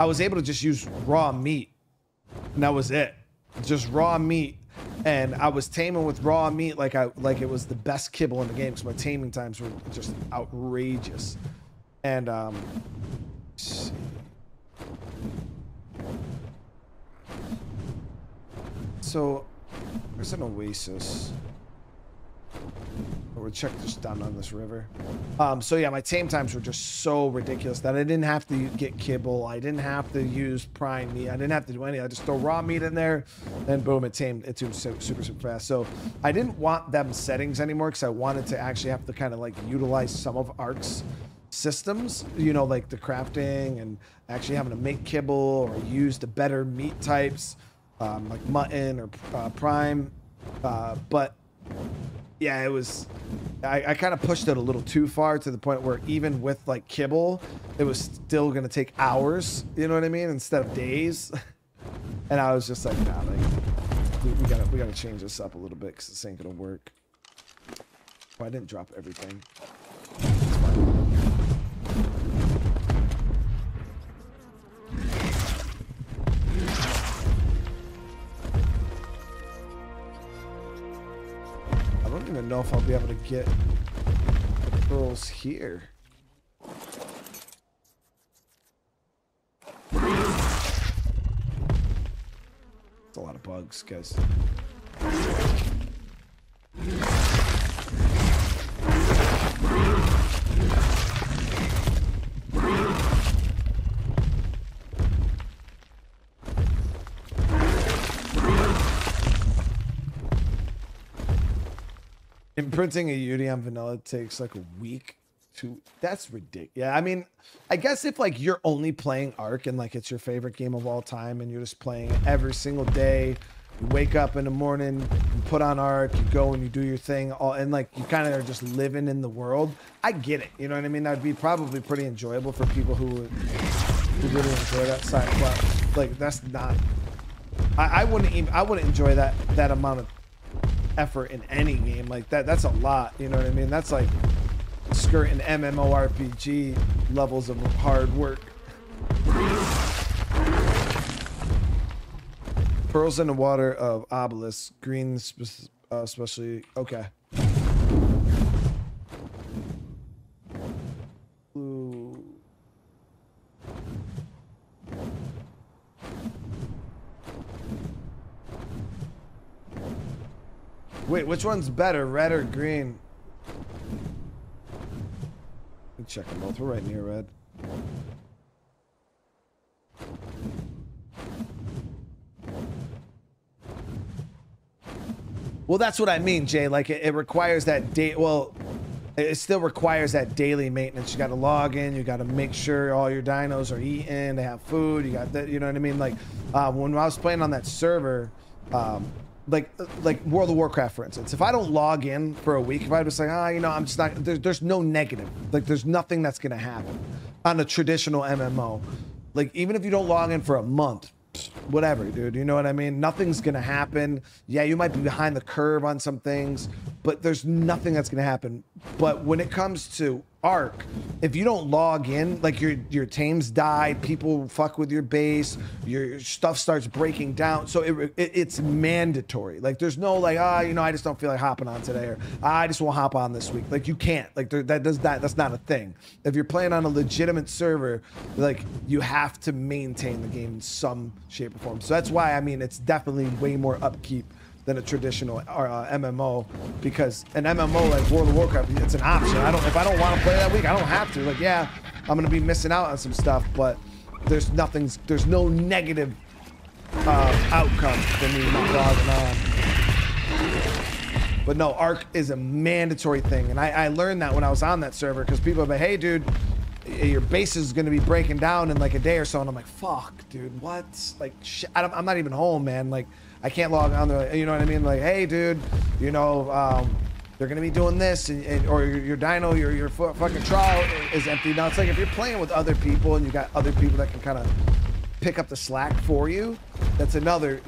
was able to just use raw meat, and that was it. Just raw meat, and I was taming with raw meat like it was the best kibble in the game, because my taming times were just outrageous. And so there's an oasis. We'll check this down on this river. So yeah, my tame times were just so ridiculous that I didn't have to get kibble. I didn't have to use prime meat. I didn't have to do anything. I just throw raw meat in there, and boom, it tamed. It tamed super fast. So I didn't want them settings anymore, because I wanted to actually have to kind of like utilize some of ARK's systems, you know, like the crafting and actually having to make kibble or use the better meat types, like mutton or prime. But yeah, it was, I kind of pushed it a little too far, to the point where even with like kibble, it was still going to take hours, you know what I mean, instead of days. And I was just like, nah, like, we gotta change this up a little bit, because this ain't going to work. Oh, I didn't drop everything. I don't even know if I'll be able to get the pearls here. That's a lot of bugs, guys. Imprinting a UD on vanilla takes like a week to, that's ridiculous. Yeah, I mean, I guess if like you're only playing ARK and like it's your favorite game of all time and you're just playing it every single day, you wake up in the morning, you put on ARK, you go and you do your thing, all, and like you kind of are just living in the world, I get it, you know what I mean? That would be probably pretty enjoyable for people who really enjoy that side, but like that's not, I wouldn't even, I wouldn't enjoy that amount of effort in any game like that. That's a lot, you know what I mean? That's like skirting MMORPG levels of hard work. Pearls in the water of obelisk green, especially. Okay. Ooh. Wait, which one's better, red or green? Let me check them both. We're right near red. Well, that's what I mean, Jay. Like, it requires that day. Well, it still requires that daily maintenance. You got to log in. You got to make sure all your dinos are eating. They have food. You got that. You know what I mean? Like, when I was playing on that server, like World of Warcraft, for instance, if I don't log in for a week, if I was like, ah, you know, I'm just not, there's no negative, like there's nothing that's going to happen on a traditional MMO. Like, even if you don't log in for a month, whatever, dude, you know what I mean? Nothing's going to happen. Yeah, you might be behind the curve on some things, but there's nothing that's going to happen. But when it comes to ARK, if you don't log in, like your tames die, people fuck with your base, your stuff starts breaking down. So it's mandatory. Like, there's no like, ah, you know, I just don't feel like hopping on today, or ah, I just won't hop on this week. Like, you can't, like that's not a thing. If you're playing on a legitimate server, like, you have to maintain the game in some shape or form. So that's why, I mean, it's definitely way more upkeep than a traditional MMO, because an MMO like World of Warcraft, it's an option. If I don't want to play that week, I don't have to. Like, yeah, I'm gonna be missing out on some stuff, but there's no negative outcome for me not logging on. But no, ARK is a mandatory thing, and I learned that when I was on that server, because people are like, hey, dude, your base is gonna be breaking down in like a day or so, and I'm like, fuck, dude, what? Like, shit, I'm not even home, man. Like, I can't log on there, you know what I mean? Like, hey, dude, you know, they're gonna be doing this, and, or your dyno, your fucking trowel is empty. Now it's like if you're playing with other people and you got other people that can kind of pick up the slack for you, that's another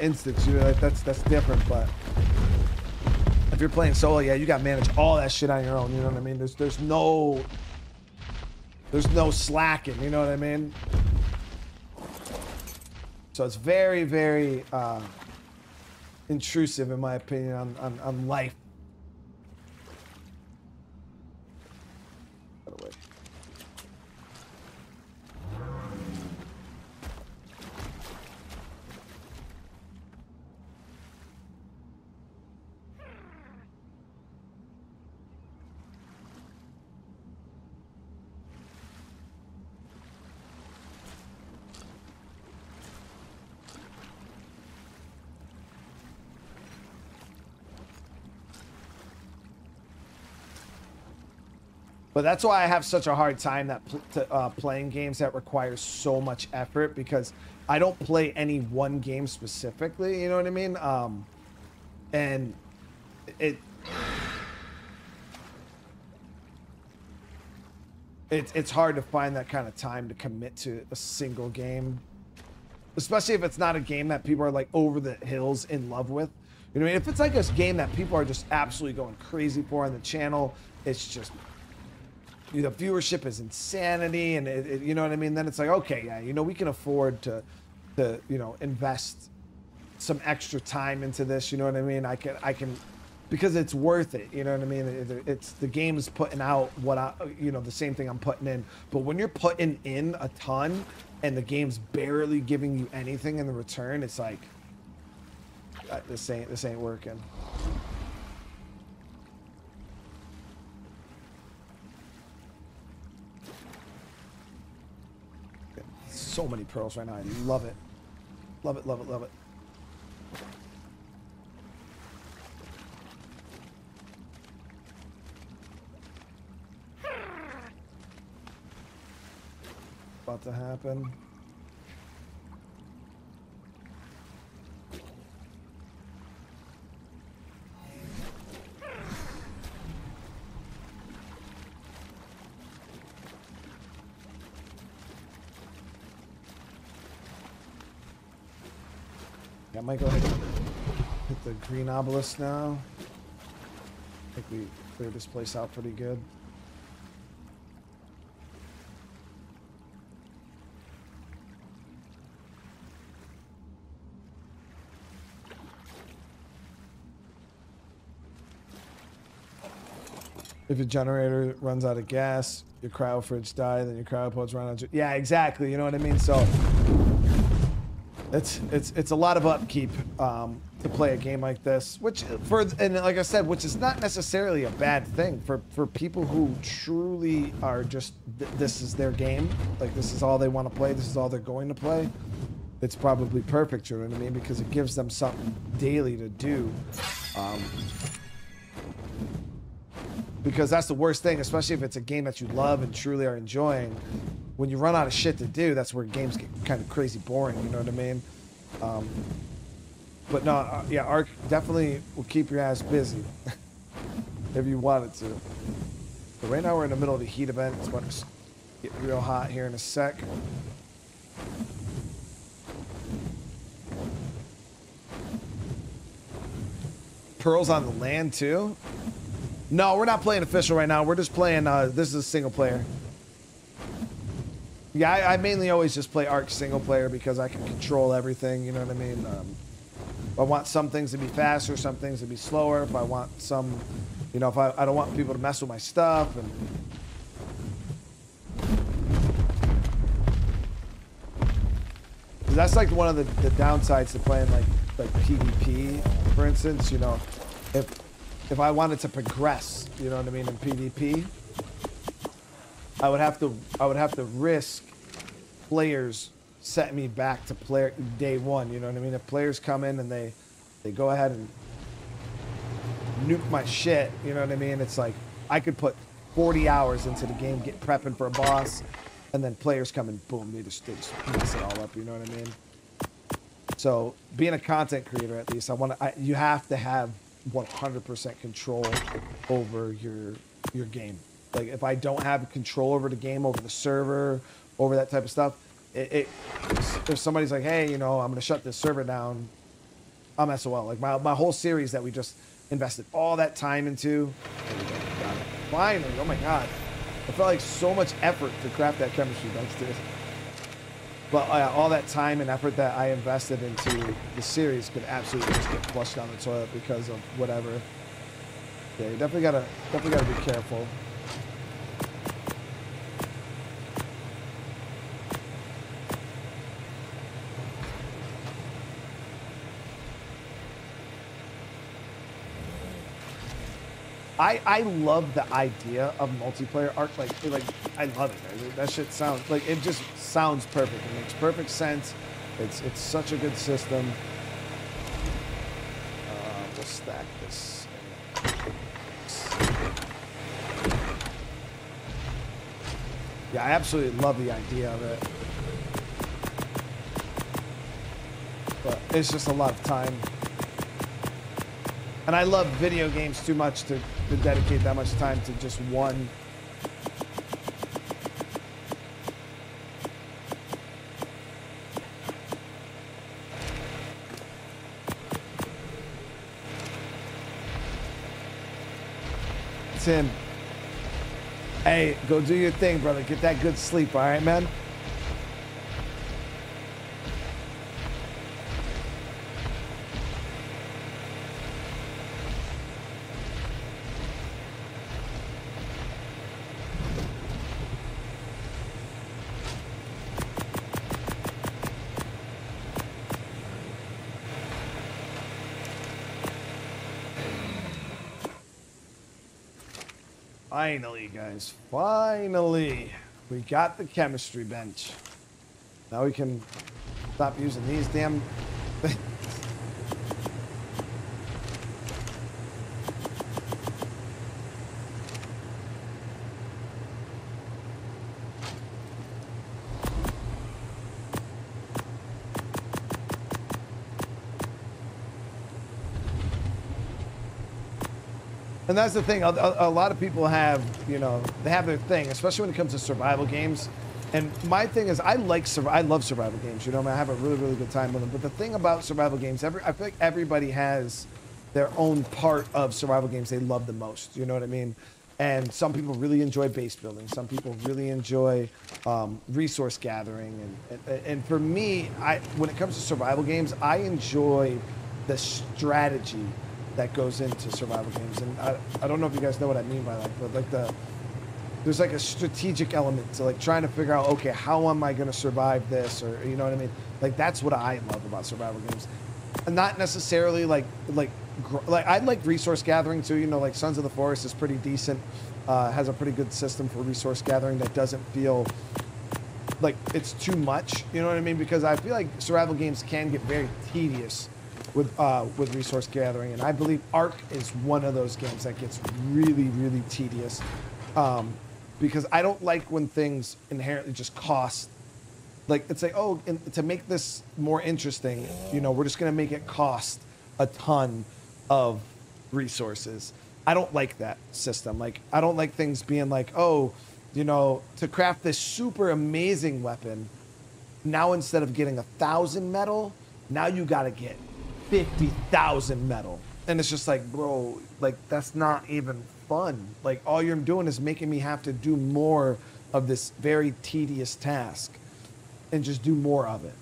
instance. You know, like that's different. But if you're playing solo, yeah, you got to manage all that shit on your own. You know what I mean? There's no slacking. You know what I mean? So it's very, very intrusive, in my opinion, on life. But that's why I have such a hard time playing games that require so much effort, because I don't play any one game specifically. You know what I mean? And it's hard to find that kind of time to commit to a single game, especially if it's not a game that people are like over the hills in love with. You know what I mean? If it's like a game that people are just absolutely going crazy for on the channel, it's just, the viewership is insanity, and it, you know what I mean? Then it's like, okay, yeah, you know, we can afford to you know, invest some extra time into this. You know what I mean? I can, because it's worth it. You know what I mean? It's the game is putting out what I, you know, the same thing I'm putting in. But when you're putting in a ton and the game's barely giving you anything in the return, it's like, this ain't working. So many pearls right now. I love it. Love it, love it, love it. About to happen. I might go ahead and hit the green obelisk now. I think we cleared this place out pretty good. If your generator runs out of gas, your cryo fridge die, then your cryo pods run out of... Yeah, exactly. You know what I mean? So... It's a lot of upkeep to play a game like this, which like I said, which is not necessarily a bad thing for people who truly are just this is their game, like this is all they want to play, this is all they're going to play. It's probably perfect, you know what I mean, because it gives them something daily to do. Because that's the worst thing, especially if it's a game that you love and truly are enjoying. When you run out of shit to do, that's where games get kind of crazy boring, you know what I mean? But no, yeah, ARK definitely will keep your ass busy if you want it to. But right now we're in the middle of the heat event. It's about to get real hot here in a sec. Pearls on the land too? No, we're not playing official right now. We're just playing, this is single player. Yeah, I mainly always just play ARK single player because I can control everything, you know what I mean? I want some things to be faster, some things to be slower. If I want some, you know, if I don't want people to mess with my stuff. And that's like one of the downsides to playing like PvP, for instance, you know, if I wanted to progress, you know what I mean, in PvP, I would have to risk players setting me back to player day one. You know what I mean? If players come in and they go ahead and nuke my shit, you know what I mean? It's like I could put 40 hours into the game, get prepping for a boss, and then players come and boom, they just mess it all up. You know what I mean? So being a content creator, at least, you have to have 100% control over your game. Like, if I don't have control over the game, over the server, over that type of stuff, if somebody's like, hey, you know, I'm going to shut this server down, I'm SOL. Like, my whole series that we just invested all that time into, finally, oh my God, it felt like so much effort to craft that chemistry downstairs. But all that time and effort that I invested into the series could absolutely just get flushed down the toilet because of whatever. Yeah, you definitely gotta be careful. I love the idea of multiplayer ARK. Like I love it. That shit sounds like, it just sounds perfect. It makes perfect sense. It's such a good system. We'll stack this. Yeah, I absolutely love the idea of it. But it's just a lot of time. And I love video games too much to dedicate that much time to just one. Tim, hey, go do your thing, brother. Get that good sleep, all right, man? Finally, guys, finally, we got the chemistry bench. Now we can stop using these damn things. And that's the thing, a lot of people have, you know, they have their thing, especially when it comes to survival games. And my thing is, I love survival games, you know, I mean, I have a really, really good time with them. But the thing about survival games, I feel like everybody has their own part of survival games they love the most, you know what I mean? And some people really enjoy base building. Some people really enjoy resource gathering. And for me, when it comes to survival games, I enjoy the strategy that goes into survival games. And I don't know if you guys know what I mean by that, but like there's like a strategic element to like trying to figure out, okay, how am I gonna survive this? Or, you know what I mean? Like, that's what I love about survival games. And not necessarily like I like resource gathering too, you know, like Sons of the Forest is pretty decent, has a pretty good system for resource gathering that doesn't feel like it's too much, you know what I mean? Because I feel like survival games can get very tedious with resource gathering, and I believe ARK is one of those games that gets really, really tedious, because I don't like when things inherently just cost. Like, it's like, oh, to make this more interesting, you know, we're just gonna make it cost a ton of resources. I don't like that system. Like, I don't like things being like, oh, you know, to craft this super amazing weapon, now instead of getting 1,000 metal, now you gotta get 50,000 metal. And it's just like, bro, like, that's not even fun. Like, all you're doing is making me have to do more of this very tedious task and just do more of it.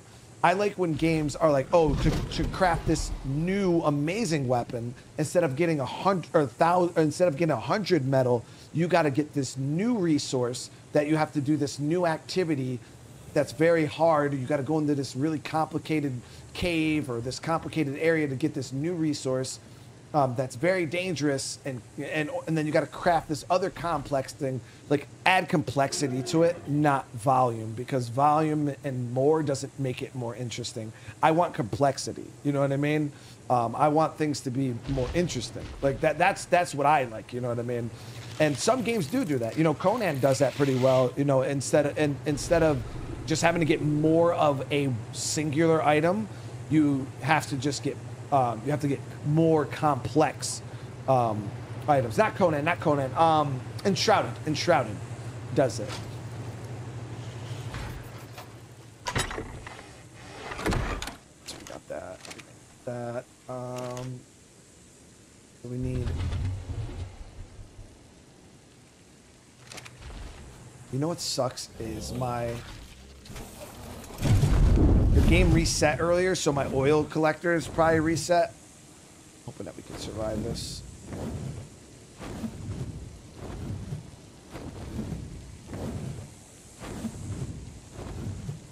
I like when games are like, oh, to craft this new amazing weapon, instead of getting 100 or 1,000, instead of getting 100 metal, you got to get this new resource that you have to do this new activity that's very hard. You got to go into this really complicated cave or this complicated area to get this new resource that's very dangerous, and then you got to craft this other complex thing. Like, add complexity to it, not volume, because volume and more doesn't make it more interesting. I want complexity, you know what I mean? I want things to be more interesting. Like, that's what I like, you know what I mean? And some games do that. You know, Conan does that pretty well, you know, instead of just having to get more of a singular item, you have to just get you have to get more complex items. Not Conan. Enshrouded. Enshrouded does it. So we got that. We got that. We need. You know what sucks is my. The game reset earlier, so my oil collector is probably reset. Hoping that we can survive this.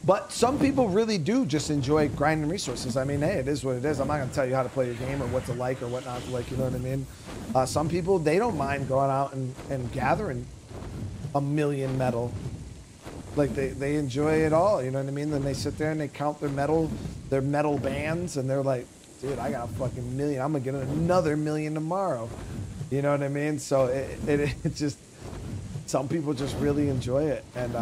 But some people really do just enjoy grinding resources. I mean, hey, it is what it is. I'm not going to tell you how to play your game or what to like or what not to like. You know what I mean? Some people, they don't mind going out and gathering a million metal. Like they enjoy it all, you know what I mean? Then they sit there and they count their metal bands, and they're like, dude, I got a fucking million. I'm gonna get another million tomorrow. You know what I mean? So it just, some people just really enjoy it. And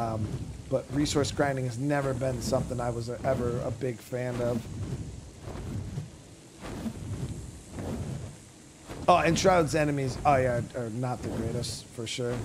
but resource grinding has never been something I was ever a big fan of. Oh, and Shroud's enemies, oh yeah, are not the greatest for sure.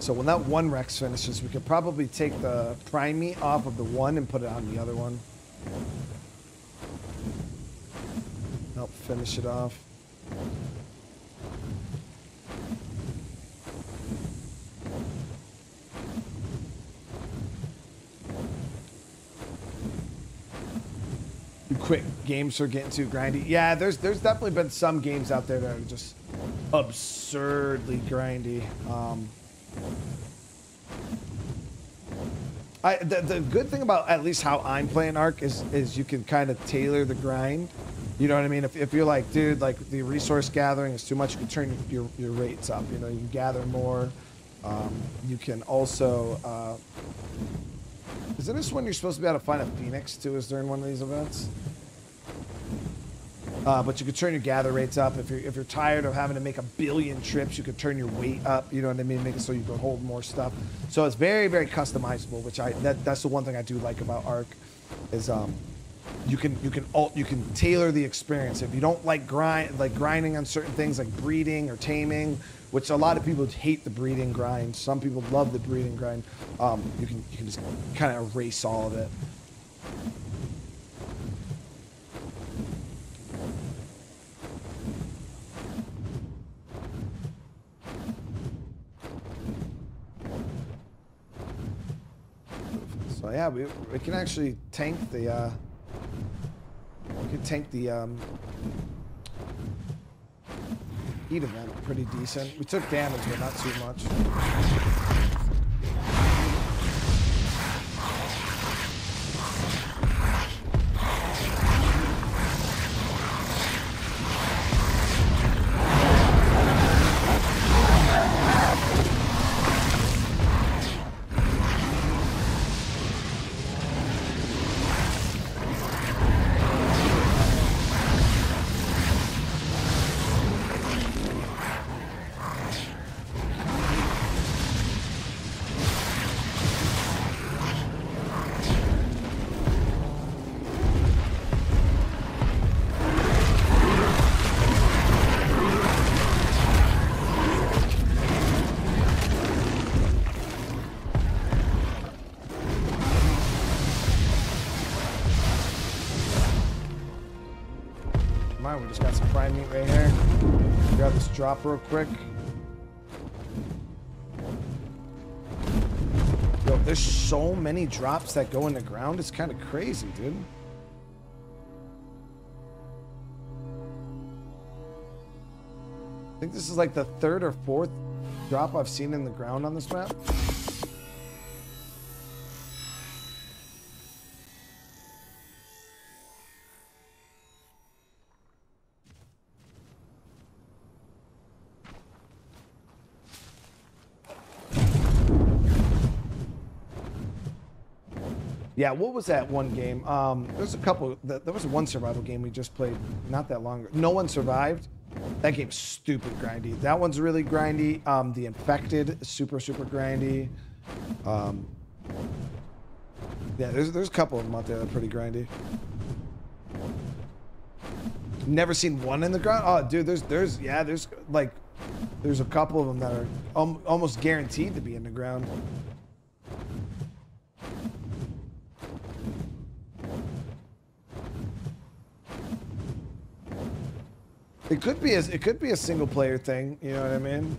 So when that one Rex finishes, we could probably take the prime meat off of the one and put it on the other one. Help finish it off. Quick games are getting too grindy. Yeah, there's definitely been some games out there that are just absurdly grindy. The good thing about at least how I'm playing ARK is you can kind of tailor the grind. You know what I mean? If you're like, dude, like the resource gathering is too much, you can turn your rates up. You know, you can gather more. You can also, isn't this one you're supposed to be able to find a phoenix too? Is during one of these events? But you could turn your gather rates up. If you're tired of having to make 1 billion trips, you could turn your weight up. You know what I mean? Make it so you can hold more stuff. So it's very, very customizable, which that's the one thing I do like about ARK is you can tailor the experience. If you don't like grinding on certain things like breeding or taming, which a lot of people hate the breeding grind. Some people love the breeding grind. You can just kind of erase all of it. So yeah, we can actually tank the heat event pretty decent. We took damage, but not too much. Drop real quick. Yo, there's so many drops that go in the ground. It's kind of crazy, dude. think this is like the third or fourth drop I've seen in the ground on this map. Yeah, what was that one game? There's a couple. There was one survival game we just played not that long ago. No One Survived. That game's stupid grindy. That one's really grindy. The Infected, super, super grindy. Yeah, there's a couple of them out there that are pretty grindy. Never seen one in the ground? Oh, dude, there's a couple of them that are almost guaranteed to be in the ground. It could be a single player thing, you know what I mean?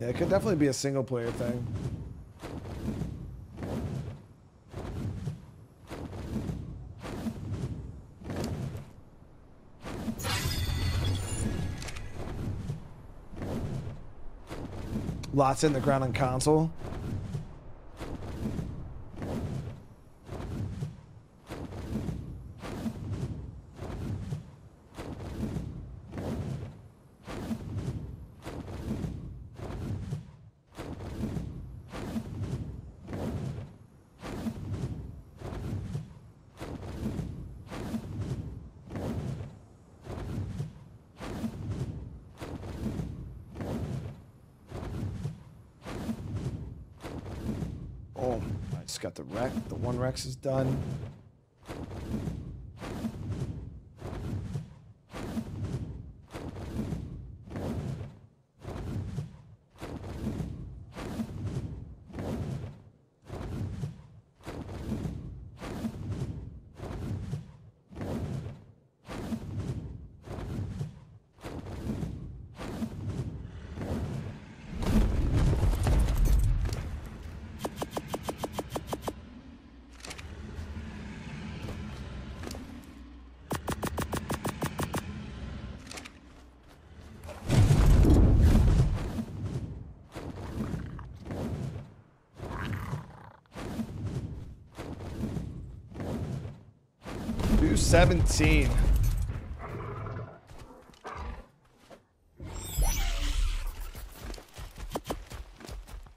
Yeah, it could definitely be a single player thing. Lots in the ground on console. Got the Rex. The one Rex is done.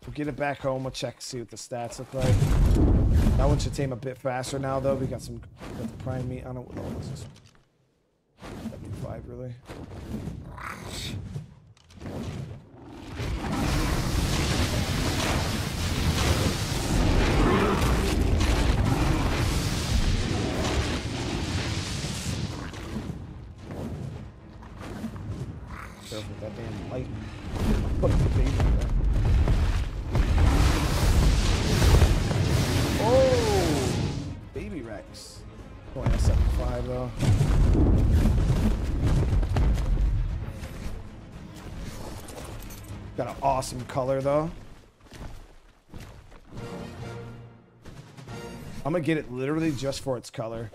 We'll get it back home. We'll check to see what the stats look like. That one should tame a bit faster now, though. We got the prime meat. I don't know what level is this. 75, really. Awesome color though. I'm gonna get it literally just for its color.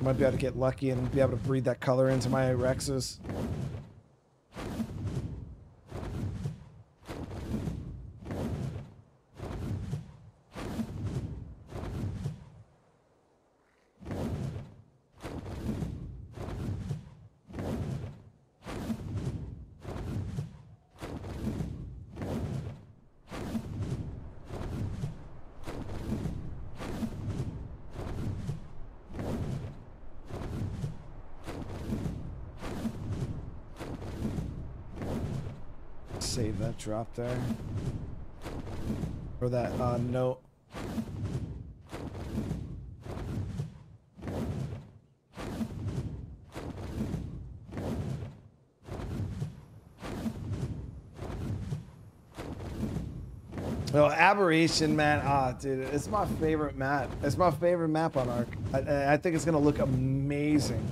Might be able to get lucky and be able to breed that color into my Rexes. Save that drop there, or that note. Oh, Aberration, man. Ah, dude, it's my favorite map. It's my favorite map on ARK. I think it's gonna look amazing.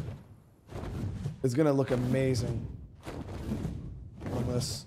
is gonna look amazing on this.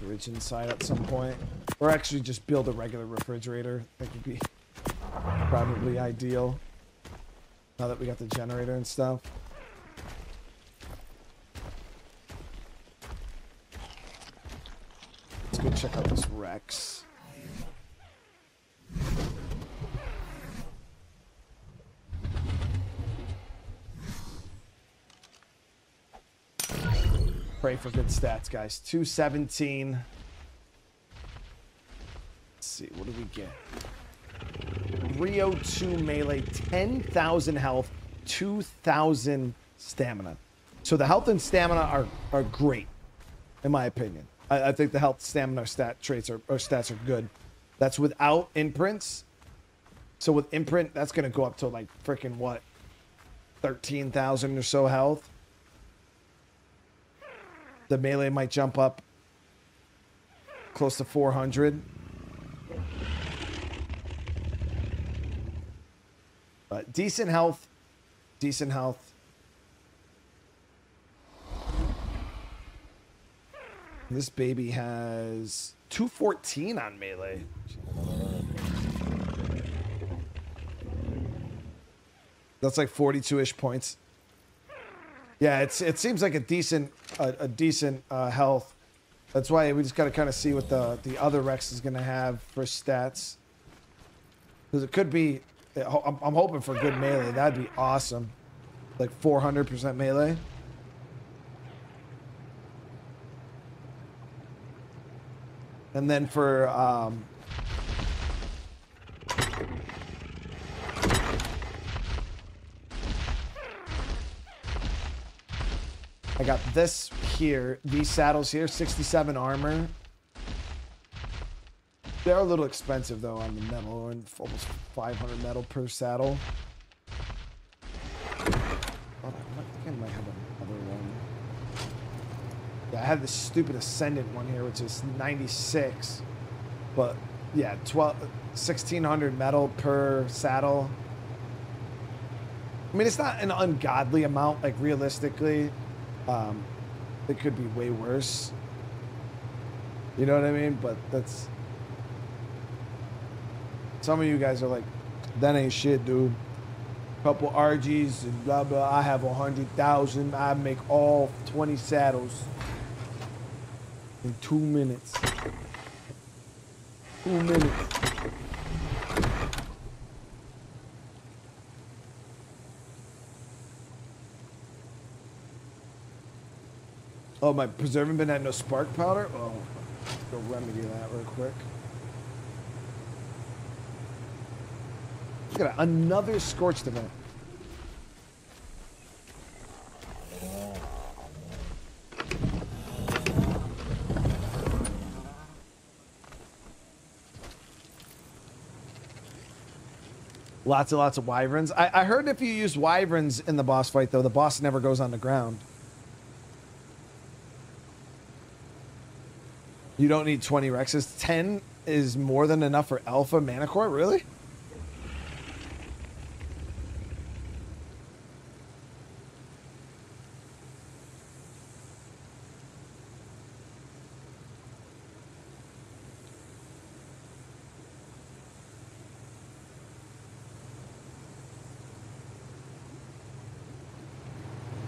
Fridge inside at some point, or actually just build a regular refrigerator. That could be probably ideal now that we got the generator and stuff. Let's go check out this Rex. Pray for good stats, guys. 217. Let's see, what do we get? 302 melee, 10,000 health, 2,000 stamina. So the health and stamina are great, in my opinion. I think the health, stamina, stat traits or stats are good. That's without imprints. So with imprint, that's going to go up to like freaking what? 13,000 or so health. The melee might jump up close to 400. But decent health. Decent health. This baby has 214 on melee. That's like 42-ish points. Yeah, it seems like a decent health. That's why we just got to kind of see what the other Rex is going to have for stats. Because it could be, I'm hoping for good melee. That'd be awesome. Like 400% melee. And then for I got this here, these saddles here, 67 armor. They're a little expensive though on the metal, and almost 500 metal per saddle. Oh, I think I might have another one. Yeah, I have this stupid Ascendant one here, which is 96. But yeah, 1,600 metal per saddle. I mean, it's not an ungodly amount, like realistically. It could be way worse, you know what I mean? But that's, some of you guys are like, that ain't shit, dude. Couple RGs and blah blah. I have 100,000. I make all 20 saddles in 2 minutes. 2 minutes. Oh, my preserving bin had no spark powder? Oh, go remedy that real quick. Look at that, another Scorched event. Lots and lots of wyverns. I heard if you use wyverns in the boss fight, though, the boss never goes on the ground. You don't need 20 Rexes. 10 is more than enough for Alpha Manticore, really?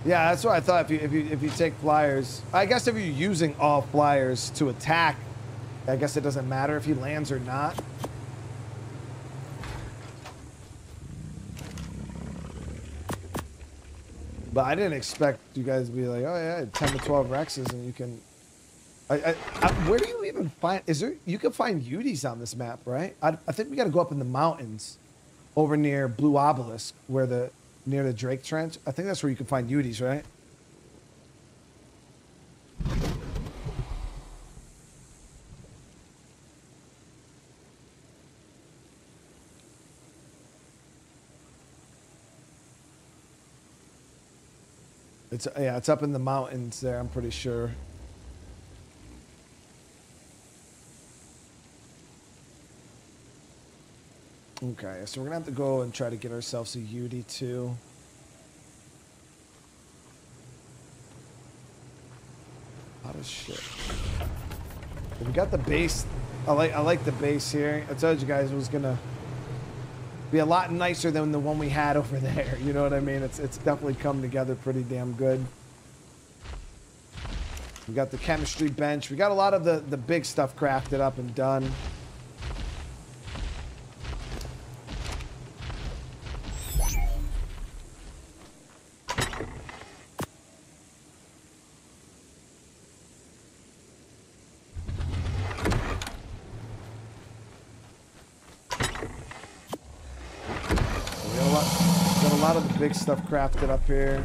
Yeah, that's what I thought. If you take flyers, I guess if you're using all flyers to attack, I guess it doesn't matter if he lands or not. But I didn't expect you guys to be like, oh yeah, 10 to 12 Rexes and you can. Where do you even find? Is there? You can find Utis on this map, right? I think we got to go up in the mountains, over near Blue Obelisk, where the near the Drake Trench. I think that's where you can find Utis, right? It's, yeah, it's up in the mountains there, I'm pretty sure. Okay, so we're gonna have to go and try to get ourselves a UD too. Hot as shit. We got the base. I like the base here. I told you guys it was gonna be a lot nicer than the one we had over there. You know what I mean? It's definitely come together pretty damn good. We got the chemistry bench. We got a lot of the big stuff crafted up and done. Big stuff crafted up here.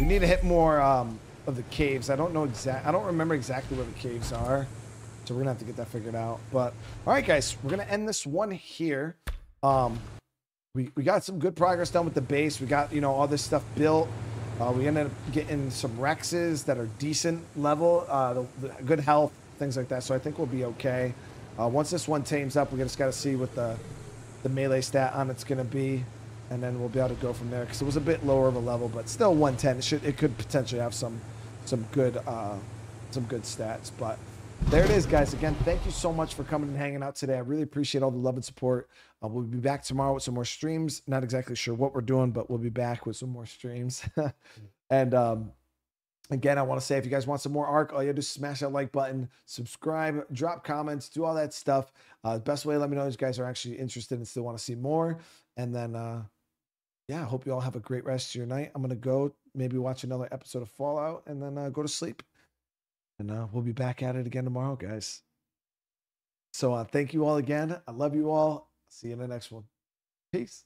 We need to hit more of the caves. I don't remember exactly where the caves are, so we're gonna have to get that figured out. But all right, guys, we're gonna end this one here. We got some good progress done with the base. We got, you know, all this stuff built. We ended up getting some Rexes that are decent level, the good health, things like that. So I think we'll be okay. Once this one tames up, we just got to see what the melee stat on it's going to be, and then we'll be able to go from there, because it was a bit lower of a level, but still 110. It could potentially have some good stats. But there it is, guys. Again, thank you so much for coming and hanging out today. I really appreciate all the love and support. We'll be back tomorrow with some more streams. Not exactly sure what we're doing, but we'll be back with some more streams. And again, I want to say, if you guys want some more ARK, all you do is smash that like button, subscribe, drop comments, do all that stuff. Best way to let me know if you guys are actually interested and still want to see more. And then, yeah, I hope you all have a great rest of your night. I'm going to go maybe watch another episode of Fallout and then go to sleep. And we'll be back at it again tomorrow, guys. So thank you all again. I love you all. See you in the next one. Peace.